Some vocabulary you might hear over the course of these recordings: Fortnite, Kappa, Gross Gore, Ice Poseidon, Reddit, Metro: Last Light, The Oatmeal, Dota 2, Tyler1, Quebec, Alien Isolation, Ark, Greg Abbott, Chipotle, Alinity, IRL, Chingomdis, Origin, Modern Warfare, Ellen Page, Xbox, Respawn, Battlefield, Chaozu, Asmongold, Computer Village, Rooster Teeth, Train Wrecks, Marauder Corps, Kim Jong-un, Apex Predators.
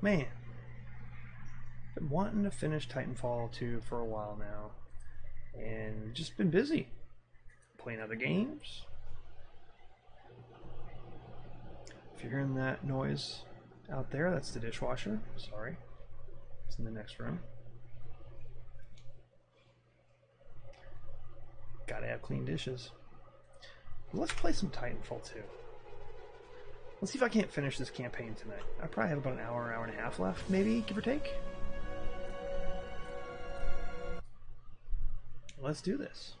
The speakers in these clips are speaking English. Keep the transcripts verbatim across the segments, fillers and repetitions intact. Man, been wanting to finish Titanfall two for a while now, and just been busy playing other games. If you're hearing that noise out there, that's the dishwasher. Sorry, it's in the next room. Gotta have clean dishes. Let's play some Titanfall two. Let's see if I can't finish this campaign tonight. I probably have about an hour, hour and a half left, maybe, give or take. Let's do this.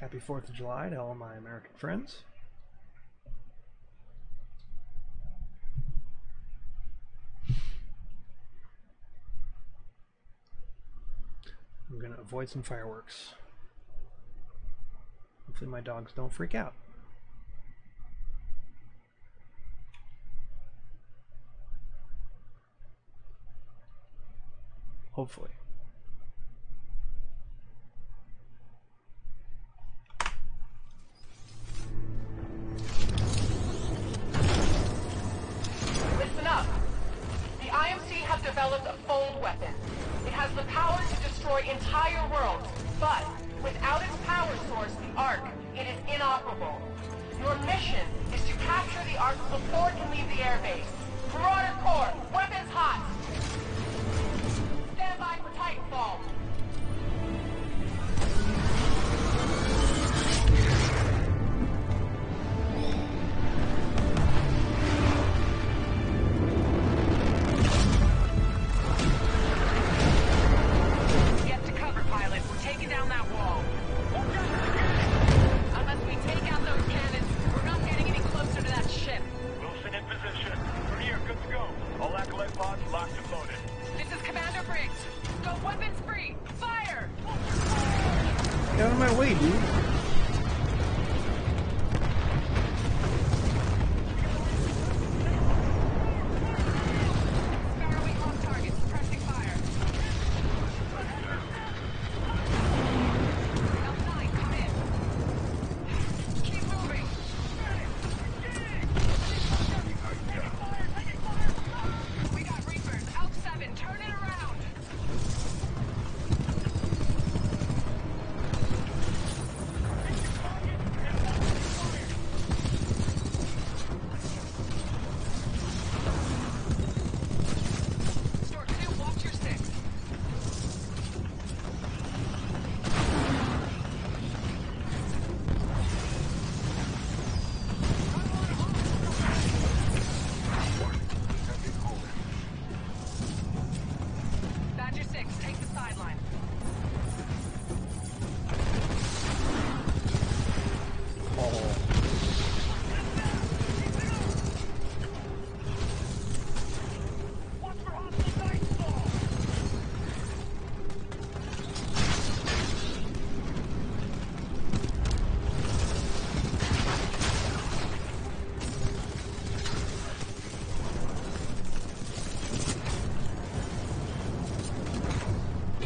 Happy fourth of July to all my American friends. I'm gonna avoid some fireworks. Hopefully my dogs don't freak out. Hopefully. Listen up. The I M C have developed a fold weapon. It has the power to destroy entire worlds, but without its power source, the Ark, it is inoperable. Your mission is to capture the Ark before it can leave the airbase. Marauder Corps, weapons hot! Stand by for Titanfall!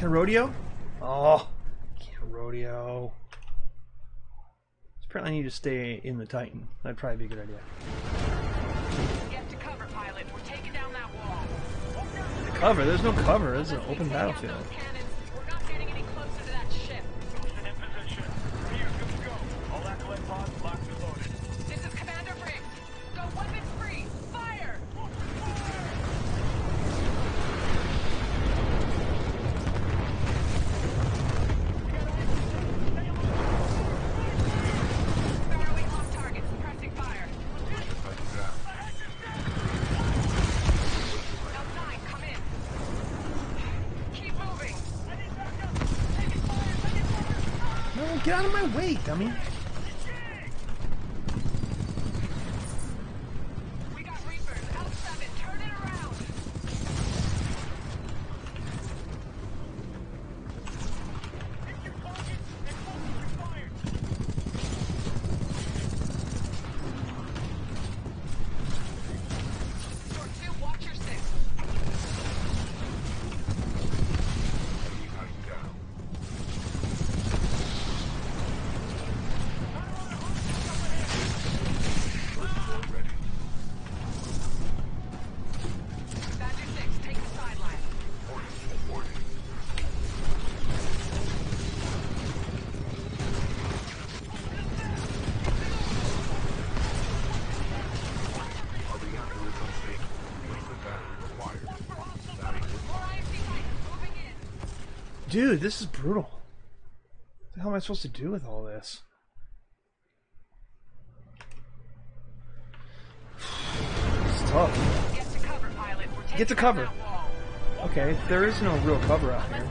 Rodeo? Oh, can't rodeo. Apparently I need to stay in the Titan. That'd probably be a good idea. Get to cover, pilot. We're taking down that wall. The cover? There's no cover. This is an open battlefield. Get out of my way, dummy! We got Reapers out seven. Turn it around. Hit your targets and hold your fire. Short two, watch your six. Dude, this is brutal. What the hell am I supposed to do with all this? It's tough. Get to cover, pilot. We're Get to cover. Okay, there is no real cover out here.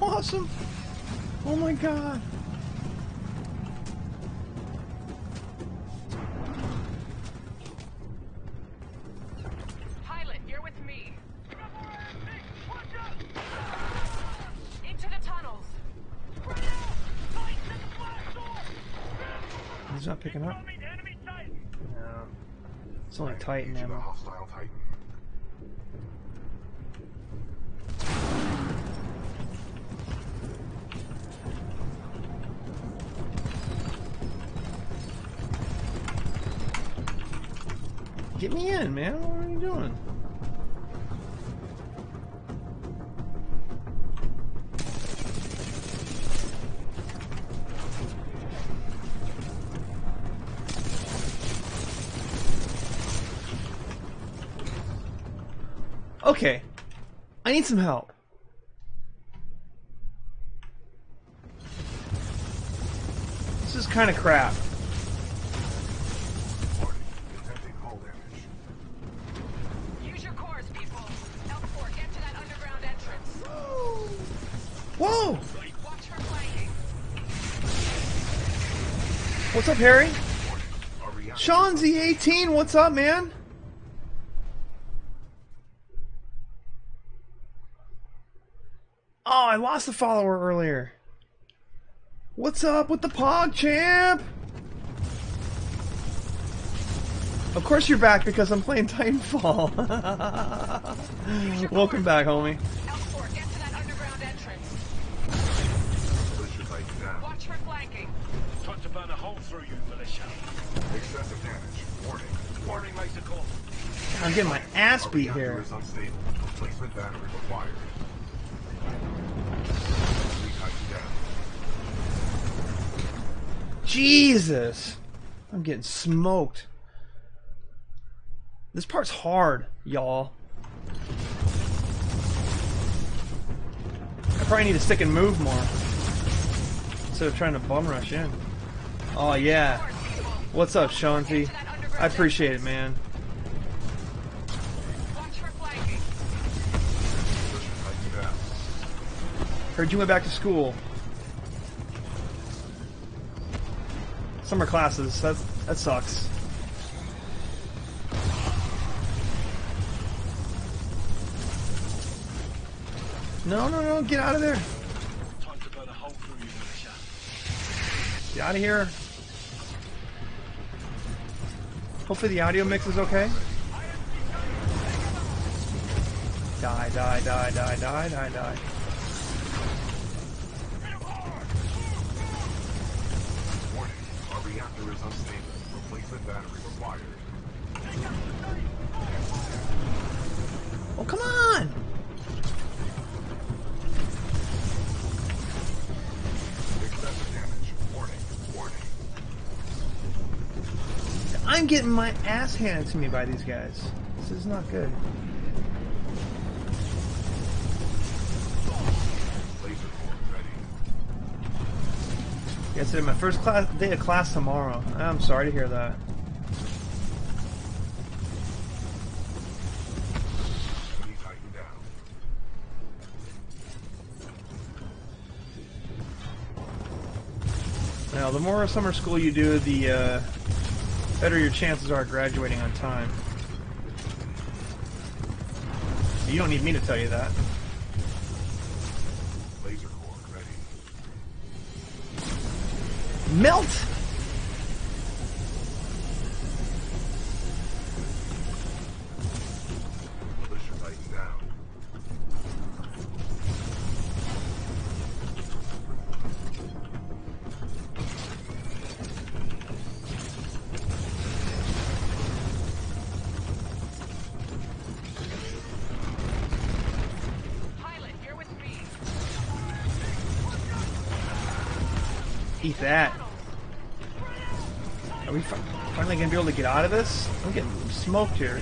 Awesome! Oh my god! Pilot, you're with me. Into the tunnels. He's not picking up. No, it's only Titan ammo. Get me in, man. What are you doing? Okay. I need some help. This is kind of crap. What's up, Hairy? Shanzi eighteen, what's up, man? I lost a follower earlier. What's up with the pog, champ? Of course you're back because I'm playing Titanfall. Welcome back, homie. Get to that underground entrance. Militia bike down. Watch for flanking. Trying to burn a hole through you, militia. Excessive damage. Warning. Warning makes a call. I'm getting my ass beat here. Is unstable. Replacement battery required. Jesus! I'm getting smoked. This part's hard, y'all. I probably need to stick and move more instead of trying to bum rush in. Oh yeah. What's up, Shanzi? I appreciate it, man. Heard you went back to school. Summer classes. That's that sucks. No, no, no, get out of there. Time to burn a hole through you, militia. Get out of here. Hopefully the audio mix is okay. Die, die, die, die, die, die, die. Warning, our reactor is unstable. Replacement battery required. Oh, come on! I'm getting my ass handed to me by these guys. This is not good. Yes, it's my first class day of class tomorrow. I'm sorry to hear that. Now, the more summer school you do, the uh, better your chances are graduating on time. You don't need me to tell you that. Laser core ready. Melt! Militia lighting down. Eat that. Are we fi finally gonna be able to get out of this? I'm getting smoked here.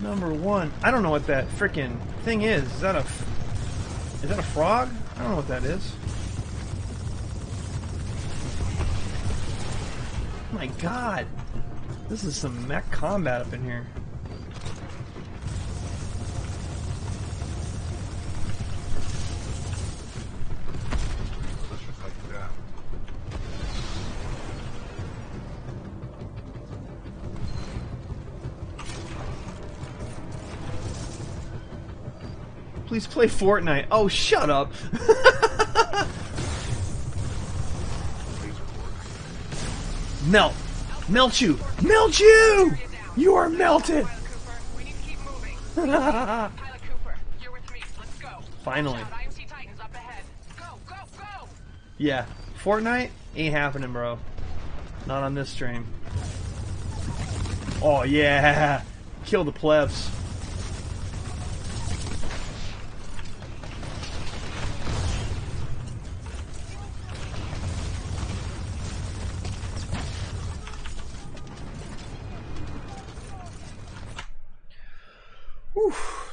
Number one. I don't know what that frickin' thing is. Is that a f is that a frog? I don't know what that is. My God, this is some mech combat up in here. Please play Fortnite. Oh, shut up. Melt. Melt you. Melt you! You are melted. Pilot Cooper, you're with me. Let's go. Finally. I M C Titans up ahead. Go, go, go. Yeah. Fortnite ain't happening, bro. Not on this stream. Oh, yeah. Kill the plebs.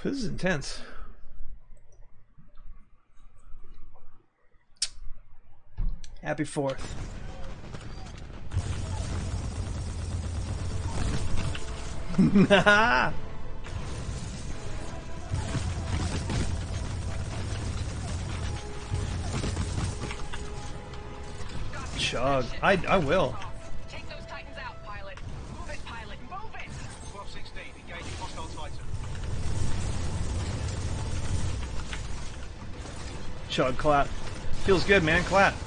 This is intense. Happy fourth. Nah. Chug. I I will. Take those Titans out, pilot. Move it, pilot. Move it. chug clap. Feels good, man. Clap. No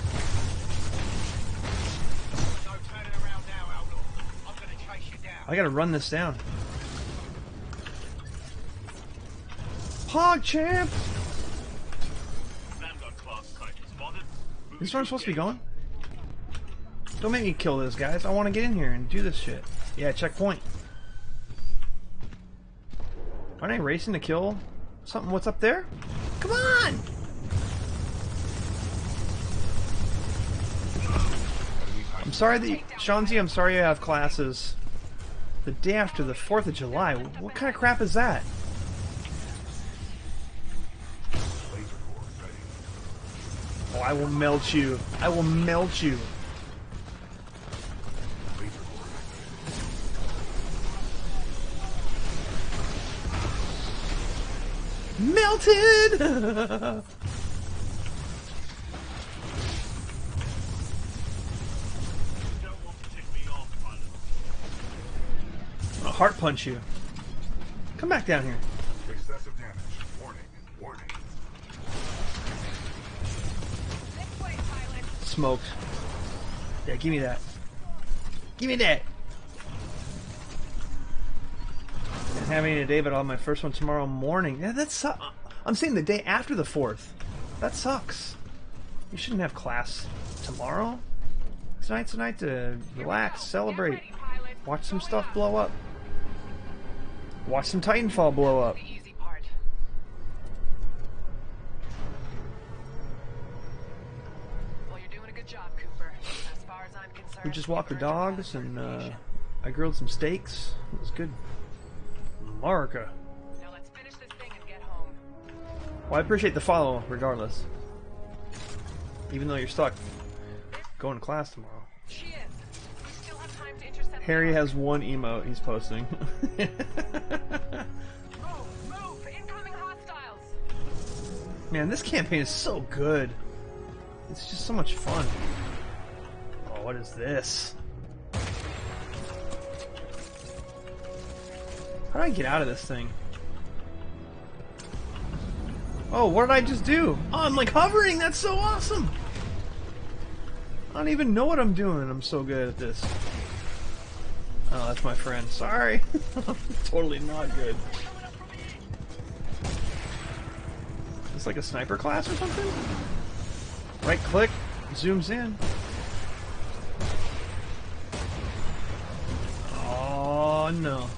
turning around now, outlaw. I'm gonna chase you down. I gotta run this down. Pog champ. This is where I'm supposed to be going? Don't make me kill those guys. I want to get in here and do this shit. Yeah, checkpoint. Aren't I racing to kill something? What's up there? Come on! I'm sorry that you... Shanzi, I'm sorry you have classes the day after the fourth of July. What kind of crap is that? Oh, I will melt you. I will melt you. Melted! I'll heart punch you. Come back down here. Excessive damage. Warning. Warning. Smoke. Yeah, give me that. Give me that. Didn't have any today, but I'll have my first one tomorrow morning. Yeah, that's. Uh, I'm saying the day after the fourth. That sucks. You shouldn't have class tomorrow. Tonight's the night to relax, celebrate, watch some stuff blow up. Watch some Titanfall blow up. Well, you're doing a good job, Cooper. As far as I'm concerned, we just walked the dogs and uh, I grilled some steaks. It was good. America. Well, I appreciate the follow, regardless. Even though you're stuck going to class tomorrow. She is. We still have time to intercept. Harry has one emote he's posting. Oh, move! Incoming hostiles. Man, this campaign is so good. It's just so much fun. Oh, what is this? How do I get out of this thing? Oh, what did I just do? Oh, I'm like hovering. That's so awesome. I don't even know what I'm doing. I'm so good at this. Oh, that's my friend. Sorry. Totally not good. Is this like a sniper class or something? Right click. Zooms in. Oh, no.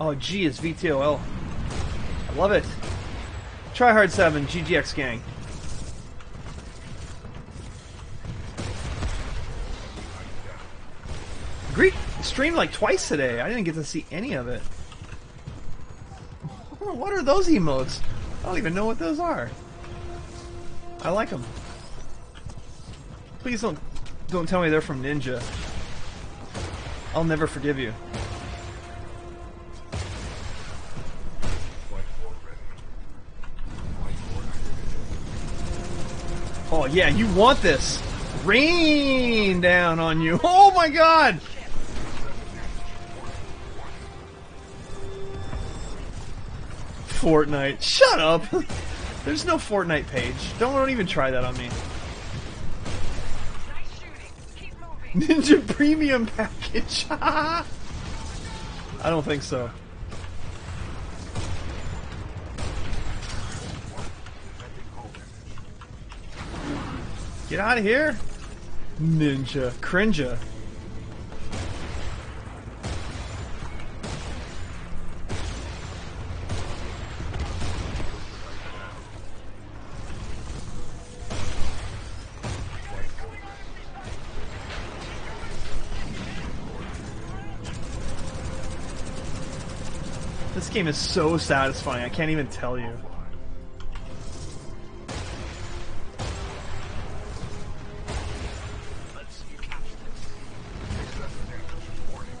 Oh, G is V T O L. I love it. Tryhard seven, G G X gang. Greek streamed like twice today. I didn't get to see any of it. What are those emotes? I don't even know what those are. I like them. Please don't, don't tell me they're from Ninja. I'll never forgive you. Oh yeah, you want this. Rain down on you. Oh my god! Fortnite. Shut up! There's no Fortnite page. Don't, don't even try that on me. Ninja Premium Package. I don't think so. Get out of here! Ninja. Crinja. This game is so satisfying, I can't even tell you.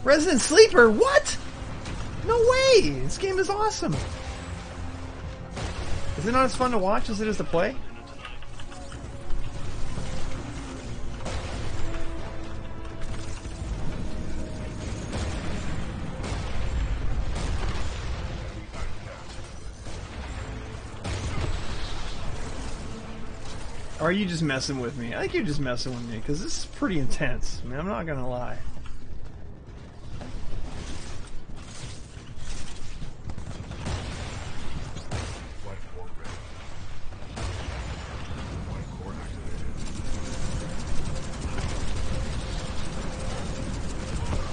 Resident Sleeper, what? No way! This game is awesome. Is it not as fun to watch as it is to play? Or are you just messing with me? I think you're just messing with me, because this is pretty intense. I mean, I'm not gonna lie.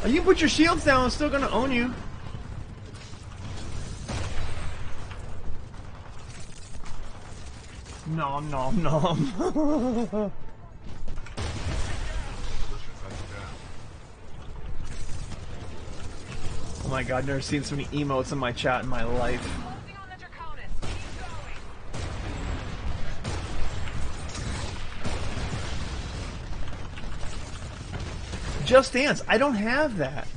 You put your shields down, I'm still gonna own you. Nom nom nom. Oh my god, I've never seen so many emotes in my chat in my life. Just Dance. I don't have that.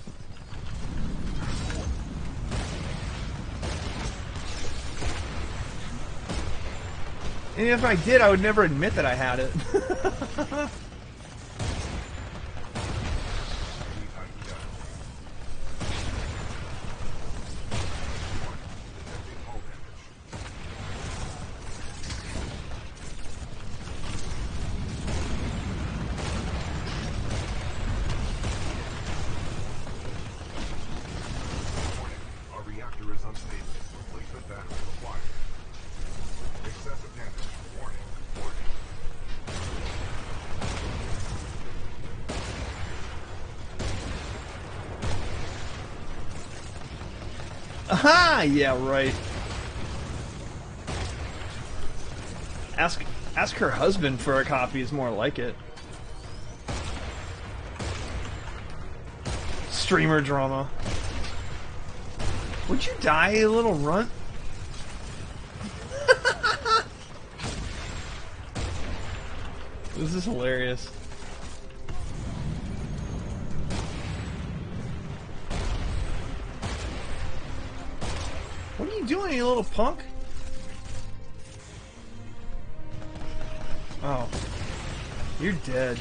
And if I did, I would never admit that I had it. Yeah, right. Ask ask her husband for a copy is more like it. Streamer drama. Would you die, you little runt? This is hilarious. Doing, you little punk? Oh, you're dead.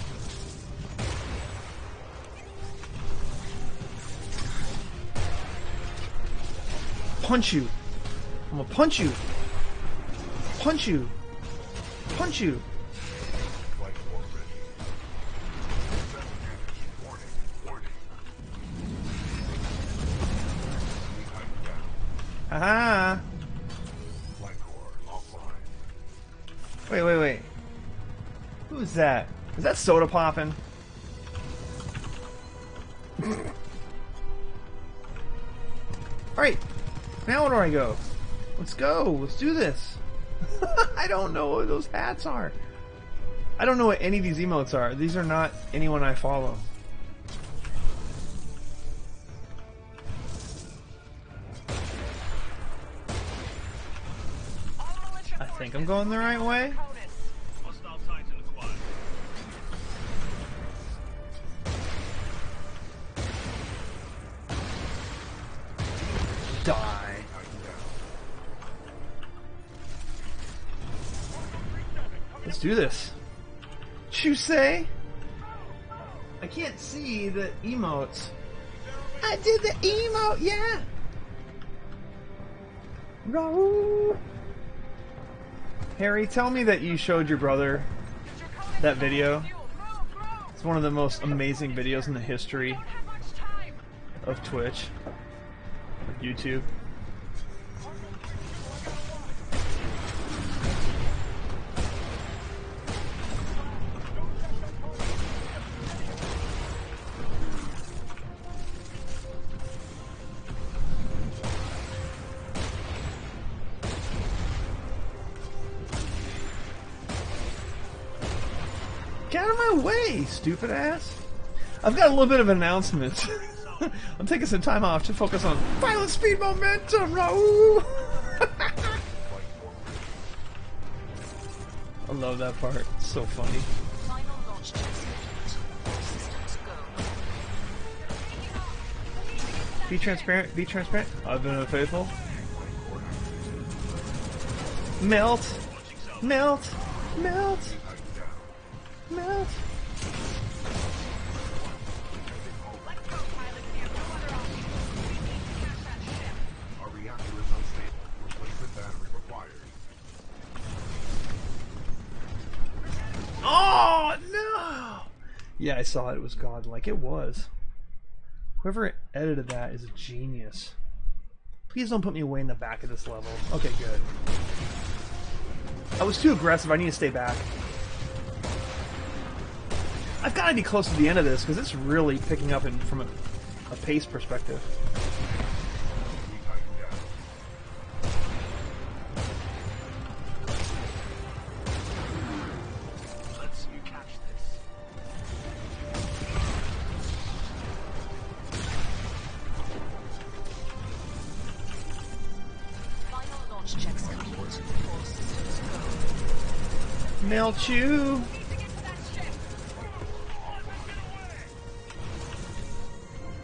Punch you! I'm gonna punch you! Punch you! Punch you! Ah. Wait, wait, wait. Who's that? Is that Soda Poppin'? Alright. Now where do I go? Let's go. Let's do this. I don't know what those hats are. I don't know what any of these emotes are. These are not anyone I follow. I think I'm going the right way. Die. Let's do this. What you say? I can't see the emotes. I did the emote, yeah. Raul. Harry, tell me that you showed your brother that video. It's one of the most amazing videos in the history of Twitch, of YouTube. Stupid ass. I've got a little bit of an announcement. I'm taking some time off to focus on violent speed momentum, Raul! I love that part. It's so funny. Be transparent, be transparent. I've been unfaithful. Melt! Melt! Melt! Melt! Oh, no! Yeah, I saw it. It was godlike. It was. Whoever edited that is a genius. Please don't put me away in the back of this level. Okay, good. I was too aggressive. I need to stay back. I've got to be close to the end of this, because it's really picking up in, from a, a pace perspective. Melt you!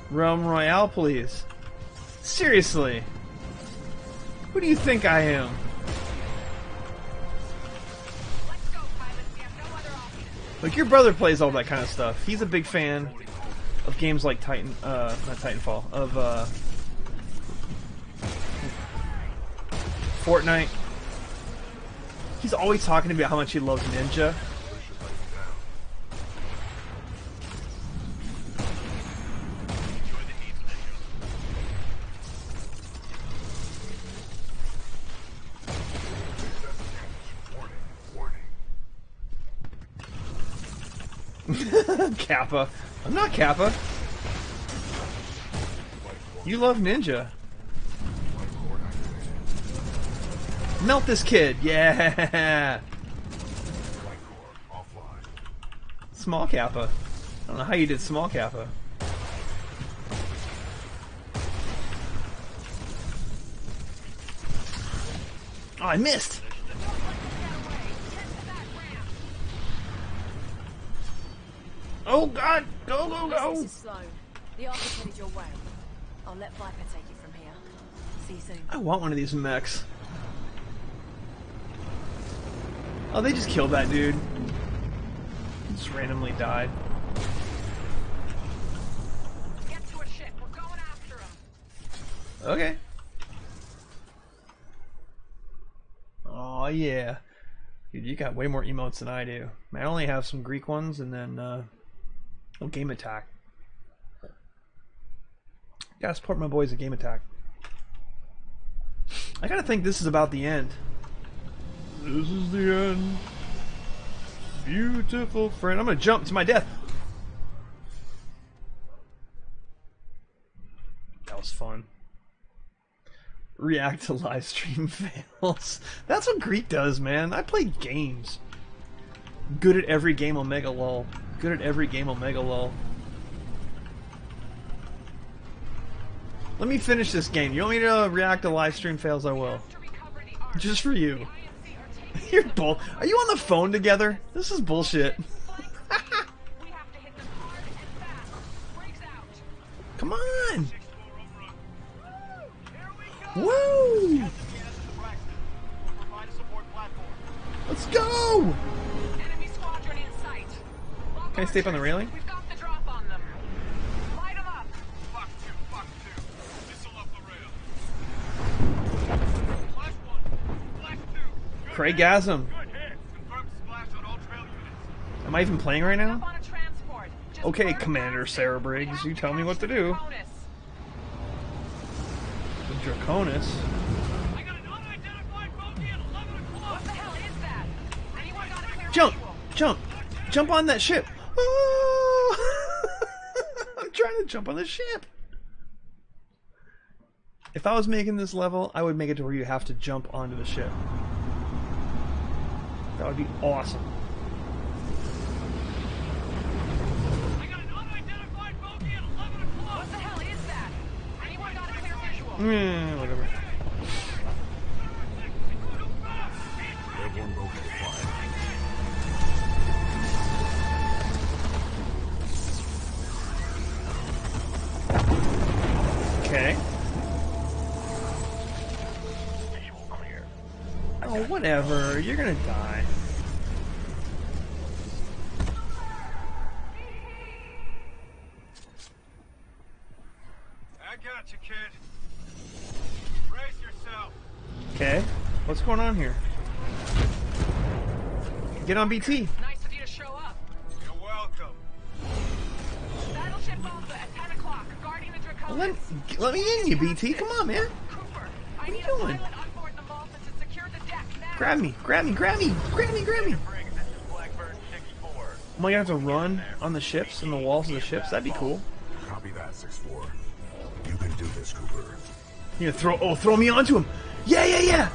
Realm Royale, please. Seriously. Who do you think I am? Like, your brother plays all that kind of stuff. He's a big fan of games like Titan, uh, not Titanfall, of, uh, Fortnite. He's always talking about how much he loves Ninja. Kappa. I'm not Kappa. You love Ninja. Melt this kid, yeah! Small Kappa. I don't know how you did small Kappa. Oh, I missed! Oh god! Go, go, go! This is slow. The Ark is headed your way. I'll let Viper take it from here. See you soon. I want one of these mechs. Oh, they just killed that dude. He just randomly died. Get to a ship. We're going after him. Okay. Oh yeah. Dude, you got way more emotes than I do. I only have some Greek ones and then uh oh, Game Attack. Gotta support my boys at Game Attack. I gotta think this is about the end. This is the end. Beautiful friend. I'm gonna jump to my death. That was fun. React to live stream fails. That's what Greek does, man. I play games. Good at every game, Omega Lol. Good at every game, Omega Lol. Let me finish this game. You want me to react to live stream fails? I will. Just for you. You're bull. Are you on the phone together? This is bullshit. Come on! Woo! Let's go! Can I stay up on the railing? Craigasm. Am I even playing right now? Okay, Commander Sarah Briggs, you tell me what to do. The Draconis. Jump! Jump! Jump on that ship! Oh! I'm trying to jump on the ship! If I was making this level, I would make it to where you have to jump onto the ship. That would be awesome. I got an unidentified bogey at eleven o'clock. What the hell is that? Anyone got a clear visual? Mm, whatever. Okay. I don't Oh, whatever. You're gonna die. I got you, kid. Brace yourself. Okay. What's going on here? Get on B T. Nice of you to show up. You're welcome. Battleship Alpha at ten o'clock, guarding the Draconis. Let, let me in, you B T. Come on, man. Cooper, what are you doing? Grab me, grab me, grab me, grab me, grab me. Am I gonna have to run on the ships and the walls of the ships? That'd be cool. Copy that, six four. You can do this, Cooper. You throw oh throw me onto him! Yeah, yeah, yeah!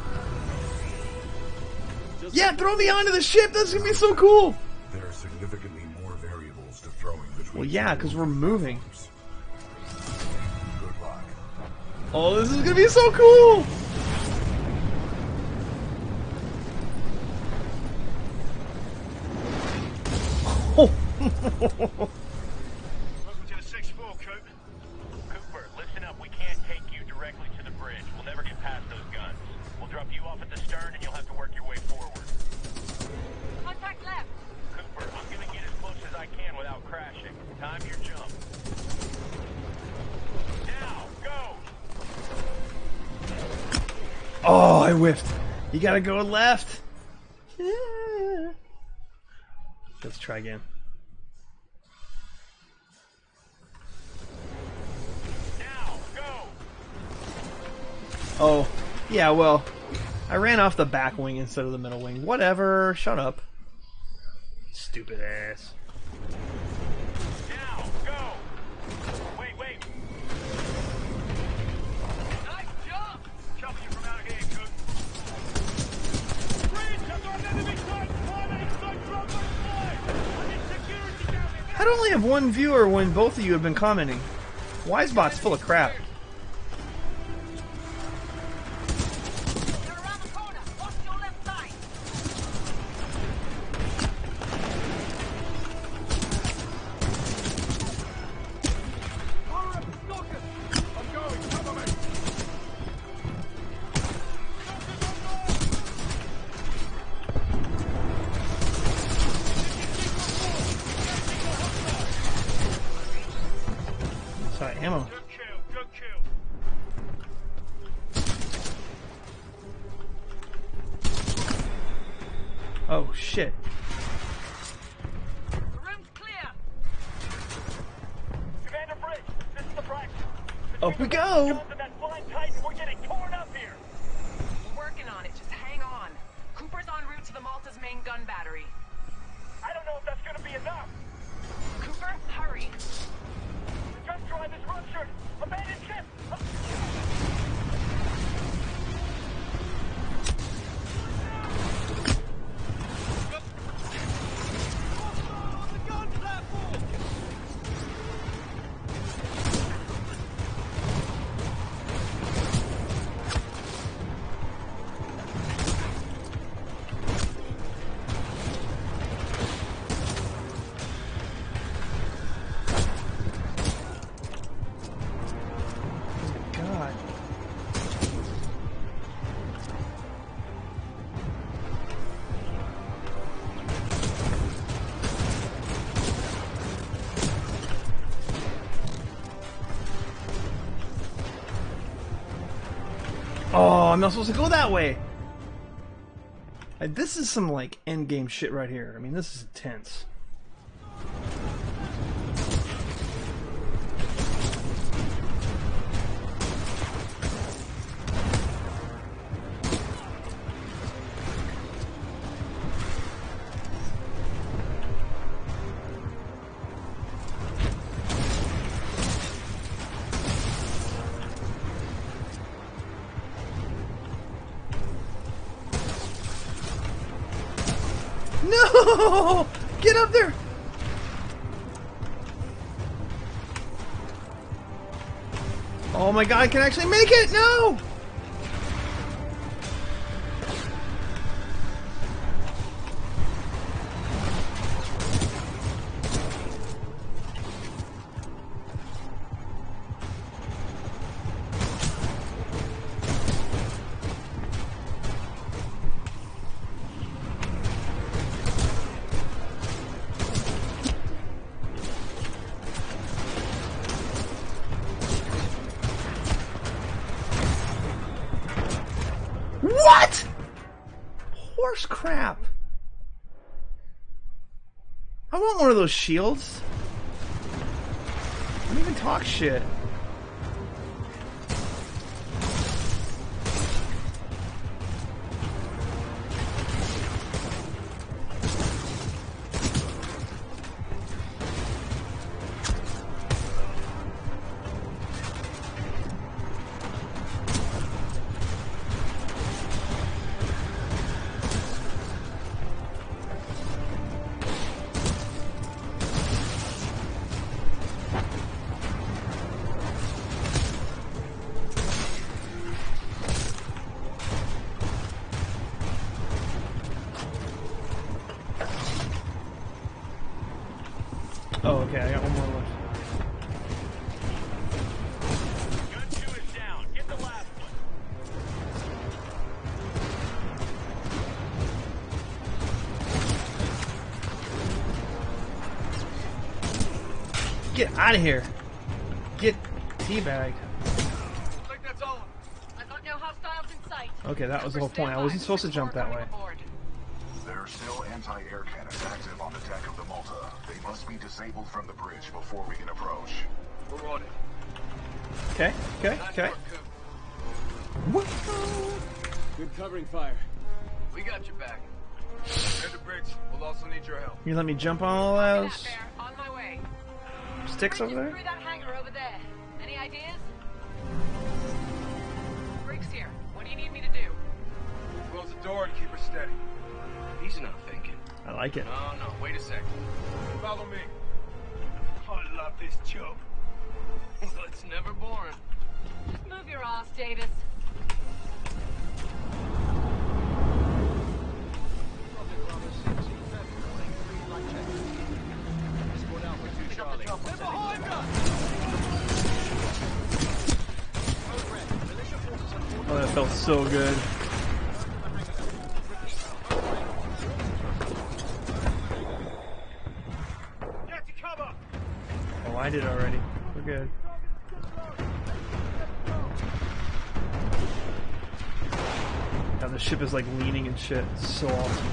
Yeah, throw me onto the ship! That's gonna be so cool! There are significantly more variables to throwing between. Well yeah, because we're moving. Good luck. Oh, this is gonna be so cool! Welcome to the six four, Coop. Cooper, listen up. We can't take you directly to the bridge. We'll never get past those guns. We'll drop you off at the stern and you'll have to work your way forward. Contact left. Cooper, I'm going to get as close as I can without crashing. Time your jump. Now, go! Oh, I whiffed. You gotta go left. Yeah. Let's try again. Oh, yeah, well, I ran off the back wing instead of the middle wing. Whatever, shut up. Stupid ass. Now, go! Wait, wait! Nice jump! Cover you from out of game, Cook. Bridge, I've got an enemy side! I only have one viewer when both of you have been commenting. Wisebot's full of crap. I'm not supposed to go that way. Like, this is some like end game shit right here. I mean, this is intense. No! Get up there! Oh my god, I can actually make it! No! What? Horse crap. I want one of those shields. I don't even talk shit. Get out of here. Get teabagged. Looks like that's all. I've got no hostiles in sight. Okay, that was the whole point. I wasn't supposed to jump that way. There are still anti-air cannons active on the deck of the Malta. They must be disabled from the bridge before we can approach. We're on it. Okay, okay, okay. Good covering fire. We got your back. Near the bridge. We'll also need your help. You let me jump on all those. On my way. Sticks over there? Through that hangar over there. Any ideas? Briggs here. What do you need me to do? Close the door and keep her steady. He's not thinking. I like it. No, no. Wait a second. Follow me. I love this job. Well, it's never boring. Just move your ass, Davis. They're behind us! Oh, that felt so good. Get to cover! Oh, I did already. We're good. Now the ship is like leaning and shit. It's so awesome.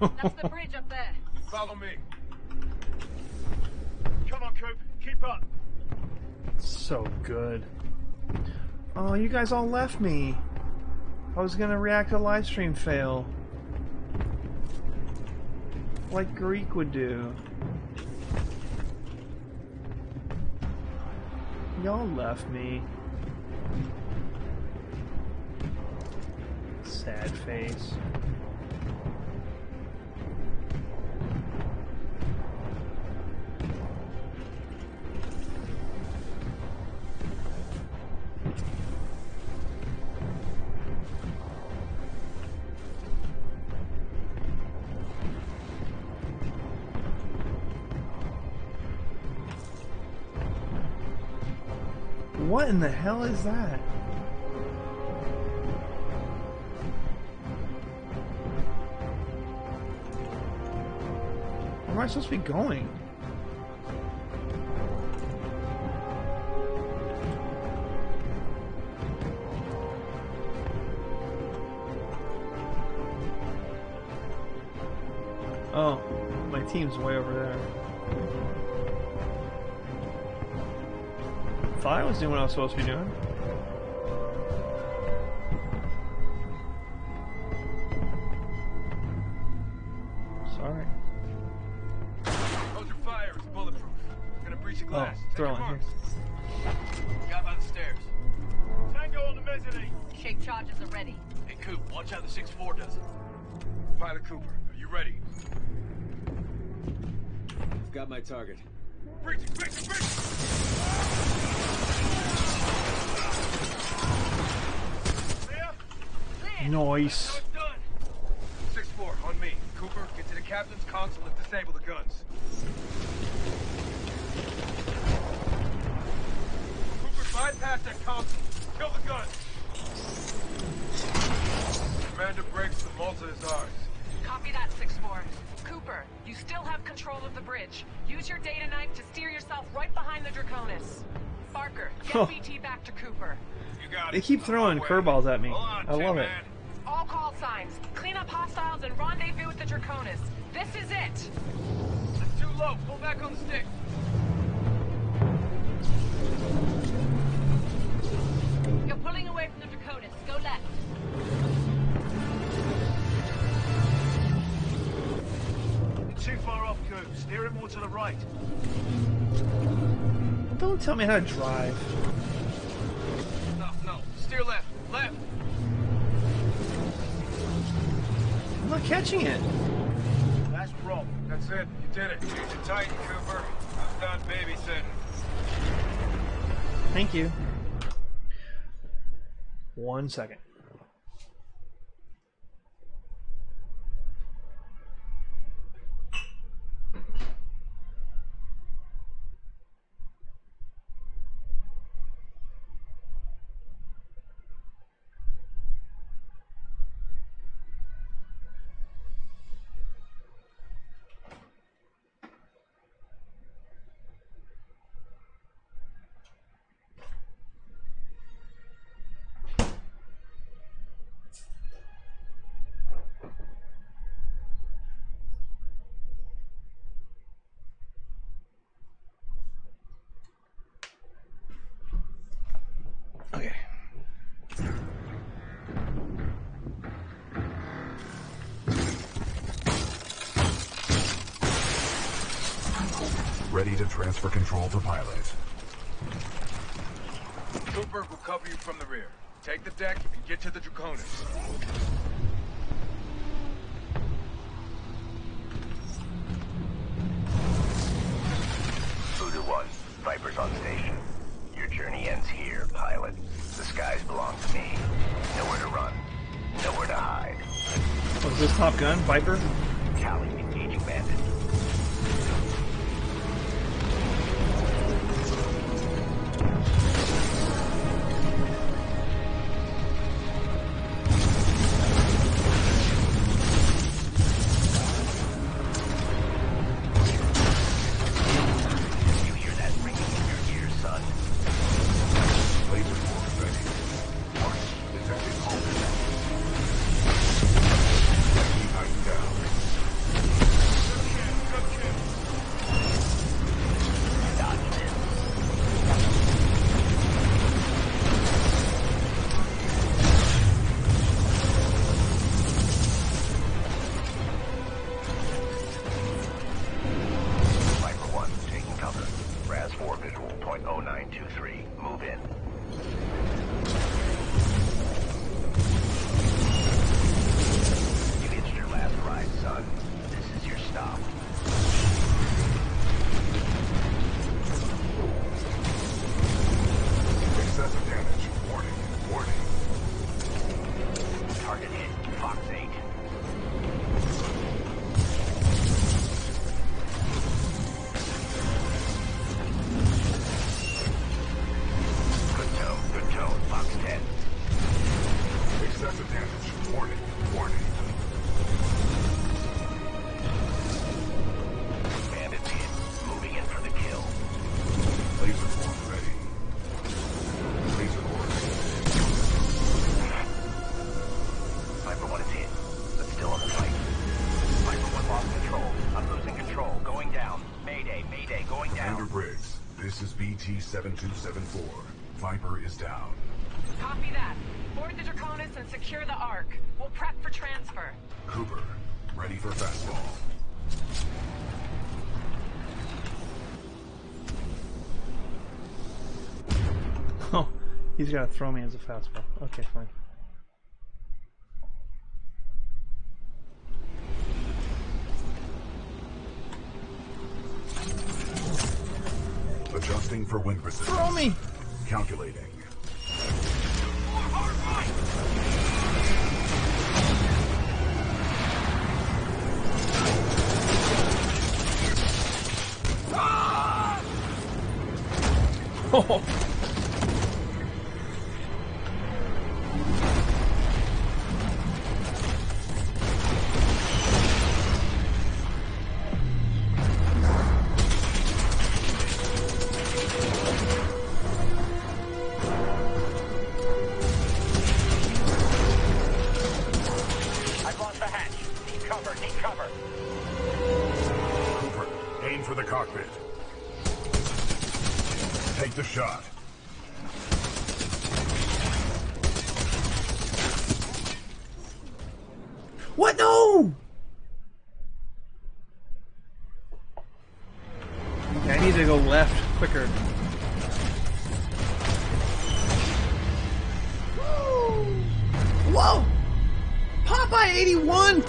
That's the bridge up there. Follow me. Come on, Coop. Keep up. So good. Oh, you guys all left me. I was gonna react to live stream fail, like Greek would do. Y'all left me. Sad face. What in the hell is that? Where am I supposed to be going? Oh, my team's way over there. I was doing what I was supposed to be doing. Sorry. Hold your fire, it's bulletproof. I'm gonna breach the glass. Oh, throw it here. Got by the stairs. Tango on the mezzanine. Shake charges are ready. Hey, Coop, watch how the six four does it. Pilot Cooper, are you ready? I've got my target. Briggs, Briggs, Briggs! Nice. six four, on me. Cooper, get to the captain's console and disable the guns. Cooper, bypass that console. Kill the guns. Commander Briggs, the Malta is ours. Copy that, six four. Cooper, you still have control of the bridge. Use your data knife to steer yourself right behind the Draconis. Barker, get oh. B T back to Cooper. You got they it. keep throwing curveballs at me. On, I love man. it. All call signs. Clean up hostiles and rendezvous with the Draconis. This is it. It's too low. Pull back on the stick. You're pulling away from the Draconis. Go left. Too far off, Coop. Steer it more to the right. Don't tell me how to drive. No, no. Steer left. Left. I'm not catching it. That's wrong. That's it. You did it. Use your Titan, Cooper. I'm done babysitting. Thank you. One second. Transfer control to pilot. Cooper will cover you from the rear. Take the deck and get to the Draconis. Voodoo One, Viper's on station. Your journey ends here, pilot. The skies belong to me. Nowhere to run. Nowhere to hide. Oh, is this Top Gun, Viper? Cali, engaging bandit. seven two seven four. Viper is down. Copy that. Board the Draconis and secure the Ark. We'll prep for transfer. Cooper, ready for fastball. Oh, he's got to throw me as a fastball. Okay, fine. Adjusting for wind resistance. Throw me! Calculating. More hard right! Ah! Oh!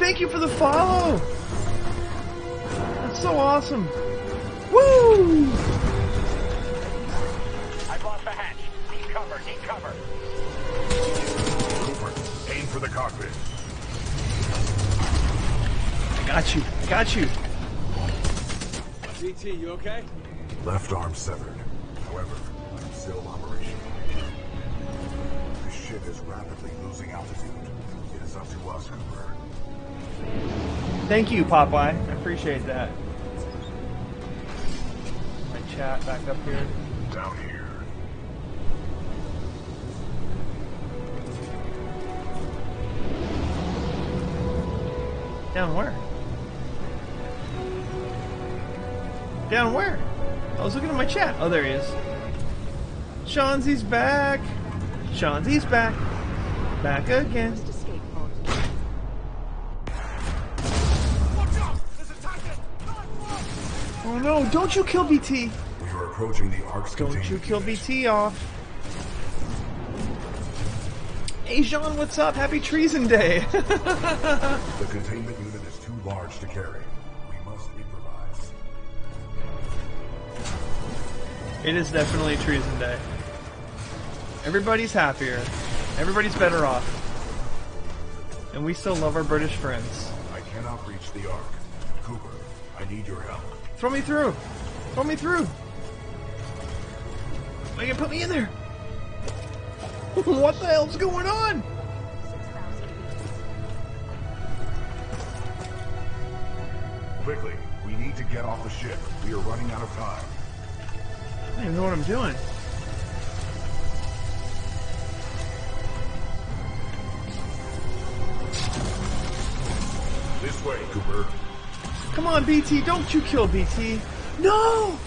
Thank you for the follow! That's so awesome! Woo! I've lost the hatch. Need cover, need cover. Cooper, aim for the cockpit. I got you, I got you. B T, you okay? Left arm severed. However, I'm still operational. The ship is rapidly losing altitude. It is up to us, Cooper. Thank you, Popeye. I appreciate that. My chat back up here. Down here. Down where? Down where? I was looking at my chat. Oh, there he is. Shanzi's back. Shanzi's back. Back again. No, don't you kill B T! We are approaching the Ark's containment. Don't you kill B T off. Hey Jean, what's up? Happy Treason Day! The containment unit is too large to carry. We must improvise. It is definitely Treason Day. Everybody's happier. Everybody's better off. And we still love our British friends. I cannot reach the Ark. Cooper, I need your help. Throw me through! Throw me through! Why you put me in there? What the hell's going on? Quickly, we need to get off the ship. We are running out of time. I don't even know what I'm doing. This way, Cooper. Come on, B T, don't you kill B T. No!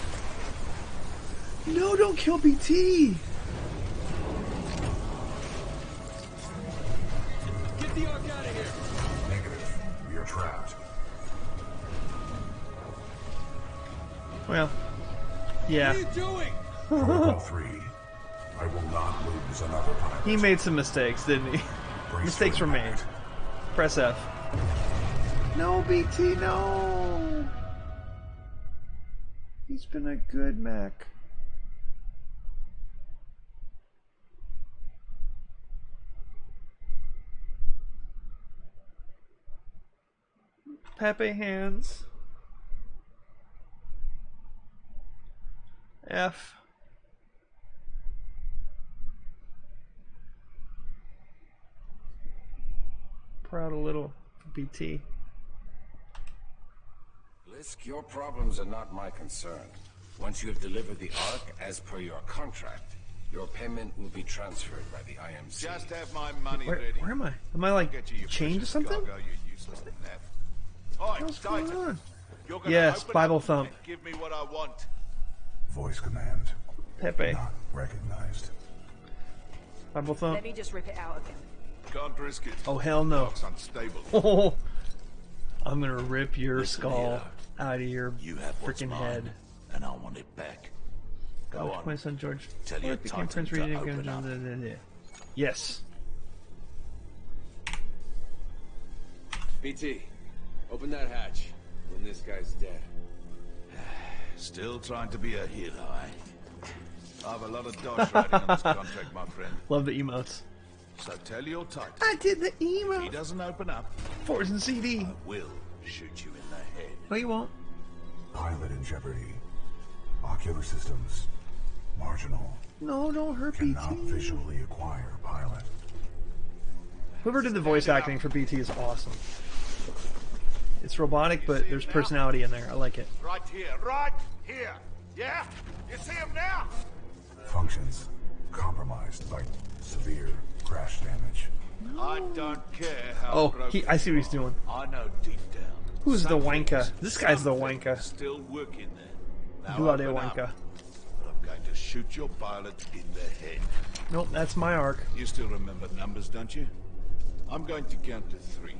No, don't kill B T! Get the Ark out of here! Negative. We are trapped. Well, yeah. What are you doing? Protocol three. I will not lose another pilot. He made some mistakes, didn't he? Brace mistakes were made. Press F. No, B T, no! He's been a good Mac. Pepe hands. F. Proud a little B T. Your problems are not my concern. Once you have delivered the Ark, as per your contract, your payment will be transferred by the I M C. Just have my money where, ready. Where am I? Am I like chained to something? What's going on? Yes, Bible thump. Give me what I want. Voice command. Pepe. Not recognized. Bible thump. Let me just rip it out of him. Can't risk it. Oh hell no. Oh, I'm gonna rip your Listen skull. Out of your you have freaking mine, head, and I want it back. Go on, my son George. Tell your Titan Prince to reading open up. Yes. B T, open that hatch. When this guy's dead. Still trying to be a hero, eh? I've a lot of dodge riding on this contract, my friend. Love the emotes. So tell your Titan. I did the emote. If he doesn't open up. Forsen C D. I will shoot you in the head. No, you won't. Pilot in jeopardy. Ocular systems. Marginal. No, don't hurt B T. Cannot visually acquire pilot. Whoever did the voice acting for B T is awesome. It's robotic, but there's personality in there. I like it. Right here, right here. Yeah? You see him now? Functions compromised by severe crash damage. No. I don't care how. Oh, he, I see what he's doing. I know deep down. Who's the wanker? This guy's the wanker. Still working there. Bloody wanker. I'm going to shoot your pilot in the head. Nope, that's my arc. You still remember numbers, don't you? I'm going to count to three.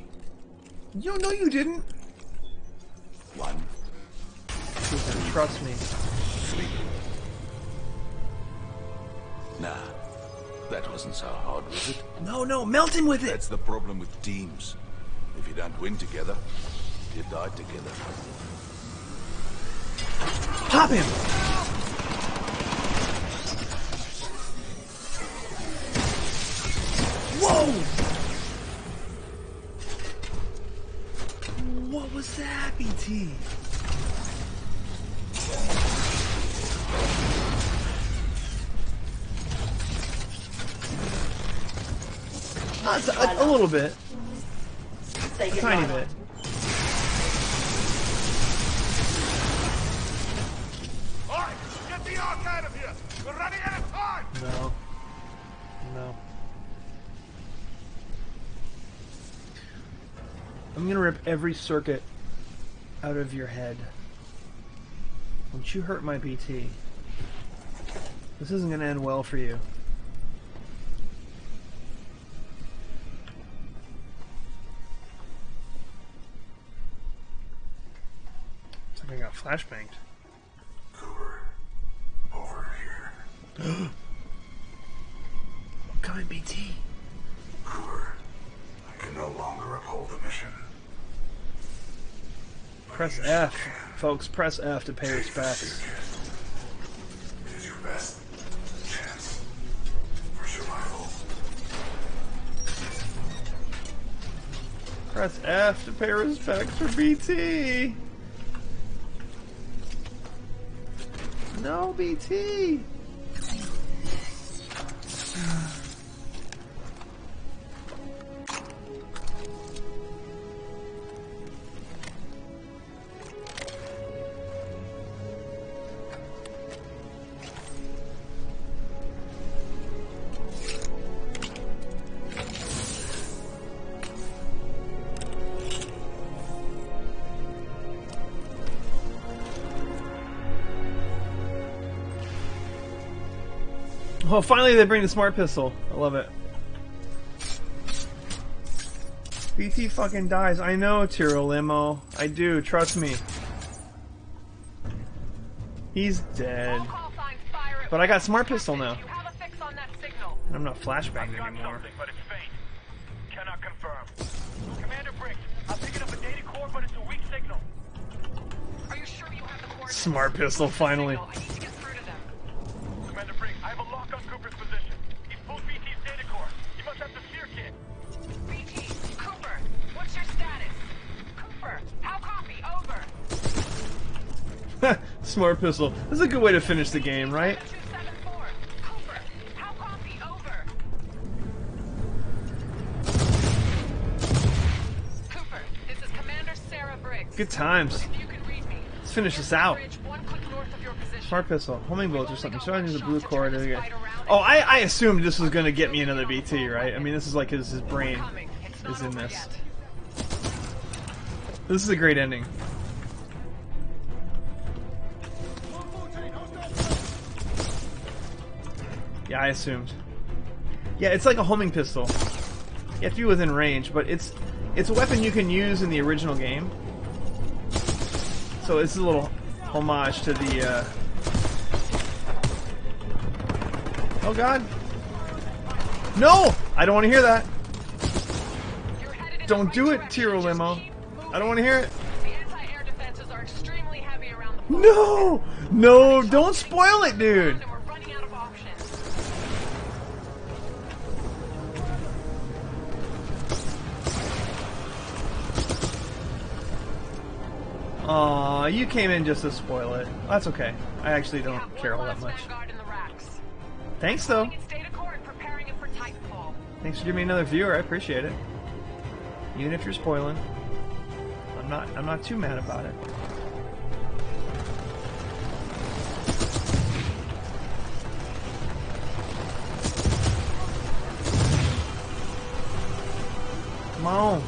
You know you didn't. One. Two, three. Trust me. Three. Nah, that wasn't so hard, was it? No, no, melt him with it. That's the problem with teams. If you don't win together, you die together. Pop him. Whoa. What was that, B T? Not a, a little bit. A tiny bit. Alright, get the Ark out of here! We're running out of time! No. No. I'm gonna rip every circuit out of your head. Don't you hurt my B T. This isn't gonna end well for you. It's like I got flashbanged. Cooper, over here. I'm coming, B T. Cooper, I can no longer uphold the mission. Press F, folks. Press F to pay respects. It is your best chance for survival. Press F to pay respects for B T. No, B T. Oh, finally they bring the smart pistol. I love it. B T fucking dies. I know, Tiro Limo. I do. Trust me. He's dead. But I got smart pistol now. And I'm not flashbanging anymore. But it's faint. Cannot confirm. Commander Briggs, I'm picking up a data core, but it's a weak signal. Are you sure you have the core? Smart pistol, finally. Smart pistol. This is a good way to finish the game, right? Cooper, how copy? Over. Cooper, this is Commander Sarah Briggs. Good times. If you can read me, let's finish this out. Bridge, one click north of your position. Smart pistol. Homing bullets or something. So I need the blue core. Oh, I, I assumed this was going to get me another B T, right? I mean, this is like his, his brain is in this. Yet. This is a great ending. Yeah, I assumed. Yeah, it's like a homing pistol. You have to be within range, but it's it's a weapon you can use in the original game. So it's a little homage to the. Uh... Oh God! No, I don't want to hear that. Don't do it, Tiro Limo. I don't want to hear it. No, no, don't spoil it, dude. Aw, you came in just to spoil it. That's okay. I actually don't yeah, care all that much. Thanks, though. Thanks for giving me another viewer. I appreciate it. Even if you're spoiling, I'm not. I'm not too mad about it. Come on.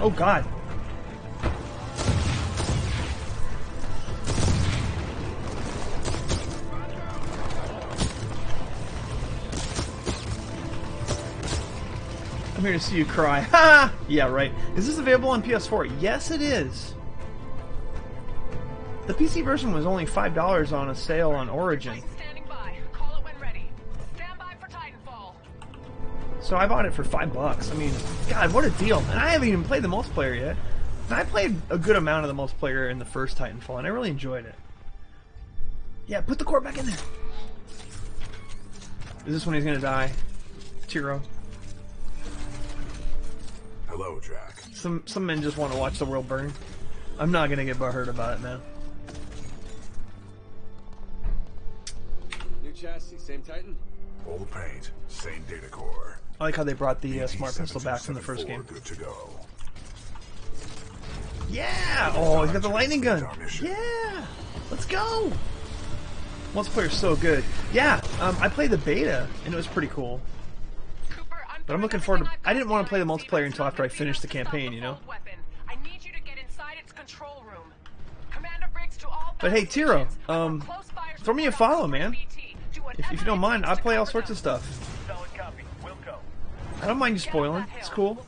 Oh God. I'm here to see you cry. Ha! Yeah, right. Is this available on P S four? Yes, it is. The P C version was only five dollars on a sale on Origin. Call it when ready. Stand by for Titanfall. So I bought it for five bucks. I mean, God, what a deal. And I haven't even played the multiplayer yet. And I played a good amount of the multiplayer in the first Titanfall, and I really enjoyed it. Yeah, put the core back in there. Is this when he's gonna die? Tiro. Hello, Jack. Some some men just want to watch the world burn. I'm not gonna get butthurt about it, man. New chassis, same Titan. Old paint, same data core. I like how they brought the uh, smart pistol back from the first game. Good to go. Yeah! Oh, he's got the lightning gun. Yeah! Let's go. Multiplayer's so good. Yeah, um, I played the beta and it was pretty cool. But I'm looking forward to... I didn't want to play the multiplayer until after I finished the campaign, you know? But hey, Tiro, um, throw me a follow, man. If, if you don't mind, I play all sorts of stuff. I don't mind you spoiling. It's cool.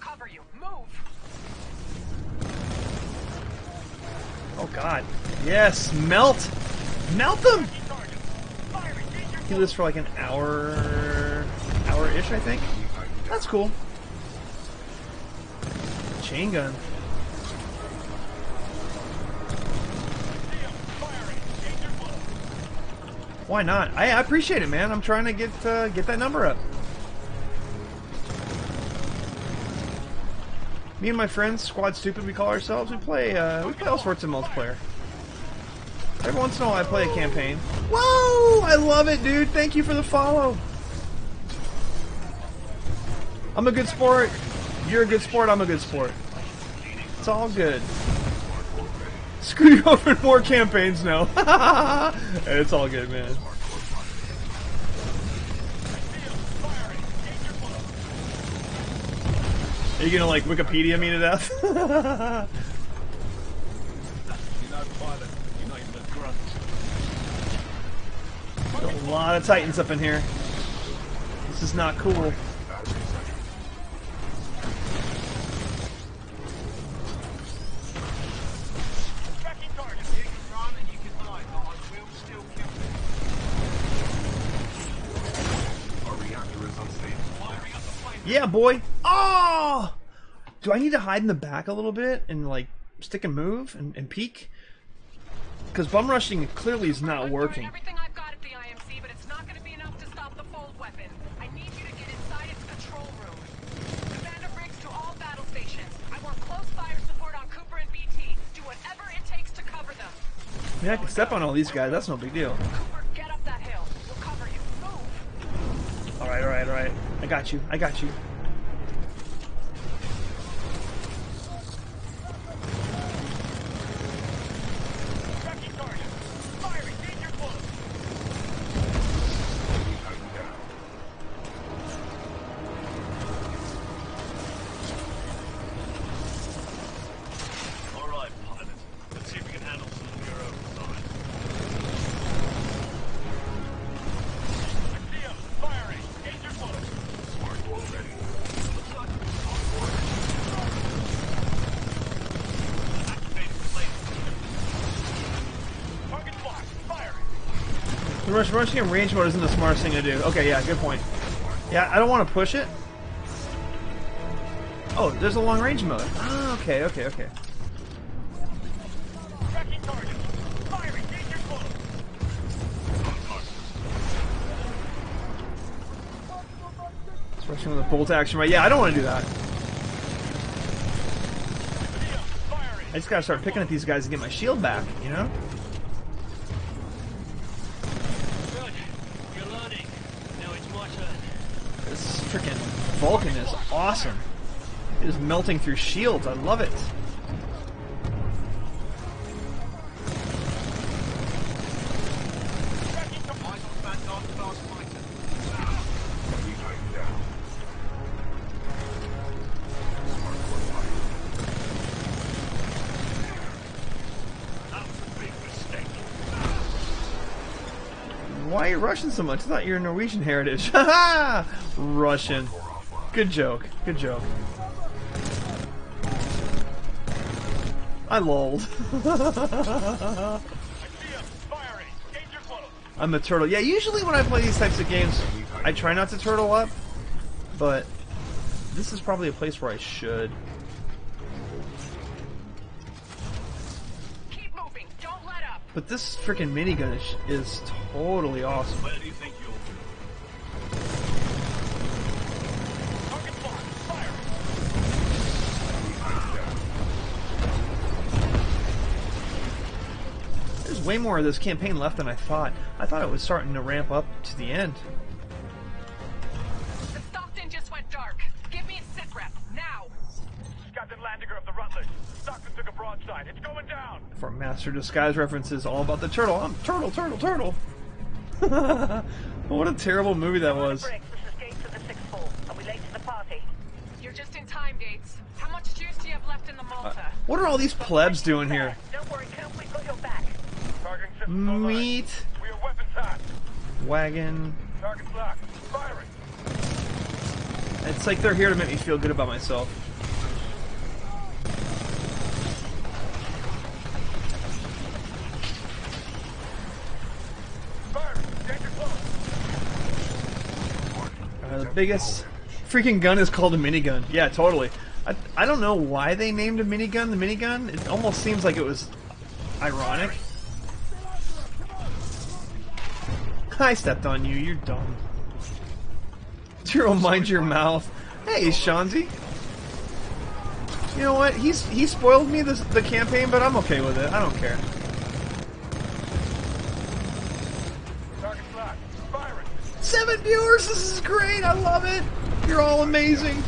Oh, God. Yes, melt! Melt them! He lives for like an hour... hour-ish, I think. That's cool. Chain gun. Why not? I, I appreciate it, man. I'm trying to get uh, get that number up. Me and my friends, Squad Stupid, we call ourselves. We play uh, we play all sorts of multiplayer. Every once in a while, I play a campaign. Whoa! I love it, dude. Thank you for the follow. I'm a good sport, you're a good sport, I'm a good sport. It's all good. Screw you over in more campaigns now. It's all good, man. Are you gonna like Wikipedia me to death? There's a lot of Titans up in here. This is not cool. Yeah, boy. Oh! Do I need to hide in the back a little bit and, like, stick and move and, and peek? Because bum rushing clearly is not working. I mean, I can step on all these guys. That's no big deal. Alright, alright, alright. I got you. I got you. Rushing in range mode isn't the smartest thing to do. Okay, yeah, good point. Yeah, I don't want to push it. Oh, there's a long range mode. Ah, okay, okay, okay. It's rushing with a bolt action, right? Yeah, I don't want to do that. I just gotta start picking at these guys and get my shield back, you know? Good. You're loading. Now it's my turn. This freaking Vulcan is awesome. It is melting through shields. I love it. Why are you Russian so much? I thought you were Norwegian heritage. Haha! Russian. Good joke. Good joke. I lolled. I'm a turtle. Yeah, usually when I play these types of games, I try not to turtle up, but this is probably a place where I should. But this freaking minigun is, is totally awesome. Where do you think you'll do? Target locked. Fire. There's way more of this campaign left than I thought. I thought it was starting to ramp up to the end. The Stockton just went dark. Give me a sit rep now. Captain Landiger of the Rutledge. Stockton took a broadside. It's going down. For Master Disguise references, all about the turtle. I'm turtle, turtle, turtle. What a terrible movie that was. This is Gates of the sixth floor. Are we late to the party? You're just in time, Gates. How much juice do you have left in the Malta? Uh, what are all these plebs doing here? Don't worry, Coop. We've got your back. Targeting system online. Meat. We are weapons hot. Wagon. Target locked. Firing. It's like they're here to make me feel good about myself. The biggest freaking gun is called a minigun. Yeah, totally. I, I don't know why they named a minigun the minigun. It almost seems like it was ironic. I stepped on you. You're dumb. Turo, mind your mouth. Hey, Shanzi. You know what? He's he spoiled me this, the campaign, but I'm okay with it. I don't care. Seven viewers, this is great, I love it! You're all amazing!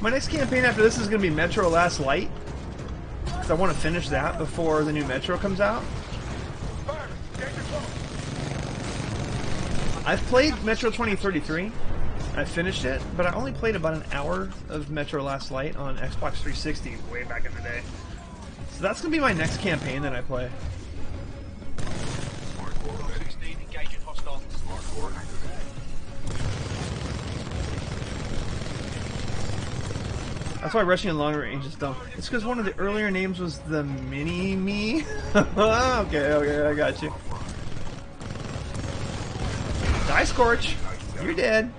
My next campaign after this is going to be Metro: Last Light, because I want to finish that before the new Metro comes out. I've played Metro twenty thirty-three, I finished it, but I only played about an hour of Metro: Last Light on Xbox three sixty way back in the day. So that's going to be my next campaign that I play. That's why rushing in longer range is dumb. It's because one of the earlier names was the Mini Me. Okay, okay, I got you. Die, Scorch. You're dead.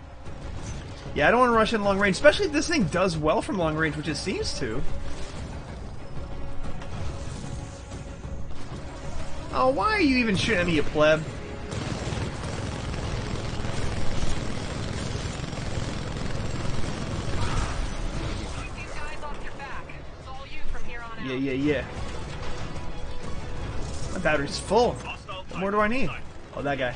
Yeah, I don't want to rush in long range, especially if this thing does well from long range, which it seems to. Oh, why are you even shooting at me, you pleb? Yeah, yeah, yeah. My battery's full. What more do I need? Oh, that guy.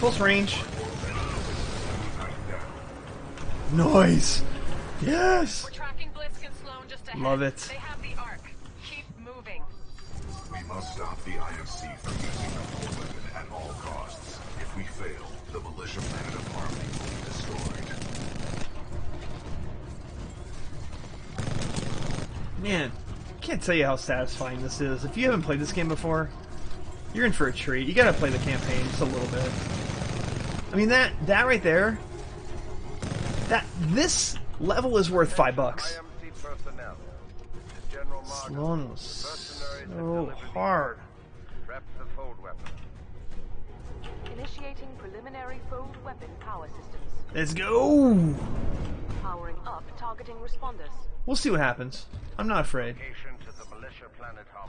Close range. Nice. Yes. We're tracking Blitzk and Sloan just ahead. Love it. They have the Ark. Keep moving. We must stop the I M C from using the full weapon at all costs. If we fail, the militia planet of Harmony will be destroyed. Man, can't tell you how satisfying this is. If you haven't played this game before, you're in for a treat. You gotta play the campaign just a little bit. I mean, that that right there, that this level is worth five bucks. Sloan was so hard. Prep the fold weapon. Initiating preliminary fold weapon power systems. Let's go! Powering up targeting responders. We'll see what happens. I'm not afraid.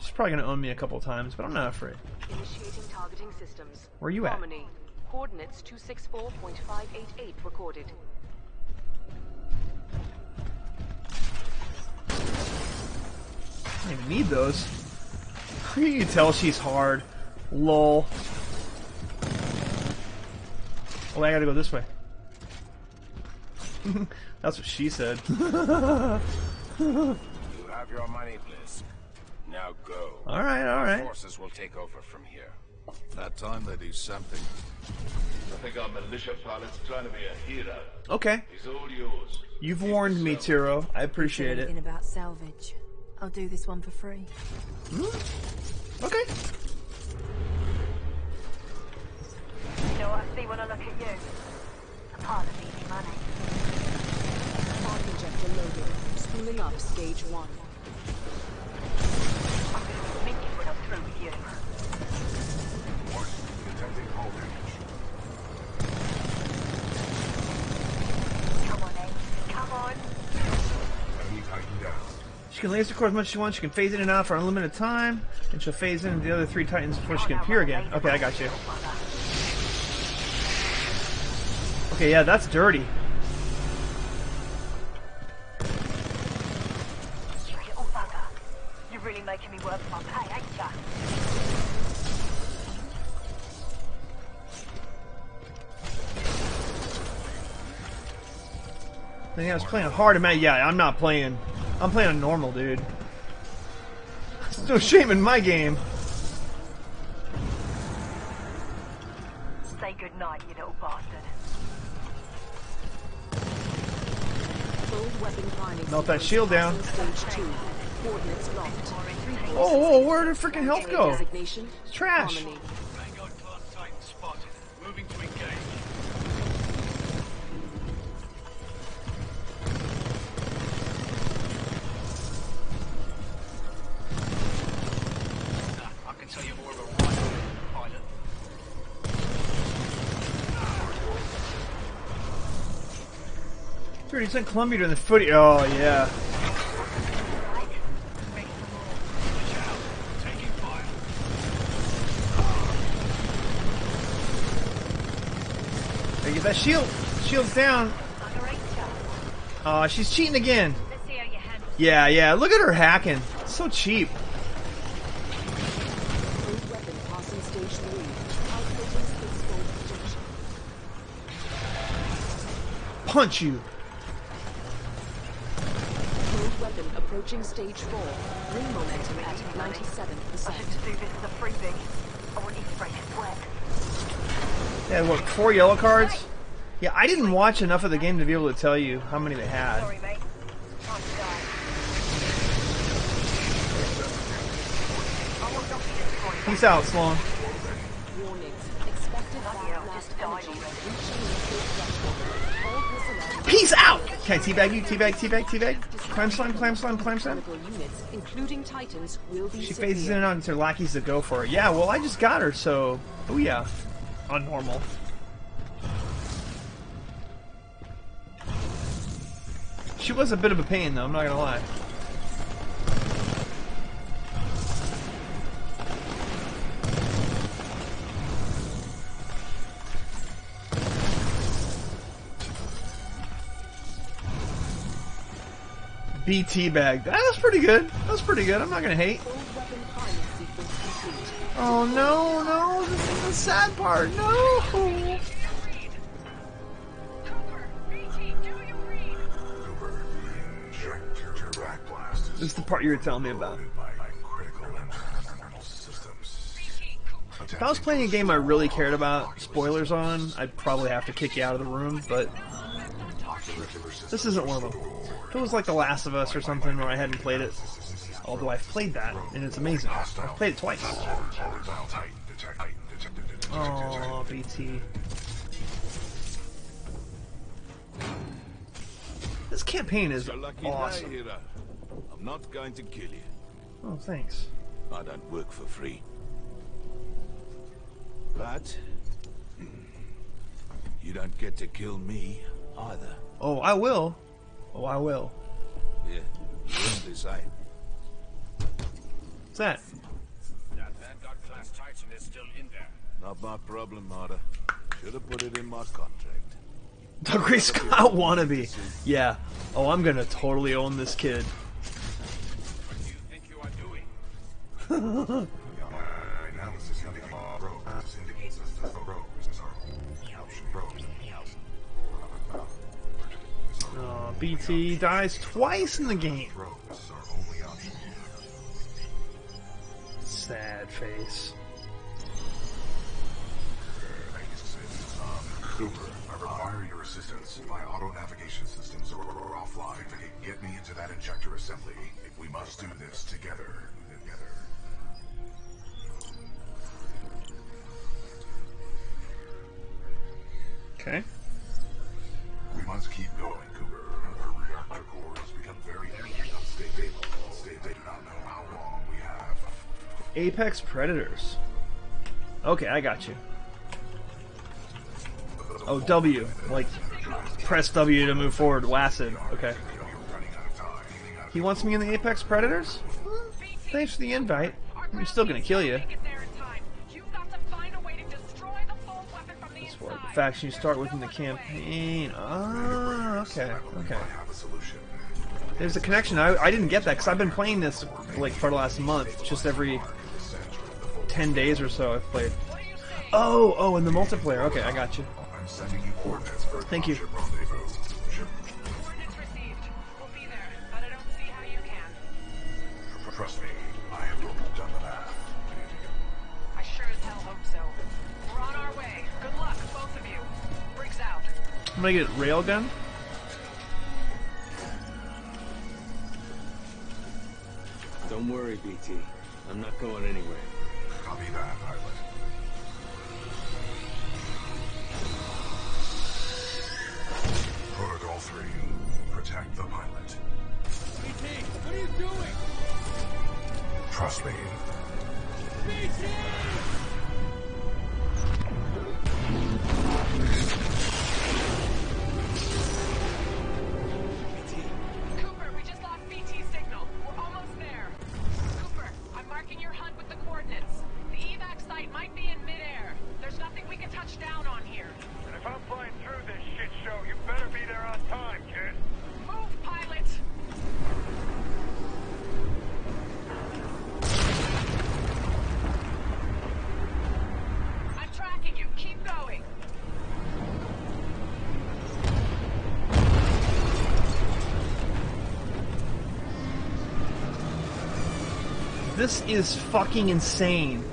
She's probably gonna own me a couple of times, but I'm not afraid. Initiating targeting systems. Where are you at? Harmony. Coordinates two sixty-four point five eight eight recorded. I don't even need those. You can tell she's hard. Lol. Oh, I gotta go this way. That's what she said. You have your money, Bliss. Now go. All right, all right. Our forces will take over from here. That time they do something. I think our militia pilot's trying to be a hero. Okay. He's all yours. You've warned me, Tiro. I appreciate it. About salvage. I'll do this one for free. Hmm? Okay. You know what I see when I look at you? A part of easy money. Arc injector loaded. Spooling up stage one. I'm going to make it when I'm through with you. Come on, Ed. Come on. She can laser core as much as she wants. She can phase in and out for an unlimited time. And she'll phase in the other three Titans before she can appear again. Okay, I got you. Okay, yeah, that's dirty. You little bugger. You're really making me work for my pay, ain't ya? I think I was playing hard, man. Yeah, I'm not playing. I'm playing a normal, dude. There's no shame in my game. Say goodnight, you little bastard. Melt that shield down. Oh, whoa, where did freaking health go? It's trash. thirty percent kilometer in the footy. Oh, yeah. Gotta get that shield. Shield's down. Aw, uh, she's cheating again. Yeah, yeah. Look at her hacking. It's so cheap. Punch you. Approaching stage four. Ring momentum at ninety-seven percent. I should do this as a freebie. I want you to break it wet. Yeah, what, four yellow cards? Yeah, I didn't watch enough of the game to be able to tell you how many they had. Sorry, mate. Time to die. Peace out, Sloan. Peace out! Can I teabag you? Teabag, teabag, teabag? Climb slime, climb slime, climb slime? She phases in and out until her lackeys to go for her. Yeah, well, I just got her, so. Oh, yeah. On normal. She was a bit of a pain, though, I'm not gonna lie. B T bag. That was pretty good. That was pretty good. I'm not gonna hate. Oh no, no, this is the sad part. No. This is the part you were telling me about. If I was playing a game I really cared about spoilers on, I'd probably have to kick you out of the room, but this isn't one of them. If it was like The Last of Us or something where I hadn't played it, although I've played that, and it's amazing. I've played it twice. Oh, B T. This campaign is awesome. I'm not going to kill you. Oh, thanks. I don't work for free. But you don't get to kill me either. Oh, I will. Oh, I will. Yeah. What's that? That Vanguard class Titan is still in there. Not my problem, Marta. Should have put it in my contract. The Greek Scott wannabe. Yeah. Oh, I'm gonna totally own this kid. What do you think you are doing? Oh, B T dies twice in the game. Sad face. Cooper, I require your assistance. My auto navigation systems are offline. Get me into that injector assembly. We must do this together. Together. Okay. We must keep going, Cooper. Our reactor core has become very unstable. They do not know how long we have. Apex Predators. Okay, I got you. Oh, W. Like, press W to move forward. Wasted. Okay. He wants me in the Apex Predators? Thanks for the invite. I'm still gonna kill you. Faction you start within the campaign. Ah, oh, okay, okay. There's a connection. I, I didn't get that because I've been playing this like for the last month. Just every ten days or so I've played. Oh, oh, and the multiplayer. Okay, I got you. Thank you. Trust me. I'm gonna get railgun. Don't worry, B T. I'm not going anywhere. Copy that, pilot. Protocol three. Protect the pilot. B T, what are you doing? Trust me. B T! This is fucking insane.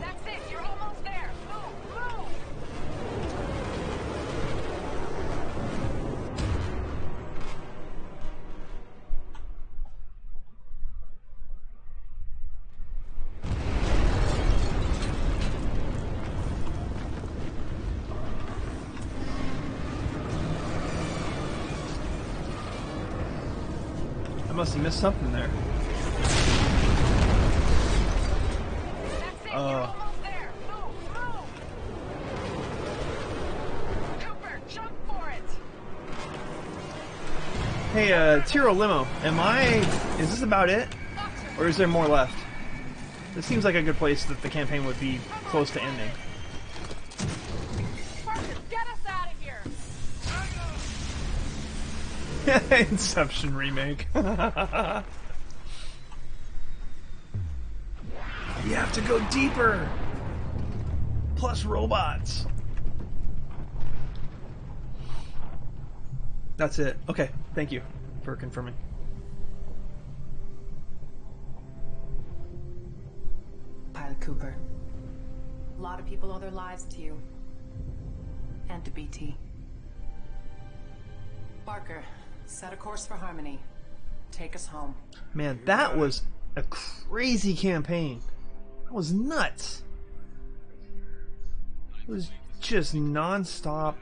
That's it. You're almost there. Move, move. I must have missed something there. That's it. Uh, You're almost there. Move, move. Cooper, jump for it. Hey, uh, Tiro Limo, am I? Is this about it, or is there more left? This seems like a good place that the campaign would be close to ending. Get us out of here. Inception remake. You have to go deeper. Plus robots. That's it. Okay, thank you for confirming. Pilot Cooper. A lot of people owe their lives to you. And to B T. Barker. Set a course for Harmony. Take us home. Man, that was a crazy campaign. That was nuts. It was just non-stop.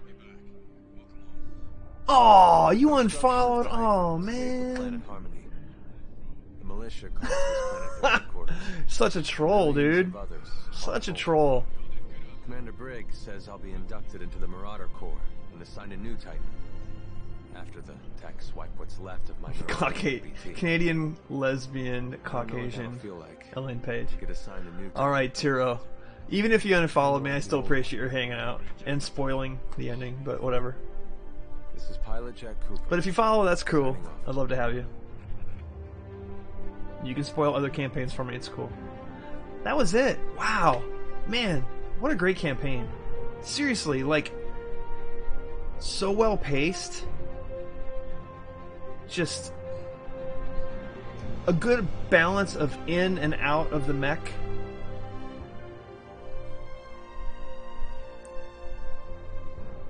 Oh, you unfollowed? Oh, man. Such a troll, dude. Such a troll. Commander Briggs says I'll be inducted into the Marauder Corps and assigned a new Titan. After the tech swipe what's left of my Caucasian, Canadian, lesbian, Caucasian, like. Ellen Page. Alright, Tiro. Even if you unfollowed me, I still appreciate your hanging out and spoiling the ending, but whatever. This is Pilot Jack Cooper. But if you follow, that's cool. I'd love to have you. You can spoil other campaigns for me, it's cool. That was it. Wow. Man, what a great campaign. Seriously, like, so well paced. Just a good balance of in and out of the mech.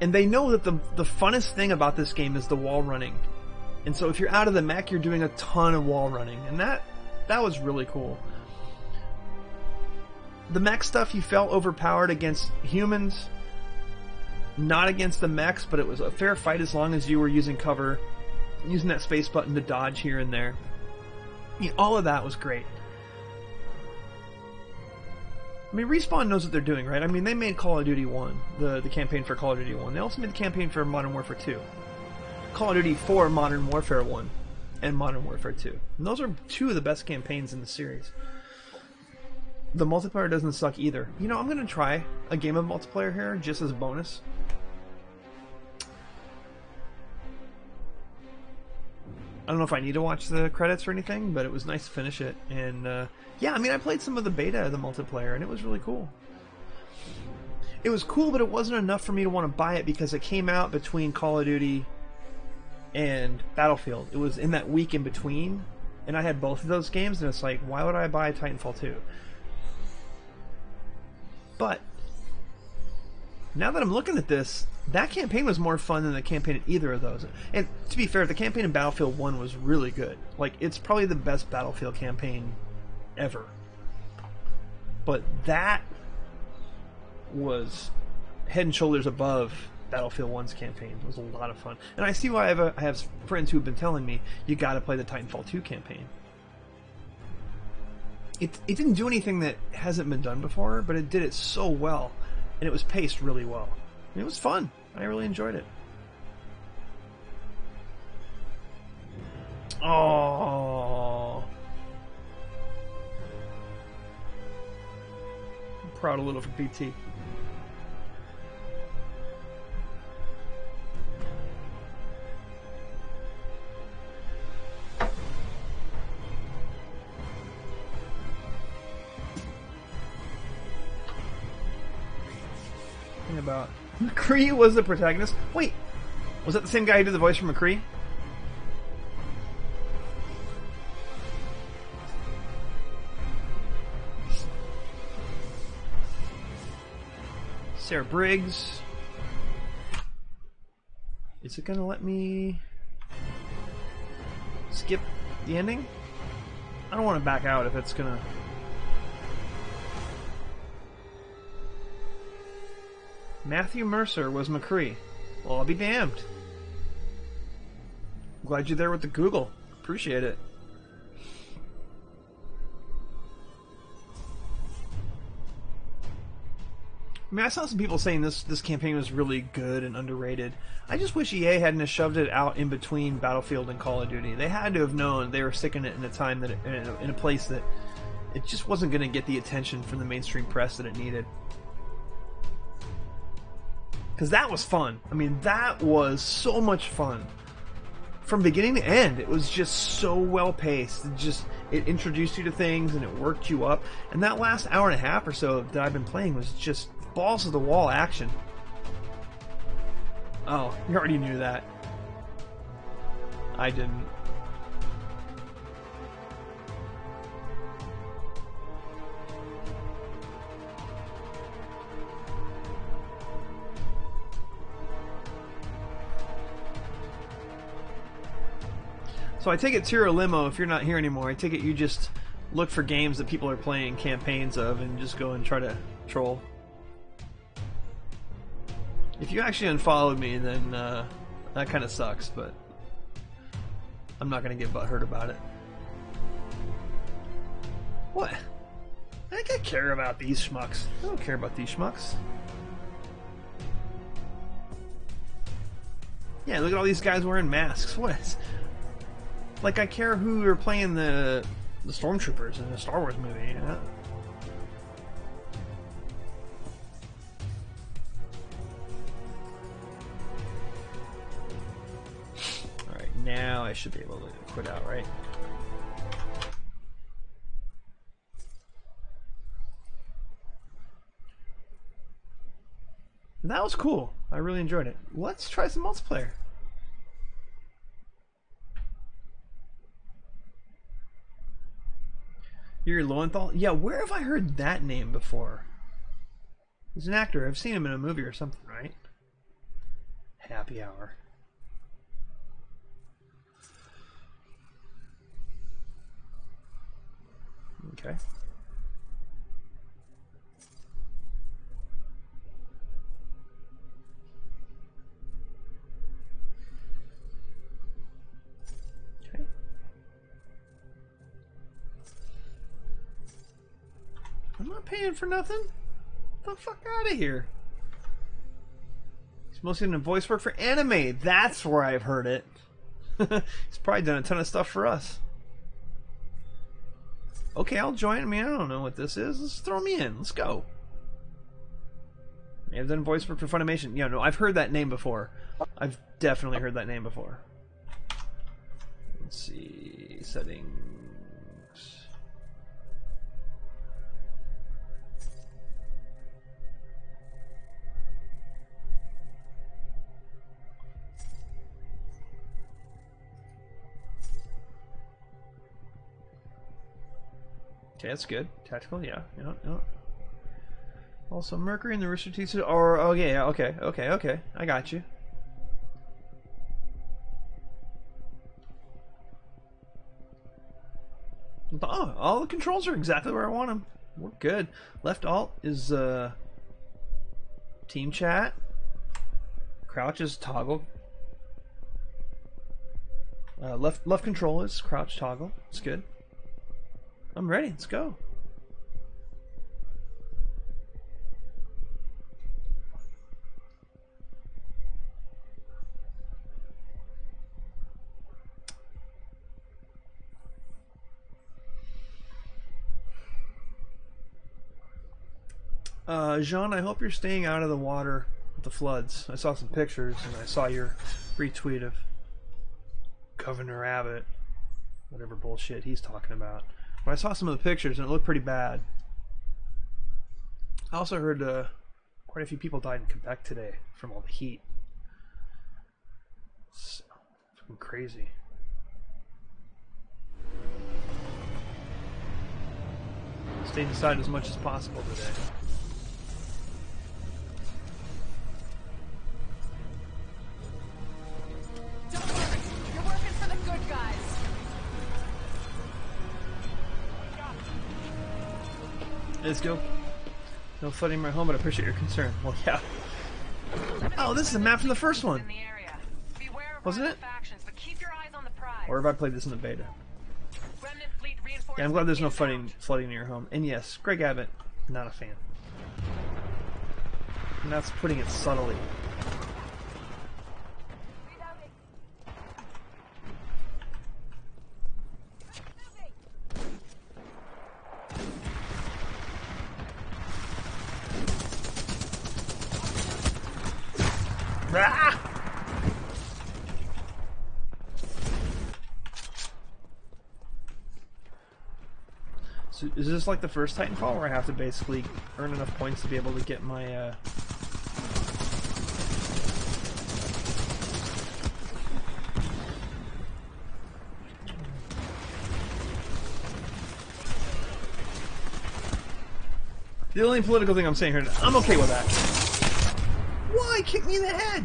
And they know that the the funnest thing about this game is the wall running. And so if you're out of the mech, you're doing a ton of wall running. And that that was really cool. The mech stuff, you felt overpowered against humans. Not against the mechs, but it was a fair fight as long as you were using cover. Using that space button to dodge here and there. I mean, all of that was great. I mean, Respawn knows what they're doing, right? I mean, they made Call of Duty one, the, the campaign for Call of Duty one. They also made the campaign for Modern Warfare two. Call of Duty four, Modern Warfare one, and Modern Warfare two. And those are two of the best campaigns in the series. The multiplayer doesn't suck either. You know, I'm going to try a game of multiplayer here just as a bonus. I don't know if I need to watch the credits or anything, but it was nice to finish it. And uh, yeah, I mean, I played some of the beta of the multiplayer, and it was really cool. It was cool, but it wasn't enough for me to want to buy it because it came out between Call of Duty and Battlefield. It was in that week in between, and I had both of those games, and it's like, why would I buy Titanfall two? But now that I'm looking at this, that campaign was more fun than the campaign in either of those. And to be fair, the campaign in Battlefield one was really good. Like, it's probably the best Battlefield campaign ever. But that was head and shoulders above Battlefield one's campaign. It was a lot of fun. And I see why I have, a, I have friends who've been telling me, you gotta play the Titanfall two campaign. It, it didn't do anything that hasn't been done before, but it did it so well. And it was paced really well. It was fun. I really enjoyed it. Oh, I'm proud a little for B T. Think about. McCree was the protagonist? Wait, was that the same guy who did the voice for McCree? Sarah Briggs. Is it gonna let me skip the ending? I don't want to back out if it's gonna... Matthew Mercer was McCree. Well, I'll be damned. I'm glad you're there with the Google. Appreciate it. I mean, I saw some people saying this, this campaign was really good and underrated. I just wish E A hadn't have shoved it out in between Battlefield and Call of Duty. They had to have known they were sticking it in a time that it, in, a, in a place that it just wasn't going to get the attention from the mainstream press that it needed. Because that was fun. I mean, that was so much fun. From beginning to end, it was just so well paced. It just, it introduced you to things and it worked you up. And that last hour and a half or so that I've been playing was just balls to the wall action. Oh, you already knew that. I didn't. So I take it Tiro Limo, if you're not here anymore, I take it you just look for games that people are playing campaigns of and just go and try to troll. If you actually unfollowed me, then uh, that kind of sucks, but I'm not going to get butthurt about it. What? I think I care about these schmucks. I don't care about these schmucks. Yeah, look at all these guys wearing masks. What is... Like, I care who are playing the the stormtroopers in a Star Wars movie, you know? Alright, now I should be able to quit out, right? That was cool. I really enjoyed it. Let's try some multiplayer. Yuri Lowenthal? Yeah, where have I heard that name before? He's an actor. I've seen him in a movie or something, right? Happy hour. Okay. I'm not paying for nothing. Get the fuck out of here. He's mostly done voice work for anime. That's where I've heard it. He's probably done a ton of stuff for us. Okay, I'll join. I mean, I don't know what this is. Let's throw me in. Let's go. May have done voice work for Funimation. Yeah, no, I've heard that name before. I've definitely heard that name before. Let's see. Settings. Okay, that's good. Tactical, yeah, yeah, yeah. Also, Mercury and the Rooster Teeth are... Oh, yeah, yeah, okay, okay, okay. I got you. Oh, all the controls are exactly where I want them. We're good. Left alt is uh, team chat. Crouch is toggle. Uh, left, left control is crouch toggle. It's good. I'm ready, let's go. Uh, Jean, I hope you're staying out of the water with the floods. I saw some pictures and I saw your retweet of Governor Abbott, whatever bullshit he's talking about. But I saw some of the pictures and it looked pretty bad. I also heard uh, quite a few people died in Quebec today from all the heat. It's fucking crazy. Stayed inside as much as possible today. Don't worry, you're working for the good guys. Let's go. No flooding my home, but I appreciate your concern. Well, yeah. Oh, this is a map from the first one. Wasn't it? Or have I played this in the beta? Yeah, I'm glad there's no flooding, flooding near your home. And yes, Greg Abbott, not a fan. And that's putting it subtly. Ah! So is this like the first Titanfall where I have to basically earn enough points to be able to get my uh... The only political thing I'm saying here, I'm okay with that. Why kick me in the head?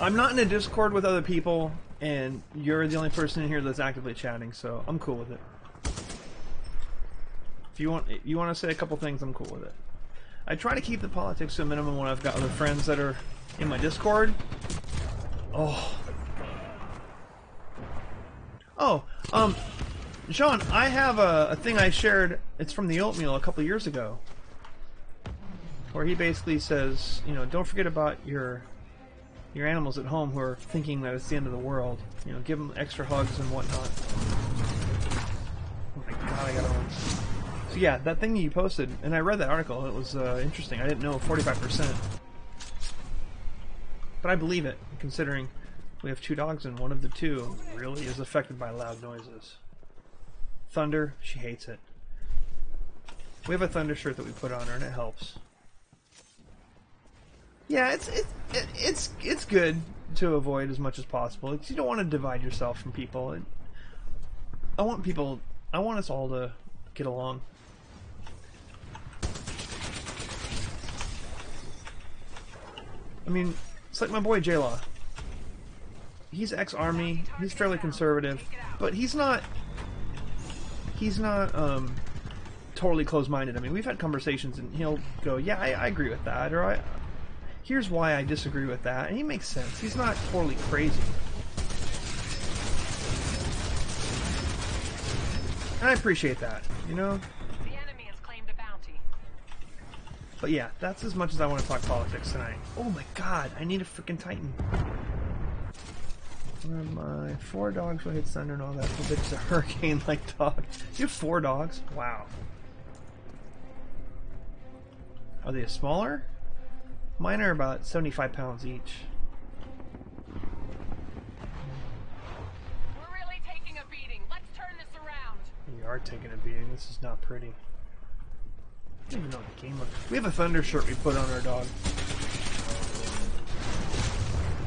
I'm not in a Discord with other people, and you're the only person in here that's actively chatting, so I'm cool with it. If you want, if you want to say a couple things, I'm cool with it. I try to keep the politics to a minimum when I've got other friends that are in my Discord. Oh. Oh. Um. Sean, I have a, a thing I shared. It's from the oatmeal a couple years ago. where he basically says, you know, don't forget about your your animals at home who are thinking that it's the end of the world. You know, give them extra hugs and whatnot. Oh my god, I got one. So yeah, that thing you posted, and I read that article. It was uh, interesting. I didn't know forty-five percent, but I believe it, considering we have two dogs and one of the two really is affected by loud noises. Thunder, she hates it. We have a Thunder shirt that we put on her, and it helps. Yeah, it's it's it's it's good to avoid as much as possible. It's, you don't want to divide yourself from people. And I want people. I want us all to get along. I mean, it's like my boy J-Law. He's ex-army. He's fairly conservative, but he's not. He's not. Um. Totally closed-minded. I mean, we've had conversations and he'll go, yeah, I, I agree with that, or I here's why I disagree with that, and he makes sense. He's not totally crazy. And I appreciate that, you know? The enemy has claimed a bounty. But yeah, that's as much as I want to talk politics tonight. Oh my god, I need a freaking Titan. Where are my four dogs will hit thunder and all that? It's a hurricane like dog. You have four dogs? Wow. Are they smaller? Mine are about seventy-five pounds each. We're really taking a beating. Let's turn this around. We are taking a beating. This is not pretty. I don't even know the game looks. We have a Thunder shirt we put on our dog.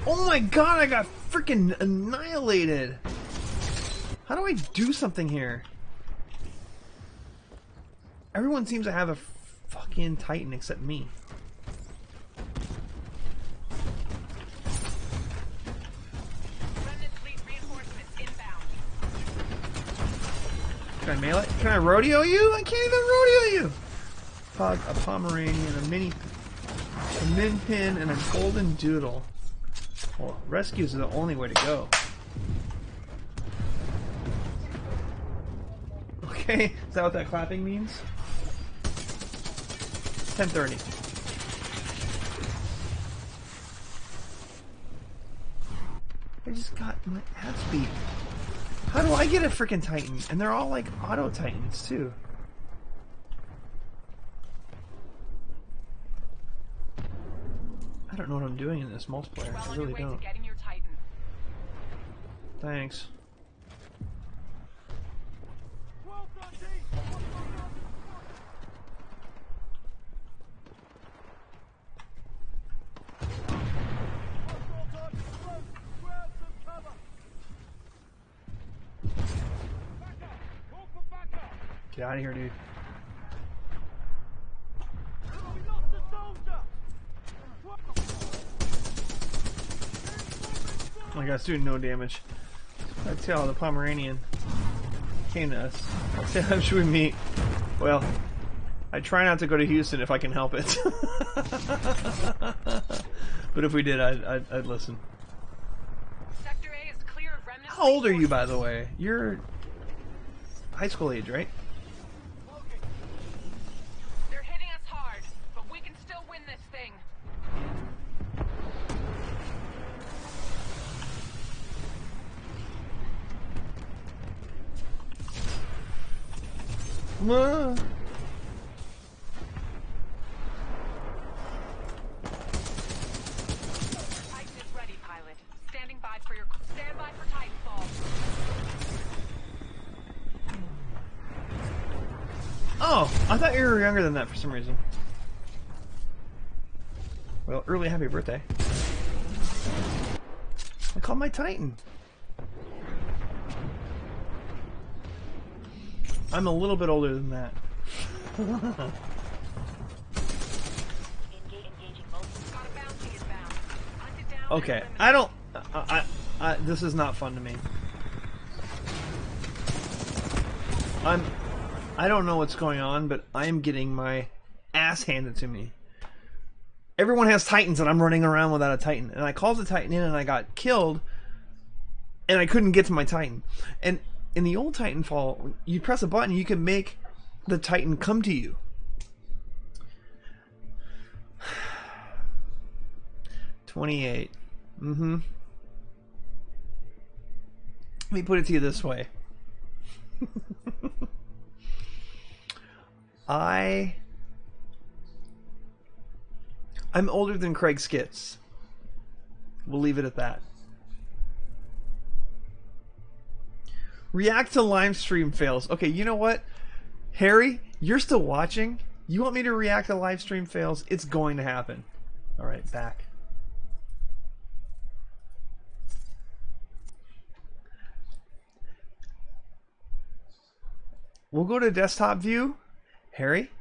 Oh my god, I got freaking annihilated! How do I do something here? Everyone seems to have a fucking Titan except me. Remnant fleet reinforcements inbound. Can I mail it? Can I rodeo you? I can't even rodeo you! Pug, a Pomeranian, a mini, a min pin, and a golden doodle. Well, rescues are the only way to go. Okay, is that what that clapping means? ten thirty. I just got my ass beat. How do I get a freaking Titan? And they're all like auto Titans too. I don't know what I'm doing in this multiplayer. Well, I really don't. Your Titan. Thanks. Get out of here, dude. Oh my god, it's doing no damage. That's how the Pomeranian came to us. Let's see, how should we meet? Well, I try not to go to Houston if I can help it. But if we did, I'd, I'd, I'd listen. Sector A is clear of remnant. How old are you, by the way? You're high school age, right? They're hitting us hard, but we can still win this thing. Whoa. Titan is ready, pilot. Standing by for your stand by for Titanfall. Oh, I thought you were younger than that for some reason. Well, early happy birthday. I called my Titan. I'm a little bit older than that. Okay, I don't. I, I, I. This is not fun to me. I'm. I don't know what's going on, but I am getting my ass handed to me. Everyone has Titans, and I'm running around without a Titan. And I called the Titan in, and I got killed, and I couldn't get to my Titan. And in the old Titanfall, you press a button, you can make the Titan come to you. twenty-eight. Mm-hmm. Let me put it to you this way. I... I'm older than Craig Skits. We'll leave it at that. React to live stream fails. Okay, you know what? Harry, you're still watching. You want me to react to live stream fails? It's going to happen. All right, back. We'll go to desktop view. Harry,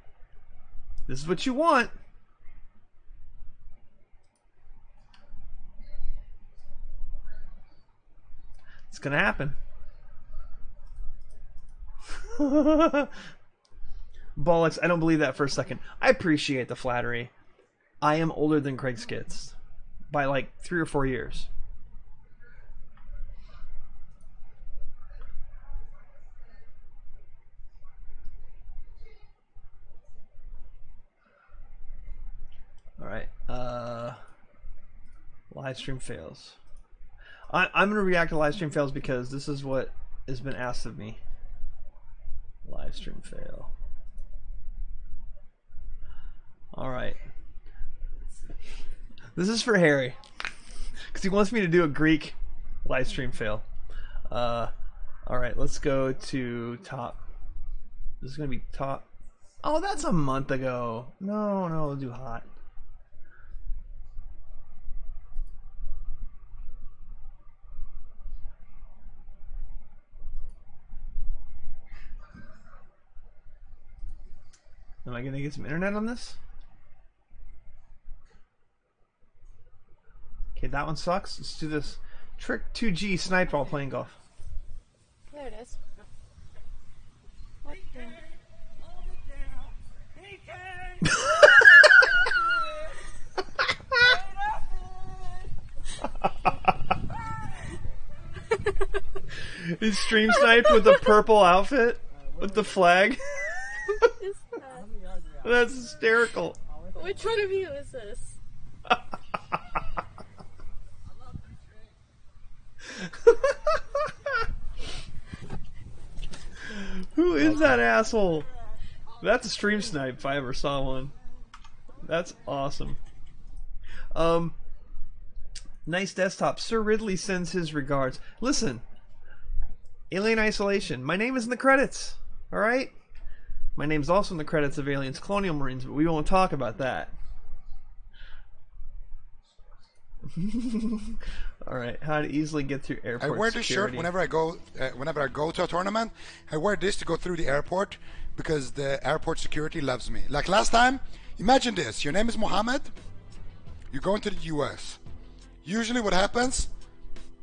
this is what you want. It's gonna happen. Bollocks, I don't believe that for a second. I appreciate the flattery. I am older than Craig Skits by like three or four years. Alright, uh, live stream fails. I, I'm going to react to live stream fails because this is what has been asked of me. Live stream fail. Alright. This is for Harry. Because he wants me to do a Greek live stream fail. Uh, Alright, let's go to top. This is going to be top. Oh, that's a month ago. No, no, we'll do hot. Am I gonna get some internet on this? Okay, that one sucks. Let's do this trick two G snipe while playing golf. There it is. What the? He's stream sniped with the purple outfit with the flag. That's hysterical. Which one of you is this? Who is that asshole? That's a stream snipe if I ever saw one. That's awesome. Um, nice desktop. Sir Ridley sends his regards. Listen, Alien Isolation. My name is in the credits. All right. My name's also in the credits of Aliens Colonial Marines, but we won't talk about that. Alright, how to easily get through airport security. I wear this security shirt whenever I go uh, whenever I go to a tournament. I wear this to go through the airport because the airport security loves me. Like last time, imagine this. Your name is Mohammed. You're going to the U S. Usually what happens,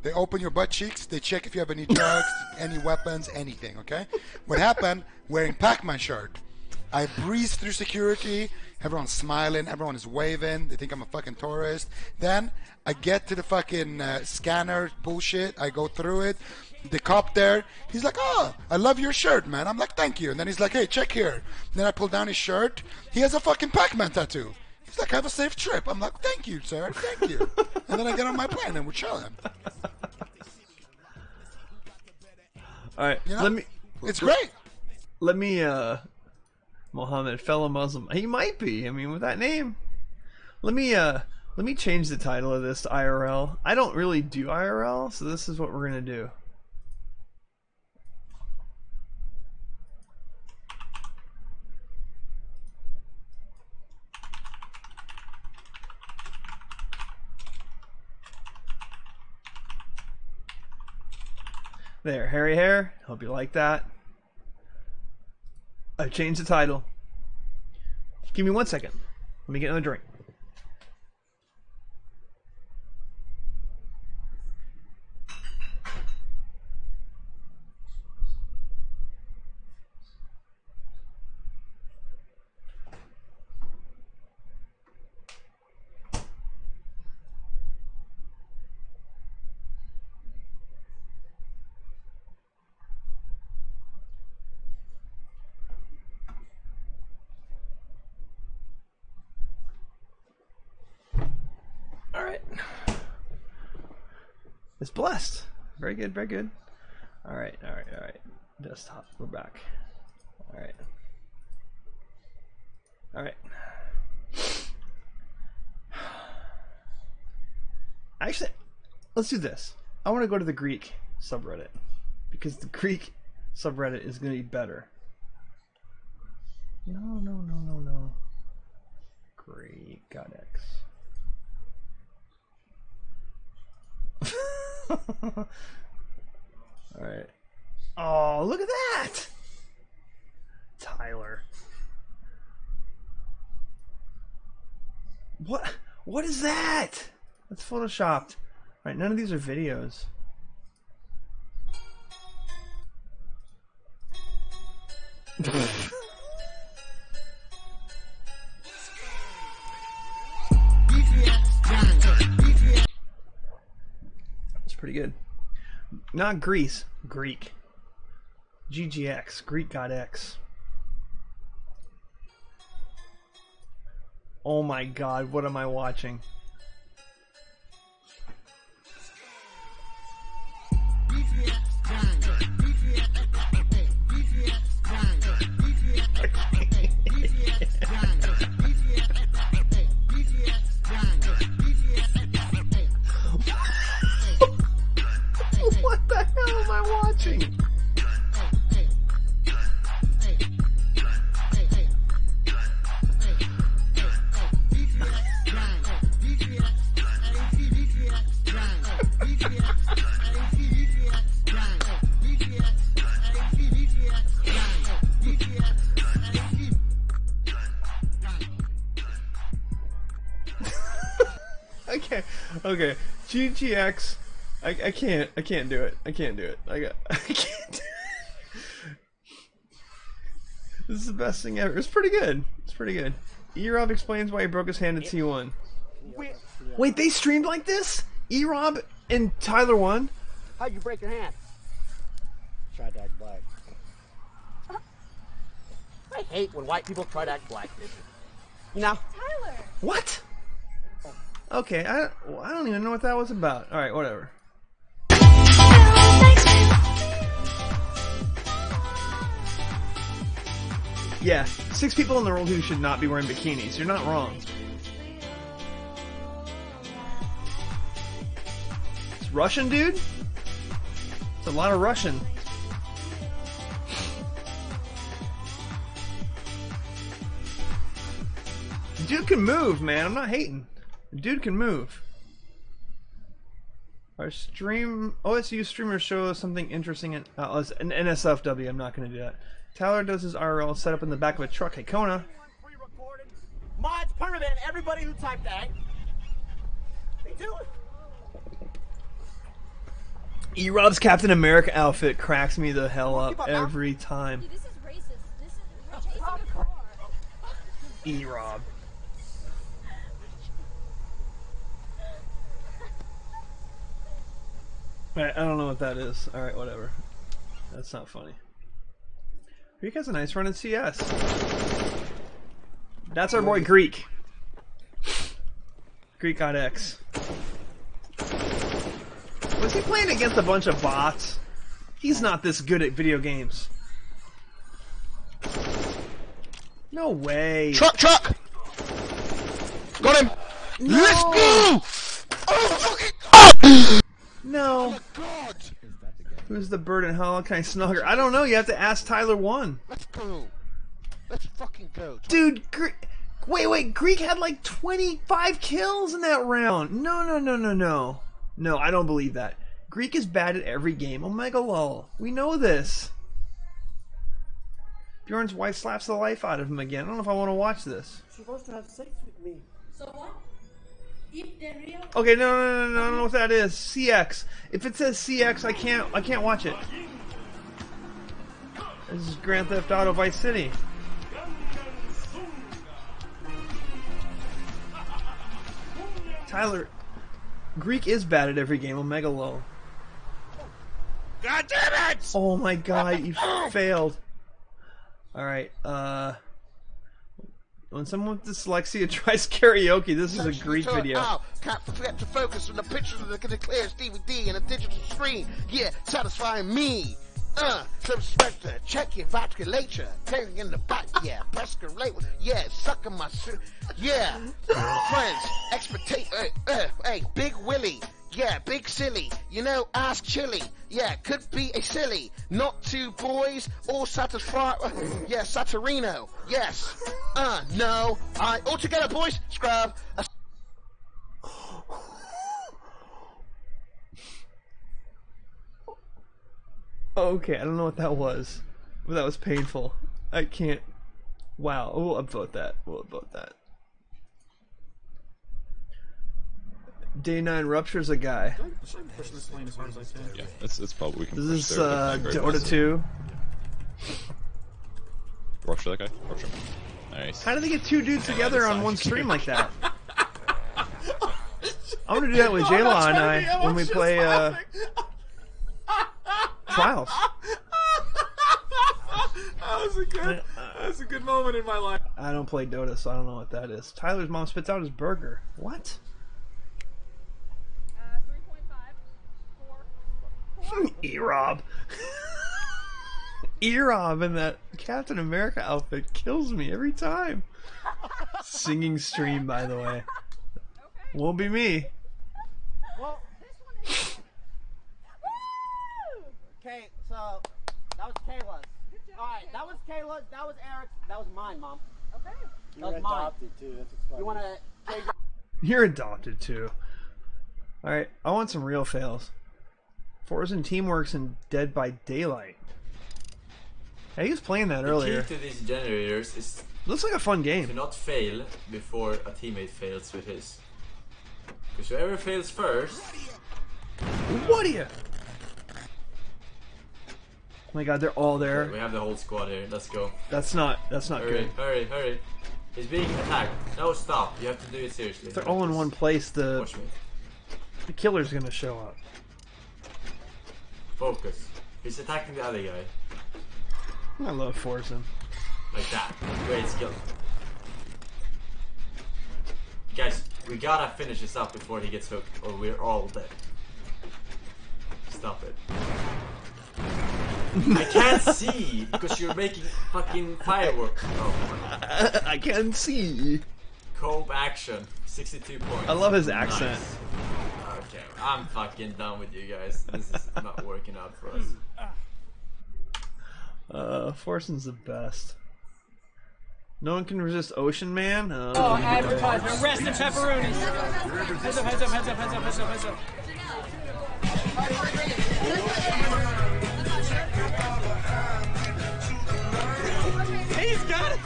they open your butt cheeks, they check if you have any drugs, any weapons, anything, okay? What happened, wearing Pac-Man shirt, I breeze through security, everyone's smiling, everyone is waving, they think I'm a fucking tourist. Then I get to the fucking uh, scanner bullshit, I go through it, the cop there, he's like, oh, I love your shirt, man. I'm like, thank you. And then he's like, hey, check here. And then I pull down his shirt, he has a fucking Pac-Man tattoo. He's like, have a safe trip. I'm like, thank you, sir, thank you. And then I get on my plane and we're chilling. All right, you know, let me. It's great. Let me, uh, Mohammed, fellow Muslim. He might be. I mean, with that name. Let me, uh, let me change the title of this to I R L. I don't really do I R L, so this is what we're gonna do. There, Harry Hair. Hope you like that. I've changed the title. Give me one second. Let me get another drink. is blessed. Very good, very good. All right, all right, all right. Desktop, we're back. All right. All right. Actually, let's do this. I want to go to the Greek subreddit because the Greek subreddit is going to be better. No, no, no, no, no. Greekgodx. Alright. Oh, look at that! Tyler. What? What is that? That's photoshopped. Alright, none of these are videos. Pretty good. Not Greece, Greek. G G X, Greekgodx. Oh my god, what am I watching? Okay, G G X. I, I can't. I can't do it. I can't do it. I got. I can't. Do it. This is the best thing ever. It's pretty good. It's pretty good. E-Rob explains why he broke his hand at C one. Wait, wait, they streamed like this? E-Rob and Tyler won. How'd you break your hand? Tried to act black. I hate when white people try to act black. You know. Tyler. What? Okay, I, I don't even know what that was about. Alright, whatever. Yeah, six people in the world who should not be wearing bikinis. You're not wrong. It's Russian, dude? It's a lot of Russian. Dude can move, man. I'm not hating. Dude can move. Our stream O S U streamers show us something interesting in uh, an N S F W. I'm not going to do that. Tyler does his R L set up in the back of a truck. Hey, Kona. Mods, permanent. Everybody who typed that, they do it. E-Rob's Captain America outfit cracks me the hell up every time. Dude, this is racist. This is we're chasing a car. E-Rob. I don't know what that is. Alright, whatever. That's not funny. Greek has a nice run in C S. That's our boy Greek. Greekgodx. Was he playing against a bunch of bots? He's not this good at video games. No way. Truck, truck! Got him! No. Let's go! Oh, fucking... Oh! No. God. Who's the bird and how long can I snuggle? I don't know. You have to ask Tyler one. Let's go. Let's fucking go. Dude, Gre wait, wait. Greek had like twenty-five kills in that round. No, no, no, no, no. No, I don't believe that. Greek is bad at every game. Omega lol. We know this. Bjorn's wife slaps the life out of him again. I don't know if I want to watch this. She wants to have sex with me. So what? Okay, no, no, no, no, I don't know what that is. C X. If it says C X, I can't, I can't watch it. This is Grand Theft Auto Vice City. Tyler, Greek is bad at every game. Omega low. God damn it! Oh my God, you failed. All right, uh, When someone with dyslexia tries karaoke, this is a Greek video. Out. Can't forget to focus on the pictures of the declares D V D and a digital screen. Yeah, satisfying me. Uh, subspector, check your vocabulary. Taking in the butt, yeah. Prescurate, yeah. Sucking my, yeah. Friends, expectate, uh, uh, hey, Big Willie, yeah. Big Silly, you know, ask Chili, yeah. Could be a silly, not two boys, all satisfied, uh, yeah. Saturino, yes. Uh, no, I all together, boys. Scrub. Uh, Okay, I don't know what that was, but that was painful. I can't. Wow, we'll upvote that. We'll upvote that. Day nine ruptures a guy. Yeah, that's that's probably we can. This is there, uh, Dota two. Yeah. Rupture that guy. Rupture. Nice. How do they get two dudes together on one stream like that? I'm gonna do that with J-Law and I when we play. Uh, Trials. That was a good. That was a good moment in my life. I don't play Dota, so I don't know what that is. Tyler's mom spits out his burger. What? Uh, three point five. Four. E-Rob. E-Rob in that Captain America outfit kills me every time. Singing stream, by the way. Okay. Won't be me. Well, this one is. Okay, so that was Kayla's. Alright, that was Kayla's, that was Eric's, that was mine, Mom. Okay. That You're was adopted mine. Too. That's what's funny. You wanna take You're adopted too. Alright, I want some real fails. Forsen Teamworks and Dead by Daylight. Hey, he was playing that the earlier. The key to these generators is looks like a fun game. To not fail before a teammate fails with his. Because whoever fails first. What are you? Oh my god, they're all there. Okay, we have the whole squad here. Let's go. That's not. That's not hurry, good. Hurry, hurry, hurry! He's being attacked. No, stop! You have to do it seriously. If they're all in one place. The Watch me. The killer's gonna show up. Focus. He's attacking the other guy. I love Forsen. Like that. Great skill. Guys, we gotta finish this up before he gets hooked, or we're all dead. Stop it. I can't see because you're making fucking fireworks. Oh. I can't see. Cope action, sixty-two points. I love his accent. Nice. Okay, I'm fucking done with you guys. This is not working out for us. Uh, Forsen's the best. No one can resist Ocean Man. Uh, oh, advertisement! Rest in pepperonis. Heads up! Heads up! Heads up! Heads up! Heads up! Heads up! He's got it!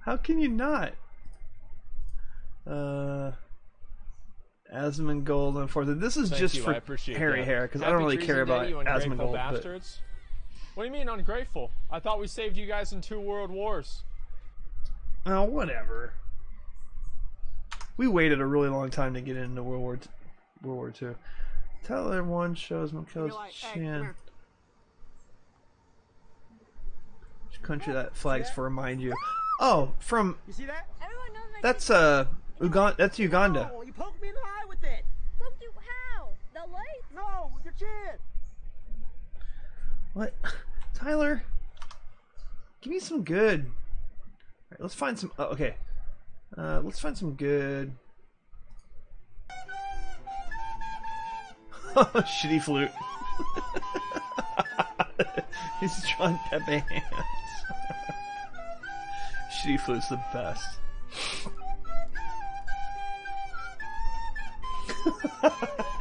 How can you not? Uh, Asmongold, unfortunately. This is Thank just you, for hairy that. hair, because I don't really care about Asmongold. Bastards. But... What do you mean ungrateful? I thought we saved you guys in two world wars. Oh, whatever. We waited a really long time to get into World War Two. World War Two. Tell everyone shows McCall's like, chin. Hey, Which country that flag's that? for? Remind you. Oh, from. You see that? Everyone knows my that's uh, Uganda. That's Uganda. No, you poked me in the eye with it. Poked you how? The light? No, with your chin. What, Tyler? Give me some good. All right, let's find some. Oh, okay. Uh, let's find some good. Shitty flute. He's John Pepe hands. Shitty flute's the best.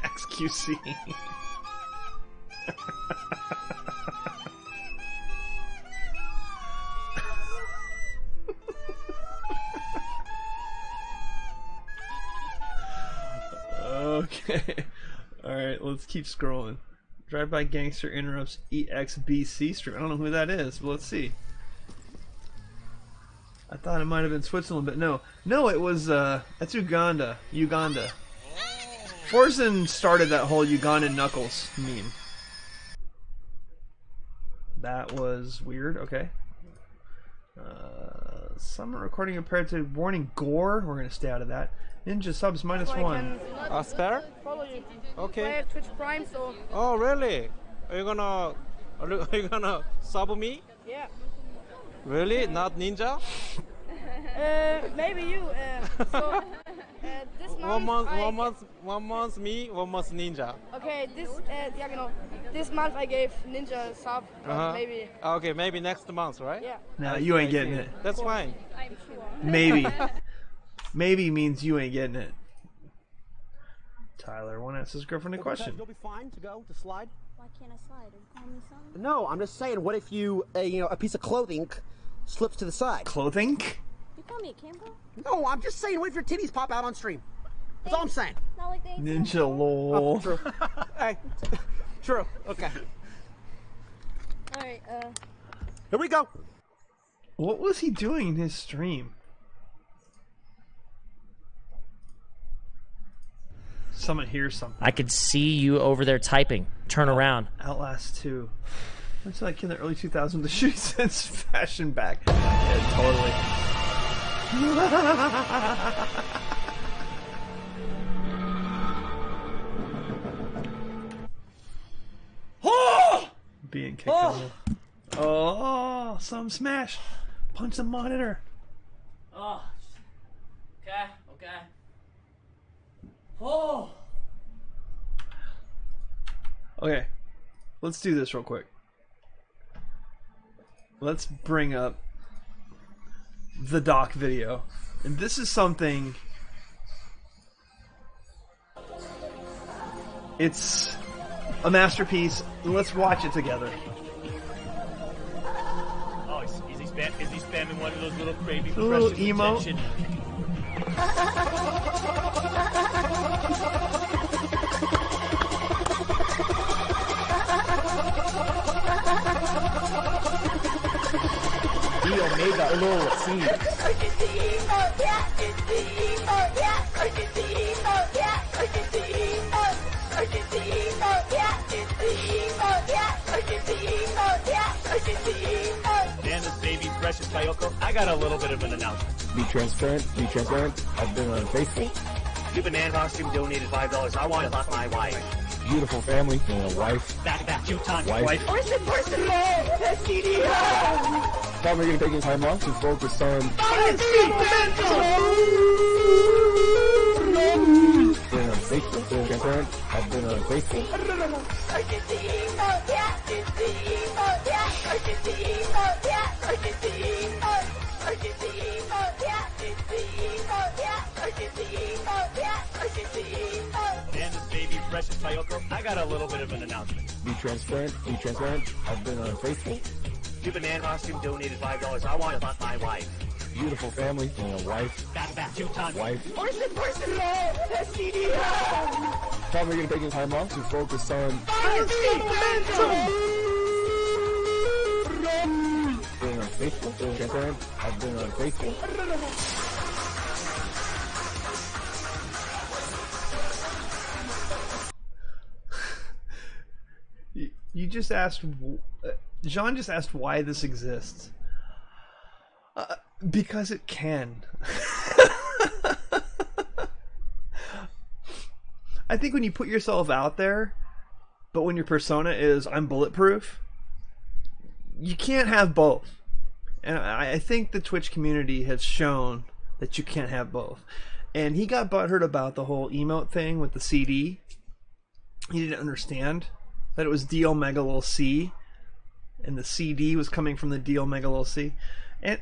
X Q C. Okay. Alright, let's keep scrolling. Drive by Gangster interrupts E X B C stream. I don't know who that is, but let's see. I thought it might have been Switzerland, but no. No, it was, uh, that's Uganda. Uganda. Forsen started that whole Ugandan Knuckles meme. That was weird. Okay. Uh, summer recording imperative warning gore. We're gonna stay out of that. Ninja subs minus so one. Uh, spare? Follow you. Okay. I have Twitch Prime, so. Oh really? Are you gonna? Are you gonna sub me? Yeah. Really? Yeah. Not Ninja? Uh, maybe you. Uh, so, uh, this month one month, I one month, one month me, one month Ninja. Okay, this, uh, yeah, you know, this month I gave Ninja a sub, uh-huh. maybe. Okay, maybe next month, right? Yeah. No, you ain't getting it. That's fine. I'm sure. Maybe. Maybe means you ain't getting it. Tyler, want to ask his girlfriend a question? You'll be fine to go to slide. Why can't I slide? Are you calling me something? No, I'm just saying. What if you, uh, you know, a piece of clothing slips to the side? Clothing? You call me a camera? No, I'm just saying, what if your titties pop out on stream? That's all I'm saying. Not like they Ninja lol. Oh, true. Hey, true. Okay. All right. Uh. Here we go. What was he doing in his stream? Someone hears something. I could see you over there typing. Turn around. Outlast two. Looks like in the early two thousands, the shoe sense fashion back. Yeah, totally. Oh! Being kicked oh! over. Oh, some smash. Punch the monitor. Oh. Okay, okay. Oh. Okay. Let's do this real quick. Let's bring up the doc video, and this is something, it's a masterpiece. Let's watch it together. Oh, is, is, he, spam, is he spamming one of those little crazy little emo? Made that little scene. I can see emote, yeah. I can see emote, yeah. I can see emote, yeah. I can see emote. I can see emote, yeah. I can see emote, yeah. I can see emote, yeah. I can see emote. Dan, this baby's precious, Tayoko. I got a little bit of an announcement. Be transparent. Be transparent. I've been unfaithful. You banana costume donated five dollars. I want to love my wife. Beautiful family, and a wife. Back, back, two times, wife. Forsen, Forsen, S T D O! Probably gonna take his time off to focus on. I've been unfaithful, been transparent. I've been unfaithful. I can see emote, yeah. I can see emote, yeah. I can see emote, yeah. I can see emote. I can see emote, yeah. I can see emote, yeah. I can see emote, yeah. I can see emote. And this baby, precious Tayoko, I got a little bit of an announcement. Be transparent. Be transparent. I've been unfaithful. You banana costume donated five dollars. I want to fuck my wife. Beautiful family, and a wife. Back, back, two times. Wife. Person, person, man. S T D O. Probably gonna take his time off to focus on. Momentum. Been unfaithful. Been transparent. I've been unfaithful. You just asked. Uh, Jean just asked why this exists. Uh, because it can. I think when you put yourself out there, but when your persona is "I'm bulletproof," you can't have both. And I, I think the Twitch community has shown that you can't have both. And he got butthurt about the whole emote thing with the C D. He didn't understand that it was D Omega Little C, and the C D was coming from the D Omega Little C. And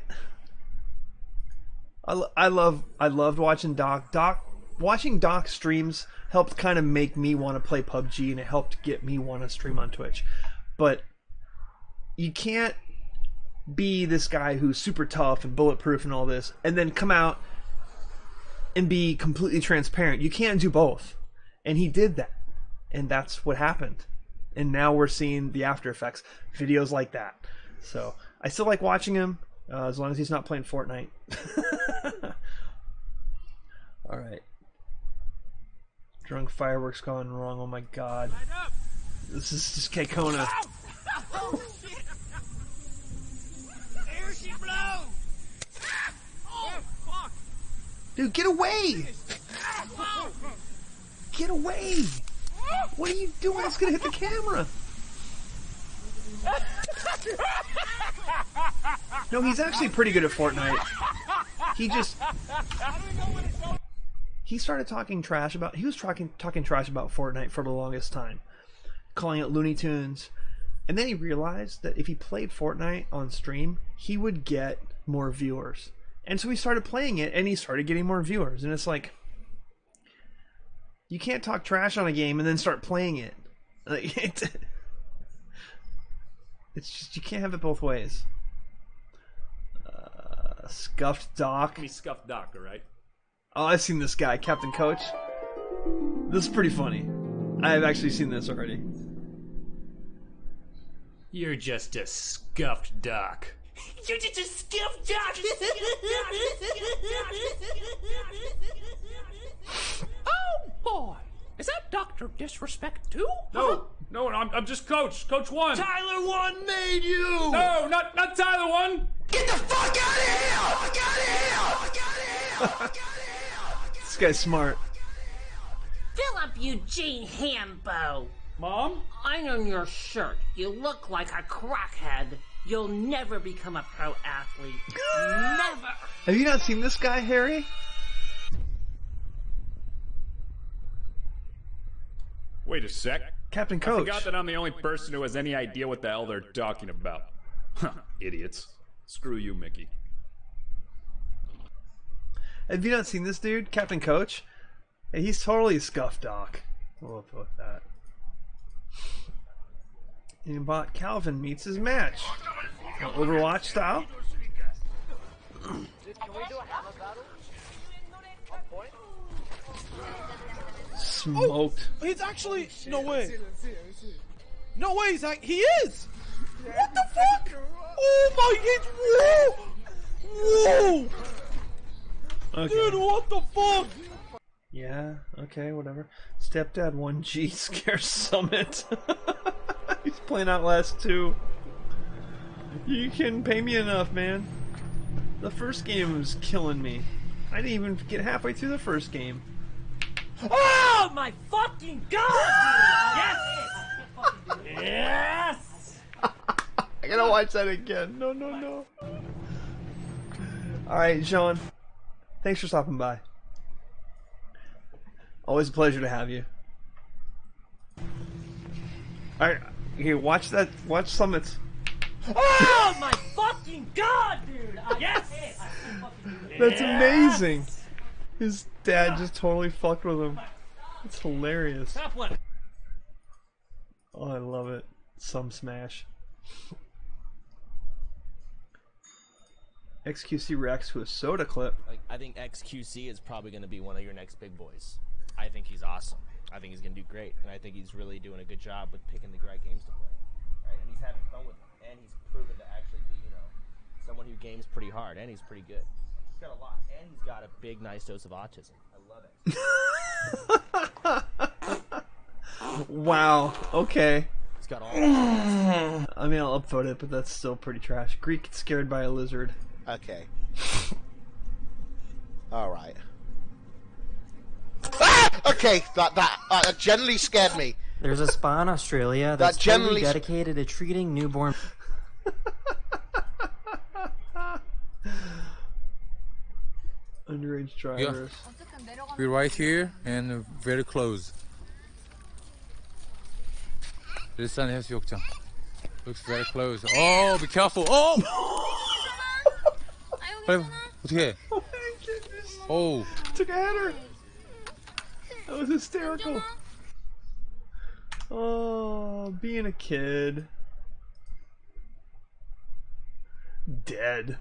I, I love, I loved watching Doc. Doc, watching Doc streams helped kind of make me want to play P U B G, and it helped get me want to stream on Twitch. But you can't be this guy who's super tough and bulletproof and all this, and then come out and be completely transparent. You can't do both, and he did that, and that's what happened. And now we're seeing the after effects, videos like that. So I still like watching him, uh, as long as he's not playing Fortnite. All right. Drunk fireworks gone wrong. Oh my god. This is just Kekona. Dude, get away! Get away! What are you doing? It's gonna hit the camera! No, he's actually pretty good at Fortnite. He just... He started talking trash about... He was talking, talking trash about Fortnite for the longest time. Calling it Looney Tunes. And then he realized that if he played Fortnite on stream, he would get more viewers. And so he started playing it, and he started getting more viewers. And it's like... You can't talk trash on a game and then start playing it. Like, it's, it's just... You can't have it both ways. Uh, scuffed Doc. Give me Scuffed Doc, alright? Oh, I've seen this guy, Captain Coach. This is pretty funny. I have actually seen this already. You're just a scuffed doc. You're just a scuffed doc! Oh boy! Is that Doctor Disrespect too? No, no, I'm, I'm just Coach. Coach One. Tyler One made you. No, not not Tyler One. Get the fuck out of here! Fuck out of here! Fuck out of here! This guy's smart. Philip Eugene Hambo. Mom? I own your shirt. You look like a crackhead. You'll never become a pro athlete. Never. Have you not seen this guy, Harry? Wait a sec. Captain Coach. I forgot that I'm the only person who has any idea what the hell they're talking about. Huh, idiots. Screw you, Mickey. Have you not seen this dude, Captain Coach? He's totally a scuffed doc. We'll put that. And bot Calvin meets his match. Now, Overwatch style. Can we do a hammer battle? Smoked. Oh, he's actually no way. No way. He's like, he is. What the fuck? Oh my god! Whoa! Whoa! Okay. Dude, what the fuck? Yeah. Okay. Whatever. Stepdad one G Scare Summit. He's playing Outlast two. You can pay me enough, man. The first game was killing me. I didn't even get halfway through the first game. Oh my fucking god! Yes! Yes! I gotta watch that again. No, no, no. Alright, Sean. Thanks for stopping by. Always a pleasure to have you. Alright. Okay, watch that. Watch Summits. Oh my fucking god, dude! I yes! That's yes! amazing. His dad just totally fucked with him. It's hilarious. Oh, I love it. Some smash. X Q C reacts to a soda clip. Like, I think X Q C is probably going to be one of your next big boys. I think he's awesome. I think he's going to do great, and I think he's really doing a good job with picking the right games to play. Right? And he's having fun with them, and he's proven to actually be, you know, someone who games pretty hard, and he's pretty good. He's got a lot, and he's got a big, nice dose of autism. I love it. Wow. Okay. He's got all. I mean, I'll upvote it, but that's still pretty trash. Greek gets scared by a lizard. Okay. All right. Ah! Okay, that that uh, that generally scared me. There's a spa in Australia that's that generally dedicated to treating newborn. Underage drivers. Yeah. We're right here and very close. This one has Yokchan. Looks very close. Oh, be careful! Oh. Okay. Oh. Took a header. That was hysterical. Oh, being a kid. Dead.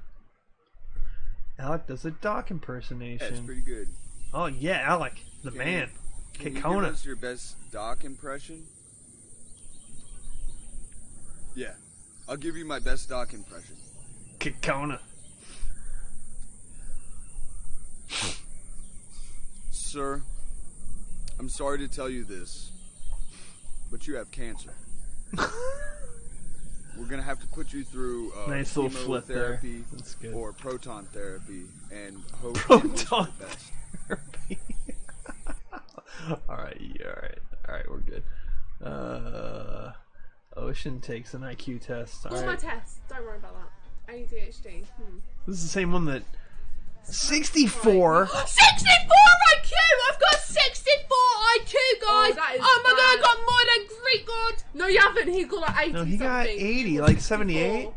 Alec does a doc impersonation. That's yeah, pretty good. Oh yeah, Alec, the can man. You, can Kekona. You give us your best doc impression? Yeah, I'll give you my best doc impression. Kekona. Sir. I'm sorry to tell you this, but you have cancer. we're gonna have to put you through uh, nice little flip therapy there. Or proton therapy, and hope proton the best. therapy. all right, yeah, all right, all right, we're good. Uh, Ocean takes an I Q test. All What's right. my test? Don't worry about that. A D H D. Hmm. This is the same one that. sixty-four. sixty-four I Q! I've got sixty-four I Q, guys! Oh, oh my bad. God, I got more than Greekgodx! No, you haven't. He got like eighty. No, he something. got eighty, like seventy-eight.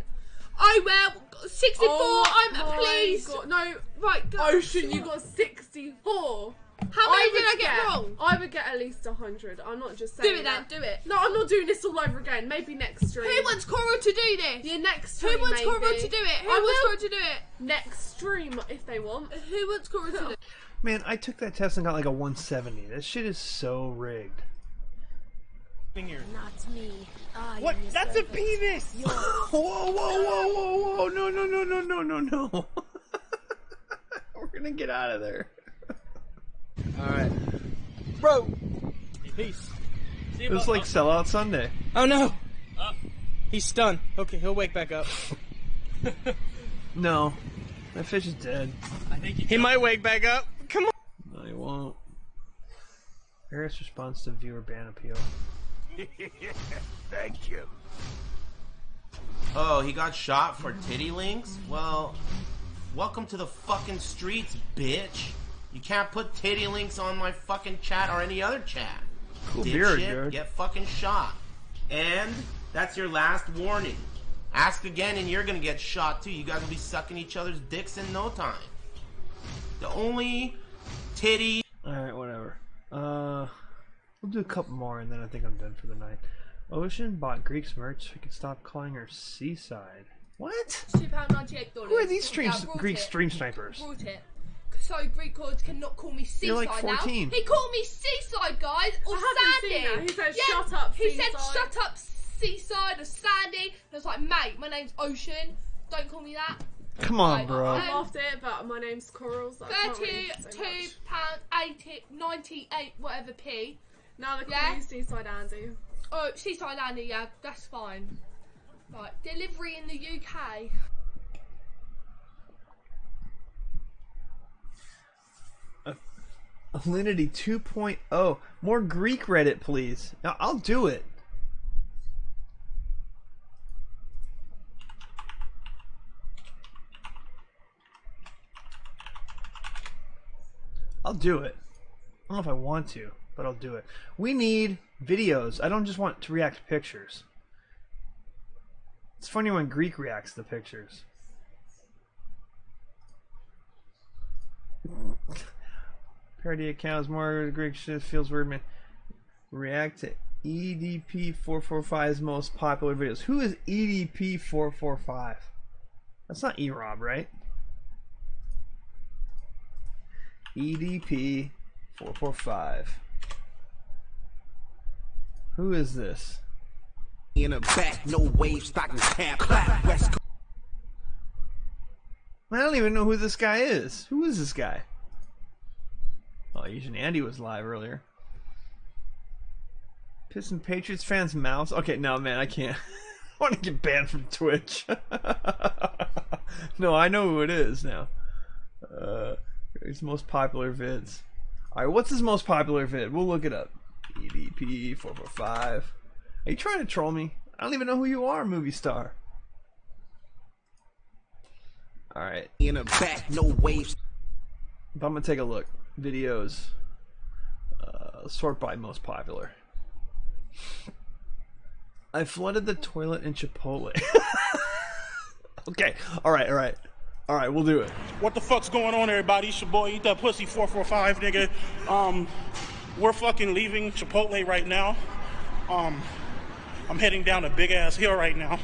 Oh, well, sixty-four. Oh, I'm pleased. God. No, right, guys. Ocean, you got sixty-four. How many I did I get, get wrong? I would get at least one hundred. I'm not just saying. Do it then, do it. No, I'm not doing this all over again. Maybe next stream. Who wants Coral to do this? Yeah, next stream. Who wants maybe. Coral to do it? Who I wants Coral to do it? Next stream, if they want. Who wants Coral to do it? Man, I took that test and got like a one seventy. That shit is so rigged. Fingers. Not me. Oh, what? That's a Beavis! whoa, whoa, whoa, whoa, whoa. No, no, no, no, no, no, no. We're gonna get out of there. Alright. Bro! Peace. See you it was like Sellout Sunday. Oh no! Uh, He's stunned. Okay, he'll wake back up. No. That fish is dead. I think he, he might wake back up. Come on! No, he won't. Harris responds to viewer ban appeal. Thank you. Oh, he got shot for titty links? Well, welcome to the fucking streets, bitch. You can't put titty links on my fucking chat or any other chat. Cool beer, dude. Get fucking shot. And that's your last warning. Ask again and you're gonna get shot too. You guys will be sucking each other's dicks in no time. The only titty... Alright, whatever. Uh, we'll do a couple more and then I think I'm done for the night. Ocean bought Greek's merch so we could stop calling her Seaside. What? Who are these stream, yeah, Greek it. stream snipers? So Greekgodx cannot call me Seaside. You're like fourteen. Now. He called me Seaside, guys, or Sandy. He said, yeah, shut up, He seaside. said, shut up, Seaside, or Sandy. And I was like, mate, my name's Ocean. Don't call me that. Come on, like, bro. I laughed at it, but my name's Corals. thirty-two pounds ninety-eight, whatever P. Now they call yeah. me Seaside Andy. Oh, Seaside Andy, yeah, that's fine. Right, delivery in the U K. Alinity two point oh. More Greek Reddit, please. Now I'll do it. I'll do it. I don't know if I want to, but I'll do it. We need videos. I don't just want to react to pictures. It's funny when Greek reacts to pictures. Parody accounts, more Greek shit feels weird, man. React to E D P four forty-five's most popular videos. Who is E D P four forty-five? That's not E-Rob, right? E D P four forty-five. Who is this? In a back, no wave, stocking cap, clap, west. I don't even know who this guy is. Who is this guy? Oh, Asian Andy was live earlier. Pissing Patriots fans' mouths. Okay, no, man, I can't. I want to get banned from Twitch. No, I know who it is now. Uh, his most popular vids. All right, what's his most popular vid? We'll look it up. E D P four forty-five. Are you trying to troll me? I don't even know who you are, movie star. All right. In a back, no waves. But I'm gonna take a look. Videos, uh, sort by most popular. I flooded the toilet in Chipotle. Okay, all right, all right, all right. We'll do it. What the fuck's going on, everybody? It's your boy, Eat That Pussy four forty-five, nigga. Um, we're fucking leaving Chipotle right now. Um, I'm heading down a big ass hill right now,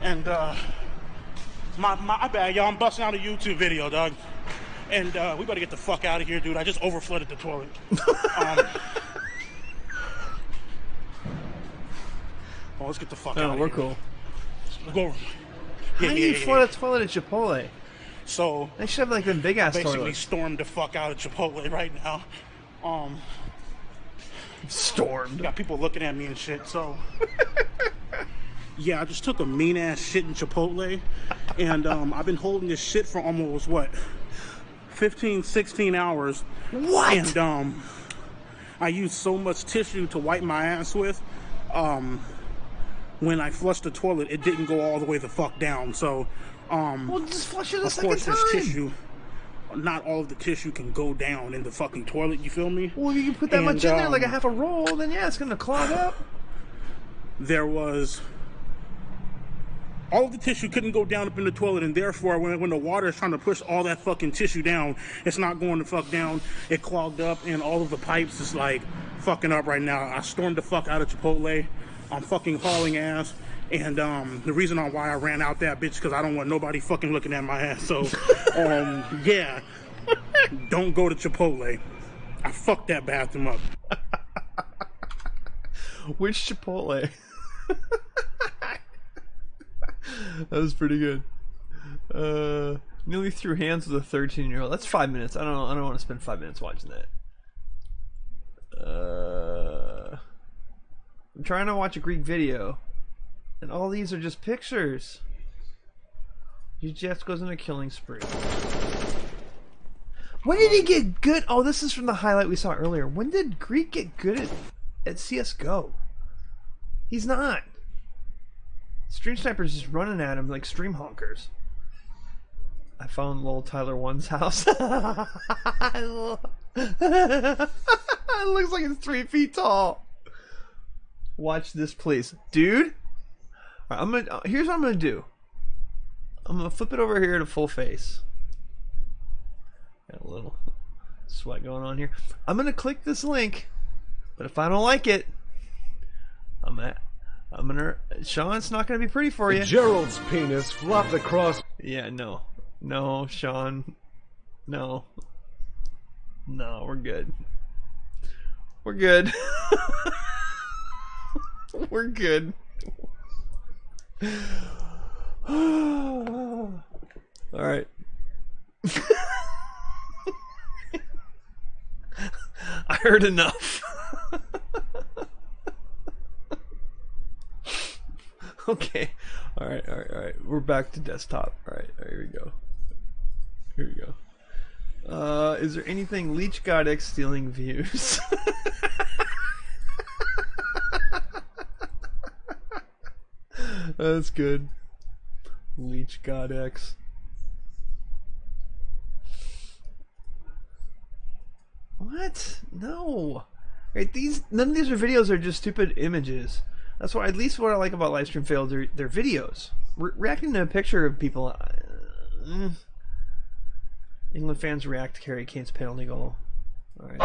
and uh, my my bad, y'all. I'm busting out a YouTube video, dog. And uh, we better get the fuck out of here, dude. I just overflooded the toilet. Um, oh, let's get the fuck no, out of here. No, we're cool. Let's go. Yeah, How yeah, do you yeah, flood yeah. a toilet at Chipotle? So they should have like them big ass toilets. Basically, stormed the fuck out of Chipotle right now. Um, stormed. Got people looking at me and shit. So Yeah, I just took a mean ass shit in Chipotle, and um, I've been holding this shit for almost what, fifteen, sixteen hours. What? And um, I used so much tissue to wipe my ass with. Um, when I flushed the toilet, it didn't go all the way the fuck down. So, um, well, just flush it a second time. Of course, there's tissue. Not all of the tissue can go down in the fucking toilet. You feel me? Well, if you put that and, much in um, there, like a half a roll, then yeah, it's gonna clog up. There was. All of the tissue couldn't go down up in the toilet, and therefore, when, when the water is trying to push all that fucking tissue down, it's not going the fuck down. It clogged up, and all of the pipes is like fucking up right now. I stormed the fuck out of Chipotle. I'm fucking hauling ass, and um, the reason on why I ran out that bitch because I don't want nobody fucking looking at my ass. So, um, yeah, don't go to Chipotle. I fucked that bathroom up. Which Chipotle? That was pretty good. Uh, nearly threw hands with a thirteen-year-old. That's five minutes. I don't. I don't want to spend five minutes watching that. Uh, I'm trying to watch a Greek video, and all these are just pictures. Jeff goes on a killing spree. When did he get good? Oh, this is from the highlight we saw earlier. When did Greek get good at at C S G O? He's not. Stream snipers just running at him like stream honkers. I found little Tyler One's house. It looks like it's three feet tall. Watch this, please, dude. All right, I'm gonna. Here's what I'm gonna do. I'm gonna flip it over here to full face. Got a little sweat going on here. I'm gonna click this link, but if I don't like it, I'm at. I'm gonna. Sean, it's not gonna be pretty for you. Gerald's penis flopped across. Yeah, no, no, Sean, no, no. We're good. We're good. We're good. All right. I heard enough. Okay, all right, all right, all right. We're back to desktop. All right, all right, here we go. Here we go. Uh, is there anything Leech Godx stealing views? That's good. Leech God X. What? No. Right? These none of these are videos. Are just stupid images. That's what, at least what I like about livestream fails, their their videos. Re reacting to a picture of people. Uh, England fans react to Harry Kane's penalty goal. All right.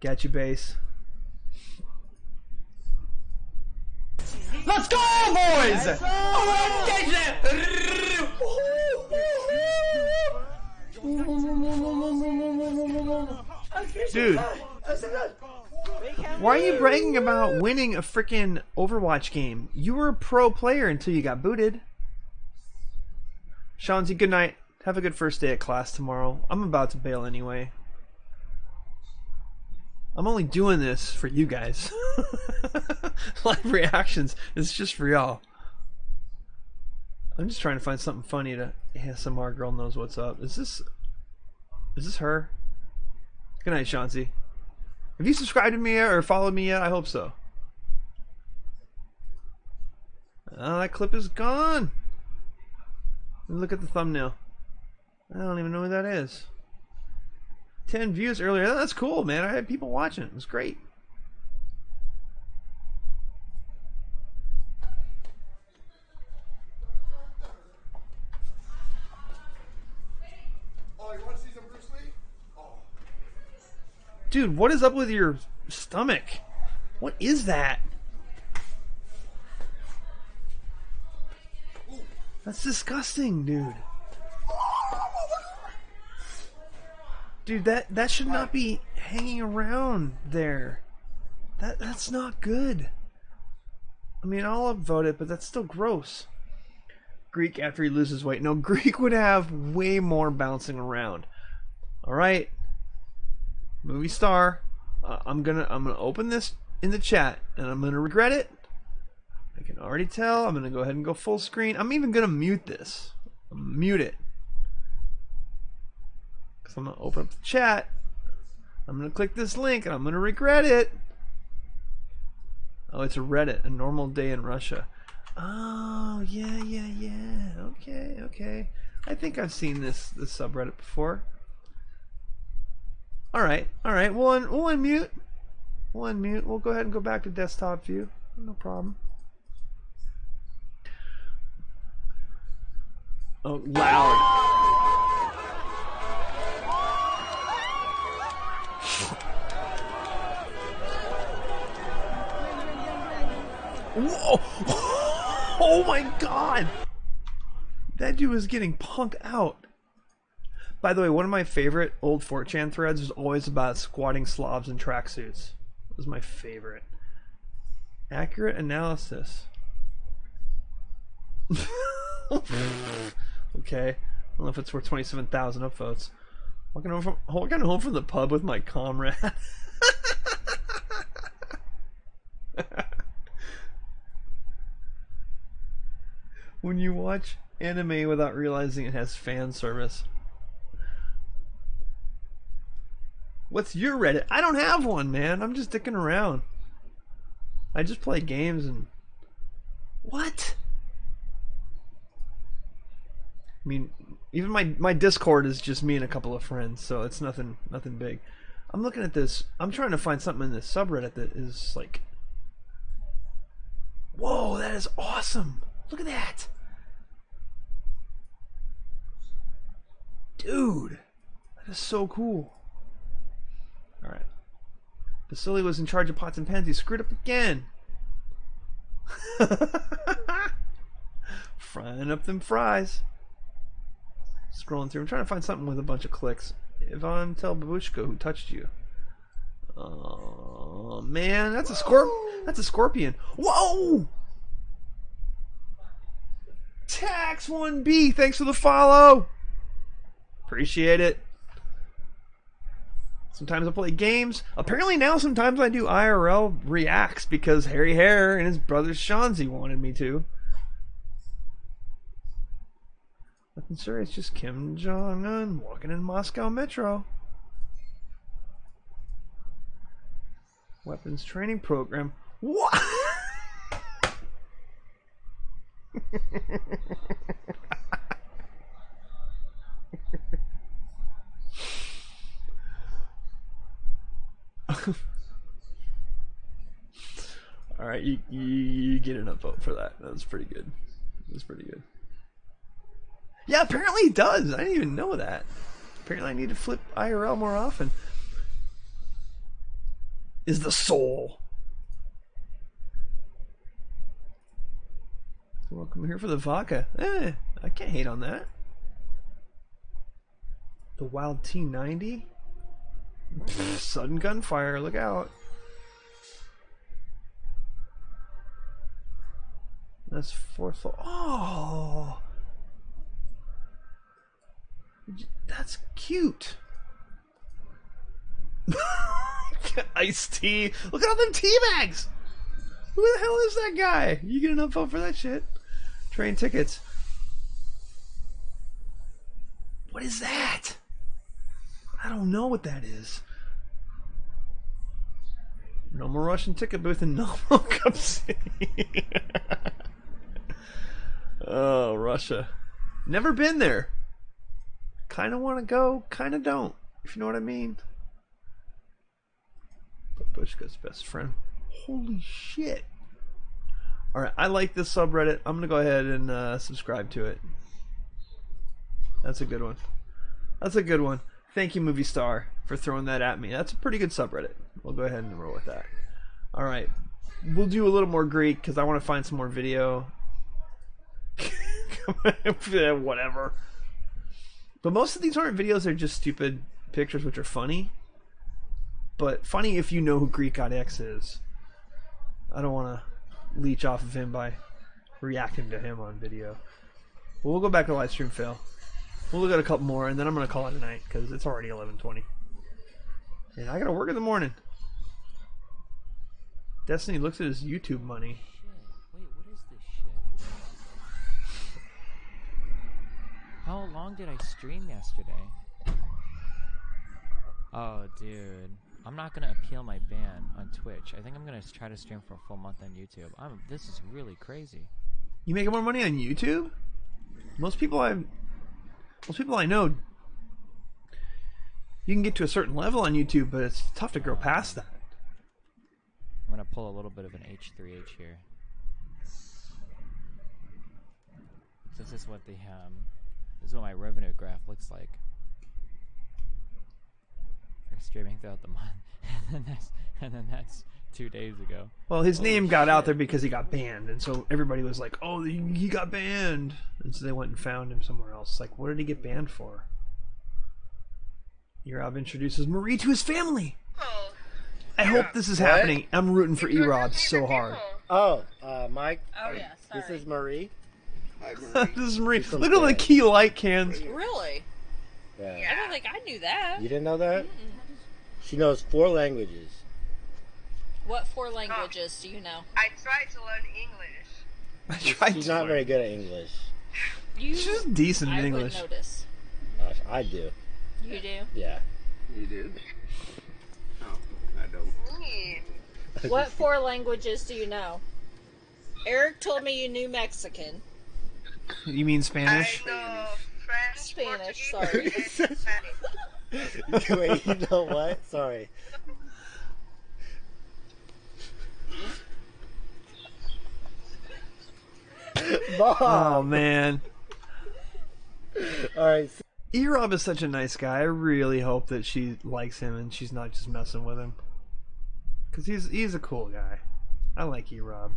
Got you, base. Let's go, boys! Let's go. Oh, let's dude, why are you bragging about winning a freaking Overwatch game? You were a pro player until you got booted. Shanzi, good night. Have a good first day at class tomorrow. I'm about to bail anyway. I'm only doing this for you guys. Live reactions. It's just for y'all. I'm just trying to find something funny to A S M R girl knows what's up. Is this is this her? Good night, Shanzi. Have you subscribed to me or followed me yet? I hope so. Oh, that clip is gone. Look at the thumbnail. I don't even know who that is. Ten views earlier. Oh, that's cool, man. I had people watching. It was great. Dude, what is up with your stomach? What is that? That's disgusting, dude. Dude, that that should not be hanging around there. That that's not good. I mean, I'll upvote it, but that's still gross. Greek after he loses weight. No, Greek would have way more bouncing around. All right, movie star. Uh, I'm gonna I'm gonna open this in the chat, and I'm gonna regret it. I can already tell. I'm gonna go ahead and go full screen. I'm even gonna mute this. Mute it. Cause I'm gonna open up the chat. I'm gonna click this link, and I'm gonna regret it. Oh, it's a Reddit. A normal day in Russia. Oh yeah, yeah, yeah. Okay, okay. I think I've seen this this subreddit before. All right, all right. We'll un we'll unmute. We'll unmute. We'll go ahead and go back to desktop view. No problem. Oh, loud. Whoa! Oh my God! That dude was getting punked out. By the way, one of my favorite old four chan threads was always about squatting slobs in tracksuits. It was my favorite. Accurate analysis. Okay. I don't know if it's worth twenty-seven thousand upvotes. Walking home from, walking home from the pub with my comrade. When you watch anime without realizing it has fan service. What's your Reddit? I don't have one, man. I'm just dicking around. I just play games and... What? I mean, even my, my Discord is just me and a couple of friends, so it's nothing nothing big. I'm looking at this. I'm trying to find something in this subreddit that is like... Whoa, that is awesome. Look at that. Dude, that is so cool. Alright. Vasily was in charge of pots and pans. He screwed up again. Frying up them fries. Scrolling through. I'm trying to find something with a bunch of clicks. Ivan, tell Babushka who touched you. Oh, man. That's a scorp. That's a scorpion. Whoa! Tax one B, thanks for the follow. Appreciate it. Sometimes I play games. Apparently now sometimes I do I R L reacts because Hairy Hair and his brother Shanzi wanted me to. Nothing serious, just Kim Jong-un walking in Moscow Metro. Weapons training program. What? All right, you, you you get an upvote for that. That was pretty good. That was pretty good. Yeah, apparently it does. I didn't even know that. Apparently I need to flip I R L more often. Is the soul. Welcome here for the vodka. Eh, I can't hate on that. The wild T ninety. Pfft, sudden gunfire, look out. That's fourth floor. Oh! That's cute. Iced tea. Look at all them tea bags! Who the hell is that guy? You get an upvote for that shit. Train tickets. What is that? I don't know what that is. No more Russian ticket booth in no more Cup City. Oh, Russia. Never been there. Kinda wanna go, kinda don't, if you know what I mean. But Bushka's best friend. Holy shit. Alright, I like this subreddit. I'm going to go ahead and uh, subscribe to it. That's a good one. That's a good one. Thank you, Movie Star, for throwing that at me. That's a pretty good subreddit. We'll go ahead and roll with that. Alright, we'll do a little more Greek because I want to find some more video. Yeah, whatever. But most of these aren't videos, they're just stupid pictures which are funny. But funny if you know who Greekgodx is. I don't want to leech off of him by reacting to him on video. We'll go back to live stream fail. We'll look at a couple more, and then I'm going to call it a night, because it's already eleven twenty. And I got to work in the morning. Destiny looks at his YouTube money. Wait, what is this shit? How long did I stream yesterday? Oh, dude. I'm not going to appeal my ban on Twitch. I think I'm going to try to stream for a full month on YouTube. I'm, this is really crazy. You making more money on YouTube? Most people I most people I know, you can get to a certain level on YouTube, but it's tough to grow past that. I'm going to pull a little bit of an H three H here. This is what the um, this is what my revenue graph looks like. Streaming throughout the month, and, then that's, and then that's two days ago. Well, his Holy name got shit. out there because he got banned, and so everybody was like, "Oh, he got banned," and so they went and found him somewhere else. Like, what did he get banned for? E-Rob introduces Marie to his family. Oh, I yeah. hope this is what? happening. I'm rooting for E-Rob so hard. People. Oh, uh, Mike. Oh yeah, sorry. This is Marie. Hi, Marie. This is Marie. She's Look at all the key light cans. Really? Yeah. yeah. I don't think I knew that. You didn't know that? Mm-mm. She knows four languages. What four languages oh, do you know? I tried to learn English. I tried She's to not learn. very good at English. You, She's decent at English. I would notice. Gosh, I do. You do? Yeah. You do? Oh, I don't. What four languages do you know? Eric told me you knew Mexican. You mean Spanish? I know French, Spanish, Portuguese, sorry. Wait, you know what? Sorry. Mom. Oh, man. All right. E-Rob is such a nice guy. I really hope that she likes him and she's not just messing with him. Because he's, he's a cool guy. I like E-Rob.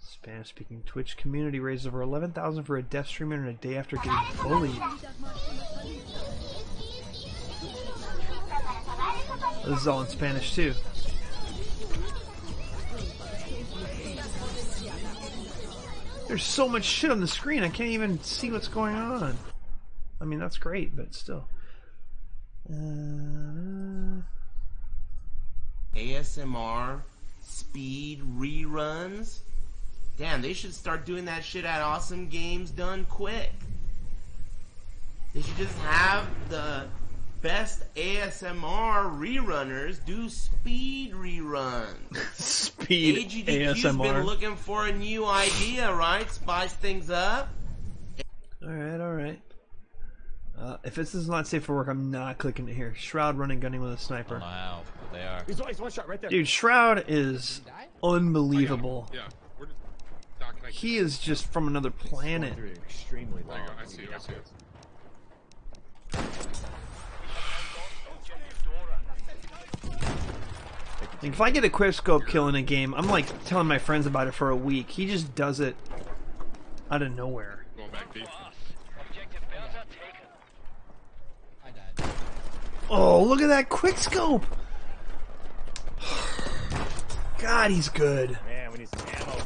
Spanish-speaking Twitch community raised over eleven thousand dollars for a deaf streamer in a day after getting bullied. This is all in Spanish, too. There's so much shit on the screen, I can't even see what's going on. I mean, that's great, but still. Uh... A S M R, speed reruns. Damn, they should start doing that shit at Awesome Games Done Quick. They should just have the best A S M R rerunners do speed reruns. Speed A G D Q's A S M R. Been looking for a new idea, right? Spice things up. Alright, alright. Uh, if this is not safe for work, I'm not clicking it here. Shroud running gunning with a sniper. Wow, they are. There's always one shot right there. Dude, Shroud is unbelievable. Yeah. He is just from another planet. Extremely long. I see it, I see it. Like if I get a quickscope kill in a game, I'm like telling my friends about it for a week. He just does it out of nowhere. Going back deep. Oh, look at that quickscope! God, he's good. Man, we need some ammo.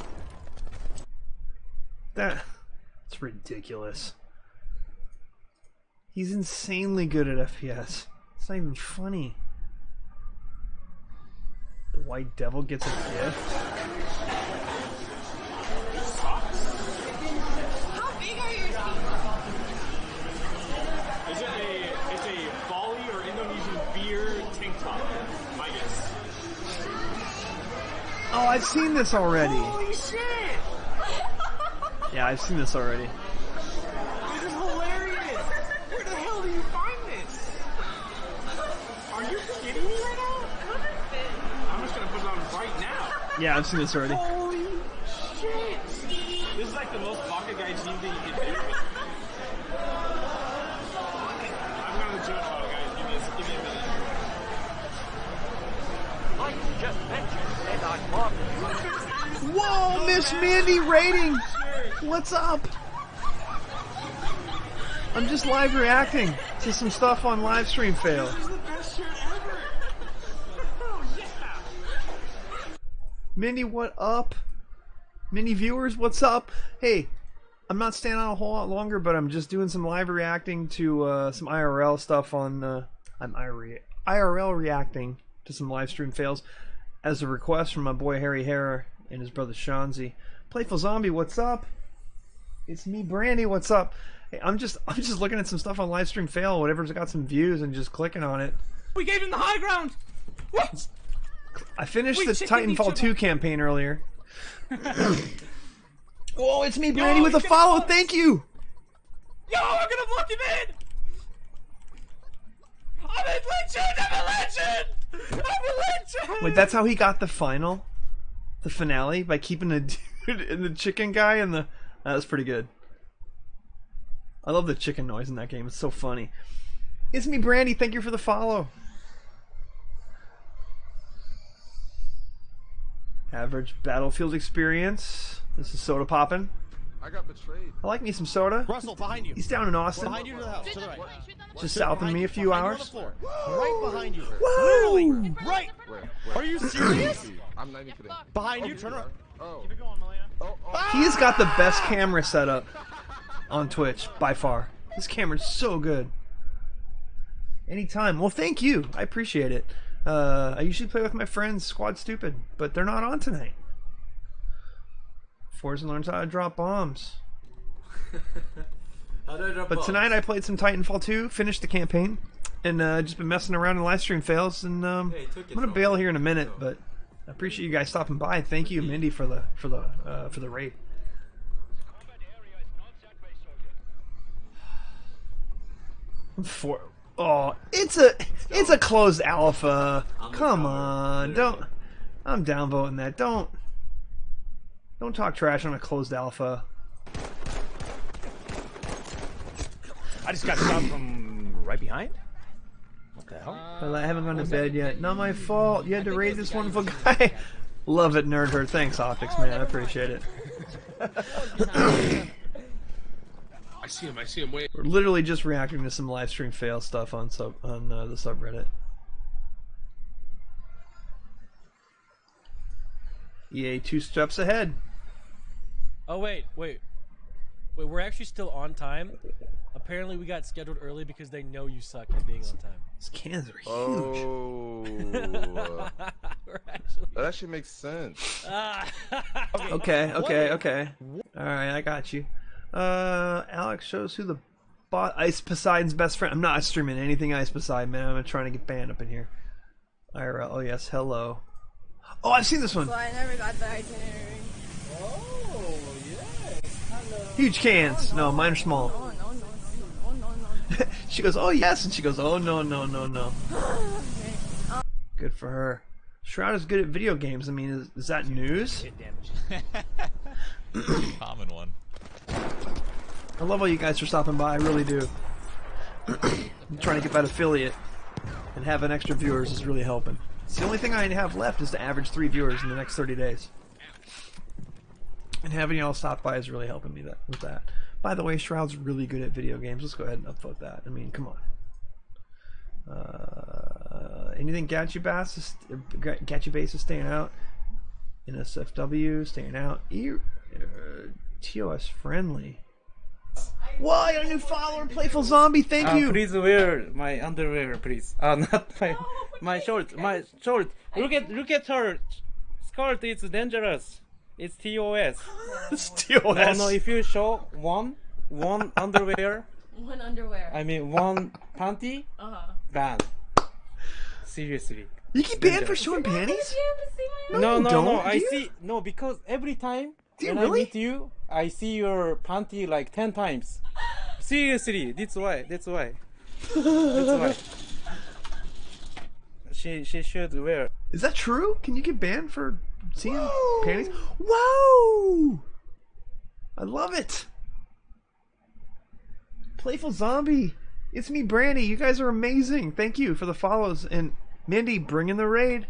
That, that's ridiculous. He's insanely good at F P S. It's not even funny. The white devil gets a gift. How big are your feet? Is it a, it's a Bali or Indonesian beer tank top? My guess. Oh, I've seen this already. Holy shit! Yeah, I've seen this already. This is hilarious! Where the hell do you find this? Are you kidding me right now? I'm just gonna put it on right now. Yeah, I've seen this already. Holy shit! This is like the most pocket guy team that you can do. I'm gonna jump out, guys. Give me a, give me a minute. Mike just mentioned and I love you. Whoa, Miss Mandy rating! What's up? I'm just live reacting to some stuff on live stream fail. This is the best shirt ever. Oh, yeah. Mindy, what up? Mindy viewers, what's up? Hey, I'm not staying on a whole lot longer, but I'm just doing some live reacting to uh, some I R L stuff on... Uh, I'm I R L reacting to some live stream fails as a request from my boy Hairy Hara and his brother Shanzi. Playful Zombie, what's up? It's me, Brandy, what's up? Hey, I'm just I'm just looking at some stuff on live stream fail, whatever's got some views, and just clicking on it. We gave him the high ground! What? I finished we the Titanfall two campaign earlier. Oh, it's me, Brandy, yo, with a follow, thank you! Yo, I'm gonna block him in! I'm a legend! I'm a legend! I'm a legend! Wait, that's how he got the final? The finale? By keeping the dude and the chicken guy and the... That was pretty good. I love the chicken noise in that game, it's so funny. It's me, Brandy, thank you for the follow. Average Battlefield experience. This is soda poppin'. I got betrayed. I like me some soda. Russell, behind you. He's down in Austin. Behind you to the house. To the right. Just south of me a few hours. Right behind you. Whoa! Right! Are you serious? I'm ninety for that. Behind you, turn around. Oh. Keep it going, Malaya. He's got the best camera setup on Twitch, by far. This camera's so good. Anytime. Well, thank you. I appreciate it. Uh, I usually play with my friends, Squad Stupid, but they're not on tonight. Forsen learns how to drop bombs. How do I drop but bombs? Tonight I played some Titanfall two, finished the campaign, and uh, just been messing around in live stream fails. And um, hey, I'm gonna bail here in a minute, but I appreciate you guys stopping by. Thank you, Mindy, for the for the uh, for the raid. For oh, it's a it's a closed alpha. Come on, don't. I'm downvoting that. Don't. Don't talk trash on a closed alpha. I just got shot from right behind? What the hell? Uh, I haven't gone to bed yet. Not my fault. You had to raid this wonderful guy. Love it, nerd herd. Thanks, Optics, man. I appreciate it. I see him. I see him. Wait. We're literally just reacting to some live stream fail stuff on sub on uh, the subreddit. E A two steps ahead. Oh wait, wait, wait! We're actually still on time. Apparently, we got scheduled early because they know you suck at being on time. These cans are huge. Oh, we're actually... that actually makes sense. okay, okay, okay. All right, I got you. Uh, Alex shows who the bot Ice Poseidon's best friend. I'm not streaming anything Ice Poseidon, man. I'm trying to get banned up in here. I R L. Oh yes, hello. Oh, I've seen this one. So I never got the itinerary. Oh, yes. Hello. Huge cans. Oh, no, no, mine are small. No, no, no, no, no, no, no. She goes, oh, yes. And she goes, oh, no, no, no, no. Good for her. Shroud is good at video games. I mean, is, is that news? Common one. I love all you guys for stopping by. I really do. I'm trying to get that affiliate and having extra viewers is really helping. The only thing I have left is to average three viewers in the next thirty days. And having y'all stop by is really helping me that, with that. By the way, Shroud's really good at video games. Let's go ahead and upvote that. I mean, come on. Uh, anything Gachu Bass is, Gachu Bass is staying out. N S F W staying out. E uh, T O S Friendly. Whoa, I got a new follower, Playful Zombie, thank uh, you! Please wear my underwear, please. Uh, not my, my shorts, my shorts. Look at, look at her skirt, it's dangerous. It's T O S. It's T O S. No, no, if you show one, one underwear. One underwear. I mean, one panty, uh-huh. Ban. Seriously. You get banned for showing panties? No, no, no, don't, no, I you? see, no, because every time when really? I meet you, I see your panty like ten times. Seriously, that's why. That's why. That's why. She she should wear. Is that true? Can you get banned for seeing Whoa. panties? Whoa! I love it. Playful Zombie, it's me, Brandy. You guys are amazing. Thank you for the follows and Mindy bringing the raid.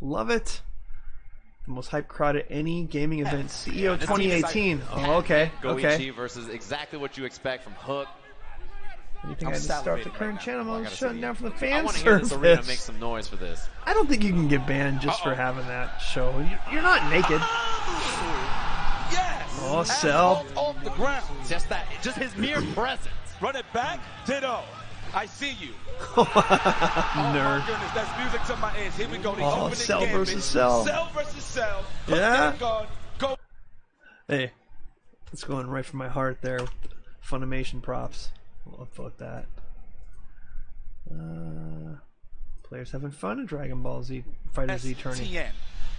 Love it. The most hype crowd at any gaming event. C E O twenty eighteen. Oh, okay. Okay. Goichi versus exactly what you expect from Hook. What do you think? I'm I just start the current right channel. I'm shutting down from the fans. I want to hear this arena make some noise for this. I don't think you can get banned just uh-oh. for having that show. You're not naked. Yes. Oh, sell. the ground. Just that, just his mere presence. Run it back, ditto. I see you. Oh, nerd. My goodness, that's music to my ears. Here we go. They oh, cell the versus cell. Cell versus cell. Yeah. Gun, go. Hey, it's going right from my heart there. Funimation props. We'll upvote that. Uh, players having fun in Dragon Ball Z Fighter Z tourney.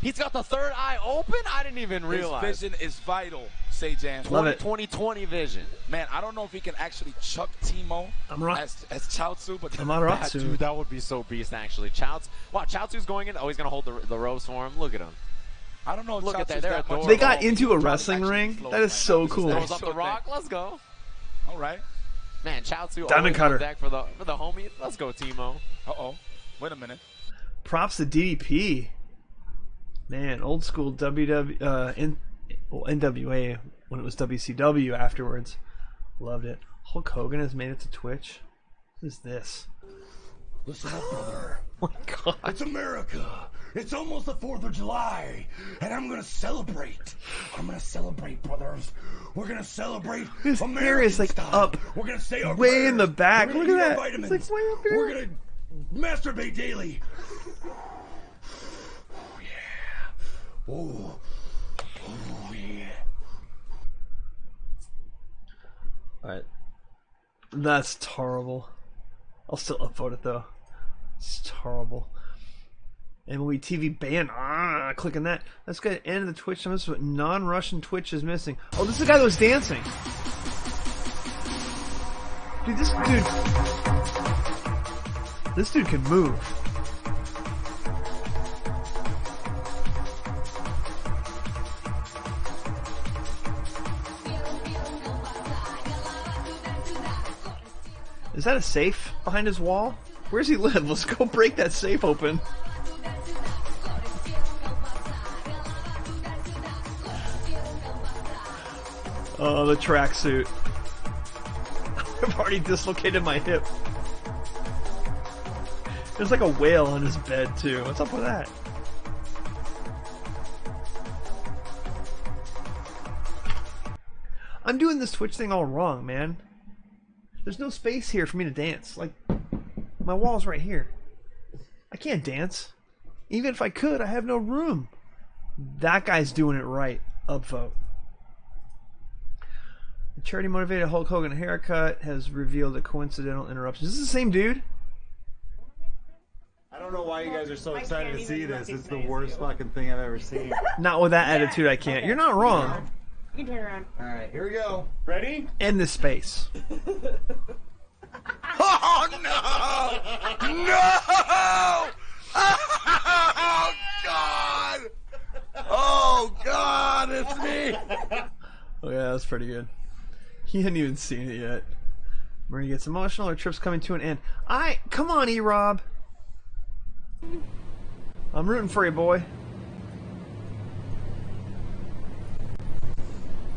He's got the third eye open? I didn't even realize. His vision is vital, Seijan. twenty twenty vision. Man, I don't know if he can actually chuck Teemo as, as Chaozu, but that, dude, that would be so beast, actually. Chaozu, wow, Chaozu's going in. Oh, he's going to hold the, the ropes for him. Look at him. I don't know if Look at that. that much they got into a wrestling ring? That is so cool. That was up the rock. Let's go. All right. Man, Chaozu Diamond Cutter back for the, for the homie. Let's go, Teemo. Uh-oh. Wait a minute. Props to D D P. Man, old school W W, uh, N, well, N W A when it was W C W afterwards. Loved it. Hulk Hogan has made it to Twitch. What is this? Listen up, brother. Oh my God. It's America. It's almost the fourth of July. And I'm going to celebrate. I'm going to celebrate, brothers. We're going to celebrate this American hair is like style. Up. We're going to stay up way prayers. In the back. Look at that. Vitamins. It's like way up here. We're going to masturbate daily. Oh, oh yeah. Alright. That's terrible. I'll still upvote it though. It's terrible. M L B T V ban. Ah, clicking that. That's going to end the Twitch. This is what non-Russian Twitch is missing. Oh, this is the guy that was dancing. Dude, this dude. This dude can move. Is that a safe behind his wall? Where does he live? Let's go break that safe open. Oh, the tracksuit. I've already dislocated my hip. There's like a whale on his bed too. What's up with that? I'm doing this Twitch thing all wrong, man. There's no space here for me to dance. Like, my wall's right here. I can't dance. Even if I could, I have no room. That guy's doing it right. Upvote. The charity motivated Hulk Hogan haircut has revealed a coincidental interruption. Is this the same dude? I don't know why you guys are so excited to see this. It's the worst fucking thing I've ever seen. Not with that attitude, I can't. You're not wrong. You can turn around. All right, here we go. Ready? End the space. Oh no! No! Oh God! Oh God! It's me. Oh yeah, that's pretty good. He hadn't even seen it yet. Marie gets emotional. Her trip's coming to an end. I come on, E-Rob. I'm rooting for you, boy.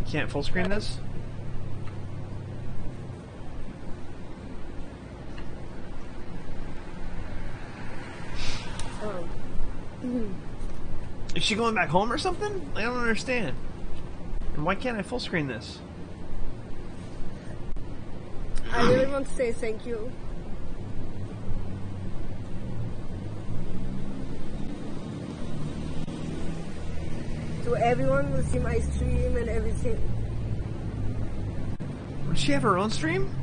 Can't full screen this? Oh. Is she going back home or something? I don't understand. And why can't I full screen this? I really want to say thank you. So everyone will see my stream and everything. Would she have her own stream?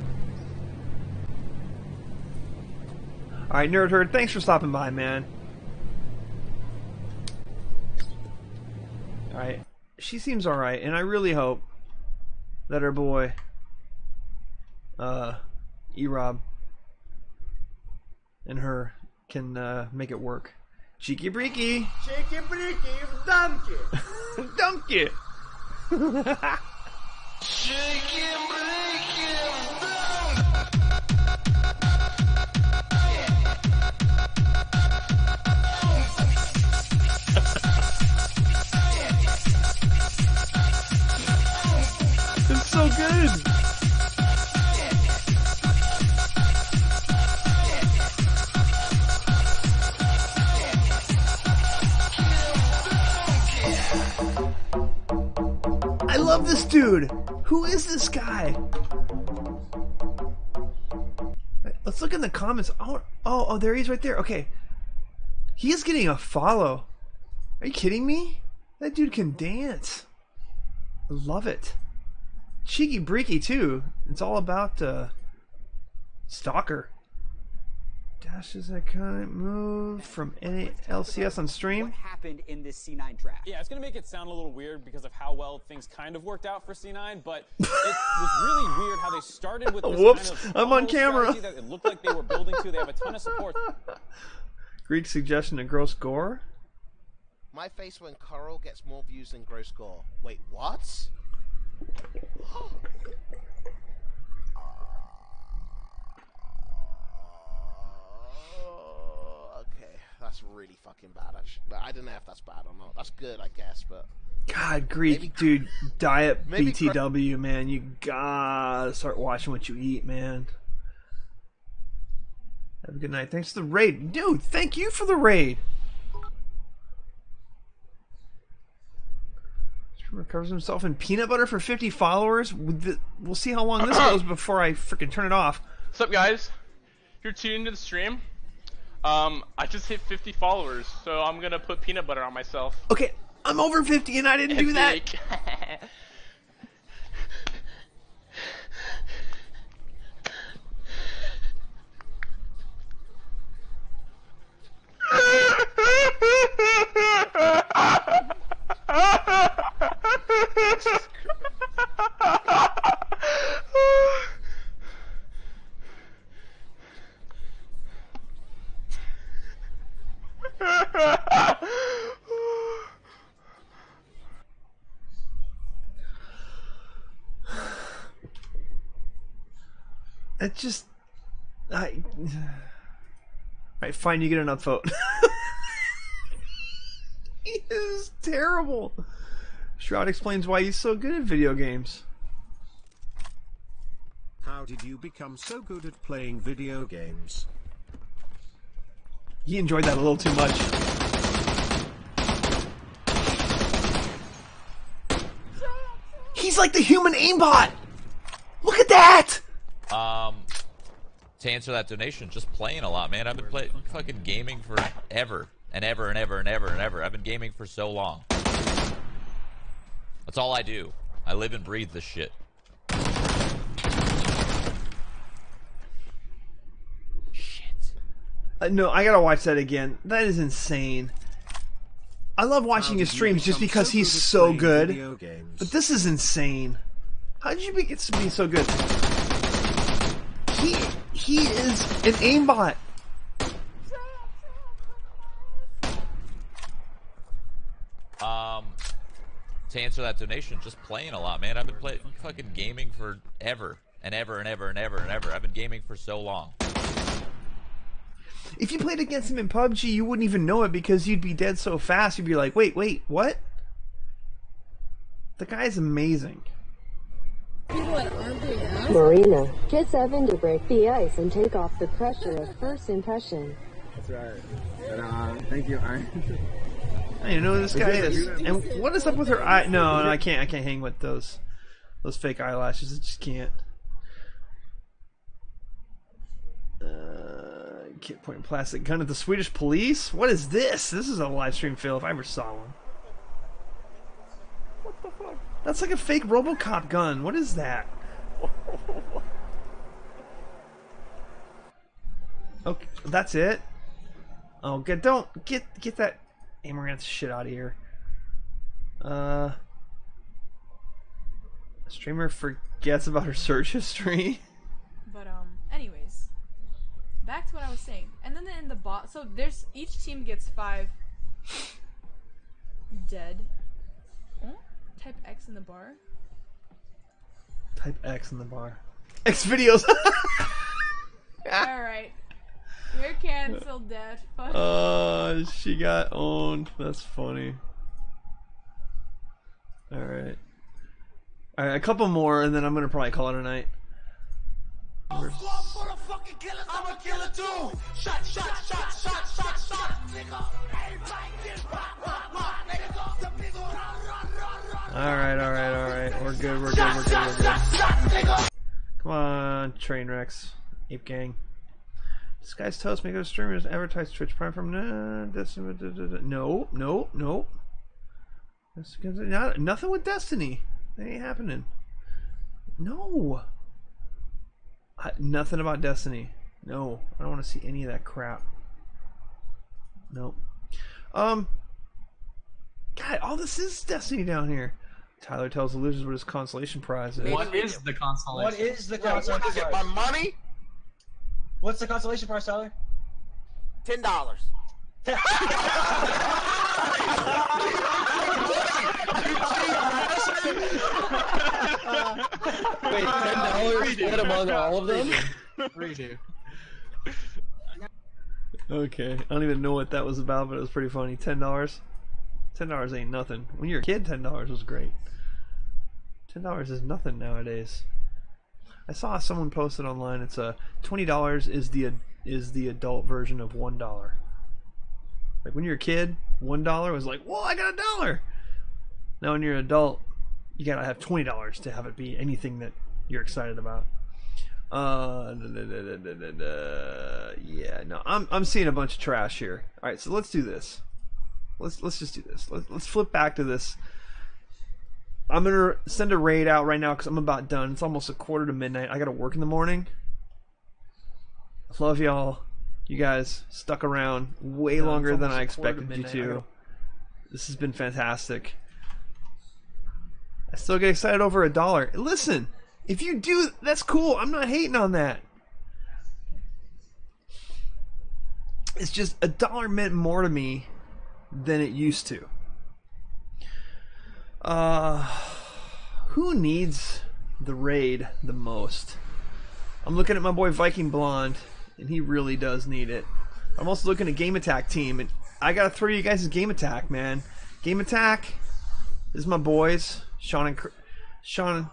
Alright, Nerd Herd, thanks for stopping by, man. Alright, she seems alright, and I really hope that her boy, uh, E-Rob, and her can uh, make it work. Cheeky breeky. Cheeky breeky, dumpy. Dumpy. Cheeky breeky, dumpy. It's so good. I love this dude. Who is this guy? Let's look in the comments. Oh, oh, oh, there he is right there. Okay. He is getting a follow. Are you kidding me? That dude can dance. I love it. Cheeky Breaky, too. It's all about uh, Stalker. Dashes iconic move from N A L C S on stream. What happened in this C nine draft? Yeah, it's going to make it sound a little weird because of how well things kind of worked out for C nine, but it was really weird how they started with this Whoops, kind of I'm on camera. That it looked like they were building to. They have a ton of support. Greek suggestion to Gross Gore? My face when Coral gets more views than Gross Gore. Wait, what? That's really fucking bad. Actually, I don't know if that's bad or not. That's good, I guess, but God, Greek maybe, dude, diet B T W, man. You gotta start watching what you eat, man. Have a good night. Thanks for the raid, dude. Thank you for the raid. He recovers himself in peanut butter for fifty followers. We'll see how long this goes before I freaking turn it off. What's up, guys? You're tuned into the stream. Um, I just hit fifty followers, so I'm gonna put peanut butter on myself. Okay, I'm over fifty and I didn't do that! It just, I. All right, fine. You get an upvote. He is terrible. Shroud explains why he's so good at video games. How did you become so good at playing video games? He enjoyed that a little too much. He's like the human aimbot. Look at that. Um, to answer that donation, just playing a lot, man. I've been playing fucking gaming for ever and ever and ever and ever and ever. I've been gaming for so long. That's all I do. I live and breathe this shit. Shit. Uh, no, I gotta watch that again. That is insane. I love watching his streams just because he's so good. But this is insane. How did you get to be so good? He, he is an aimbot. Um, to answer that donation, just playing a lot, man. I've been playing fucking gaming for ever and ever and ever and ever and ever. I've been gaming for so long. If you played against him in P U B G, you wouldn't even know it because you'd be dead so fast. You'd be like, wait, wait, what? The guy's amazing. Marina, get seven to break the ice and take off the pressure of first impression. That's right. And, uh, thank you, Iron. I don't know who this guy is. And what is up with her eye? No, no, I can't. I can't hang with those, those fake eyelashes. I just can't. Uh, can't point a plastic gun at the Swedish police. What is this? This is a live stream fail if I ever saw one. What the fuck? That's like a fake RoboCop gun. What is that? Okay, that's it. Oh, get don't get get that amaranth shit out of here. Uh, streamer forgets about her search history. But um, anyways, back to what I was saying. And then in the bot, so there's each team gets five dead. Type X in the bar. Type X in the bar. X videos. All right, you're canceled, Dad. Fuck. Uh, she got owned. That's funny. All right, all right, a couple more, and then I'm gonna probably call it a night. I'm a killer, I'm a killer too. Shot, shot, shot, shot, shot, shot, nigga. Everybody get rock, rock, rock, nigga. Alright, alright, alright. We're good, we're good, we're good, we're good. Come on, train wrecks. Ape gang. This guy's toast me go to streamers, advertise Twitch Prime from nah, Destiny. Da, da, da. No, no, no. That's not, nothing with Destiny. That ain't happening. No. I, nothing about Destiny. No, I don't want to see any of that crap. Nope. Um. God, all this is Destiny down here. Tyler tells the losers what his consolation prize is. What is the consolation? What is the consolation prize? What is it, my money? What's the consolation prize, Tyler? Ten dollars. uh, wait, ten dollars split among all of them? Redo. Okay, I don't even know what that was about, but it was pretty funny. Ten dollars. Ten dollars ain't nothing. When you were a kid, ten dollars was great. Ten dollars is nothing nowadays. I saw someone posted online. It's a twenty dollars is the is the adult version of one dollar. Like when you're a kid, one dollar was like, whoa, I got a dollar. Now when you're an adult, you gotta have twenty dollars to have it be anything that you're excited about. Uh, da, da, da, da, da, da. Yeah, no, I'm I'm seeing a bunch of trash here. All right, so let's do this. Let's let's just do this. Let's let's flip back to this. I'm gonna send a raid out right now because I'm about done. It's almost a quarter to midnight. I gotta work in the morning. I love y'all. You guys stuck around way no, longer than I expected you to. This has been fantastic. I still get excited over a dollar. Listen, if you do, that's cool. I'm not hating on that. It's just a dollar meant more to me than it used to. Uh, who needs the raid the most? I'm looking at my boy Viking Blonde, and he really does need it. I'm also looking at Game Attack team, and I gotta throw you guys' Game Attack, man. Game Attack is my boys, Sean and Cra Sean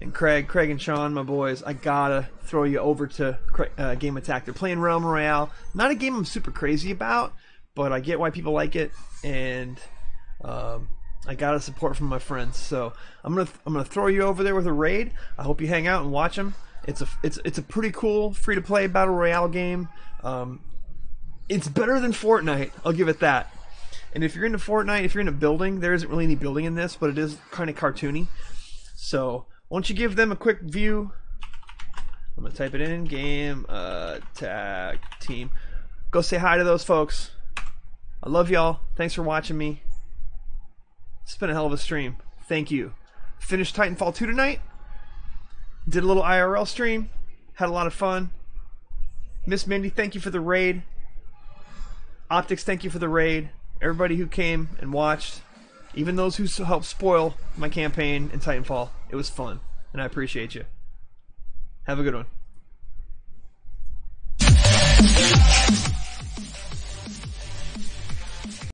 and Craig, Craig and Sean, my boys. I gotta throw you over to uh, Game Attack. They're playing Realm Royale. Not a game I'm super crazy about, but I get why people like it, and um, I got a support from my friends. So I'm gonna I'm gonna throw you over there with a raid. I hope you hang out and watch them. It's a it's it's a pretty cool free to play battle royale game. Um, it's better than Fortnite. I'll give it that. And if you're into Fortnite, if you're into building, there isn't really any building in this, but it is kind of cartoony. So why don't you give them a quick view? I'm gonna type it in. Game Attack team. Go say hi to those folks. I love y'all. Thanks for watching me. It's been a hell of a stream. Thank you. Finished Titanfall two tonight. Did a little I R L stream. Had a lot of fun. Miss Mindy, thank you for the raid. Optics, thank you for the raid. Everybody who came and watched. Even those who helped spoil my campaign in Titanfall. It was fun. And I appreciate you. Have a good one.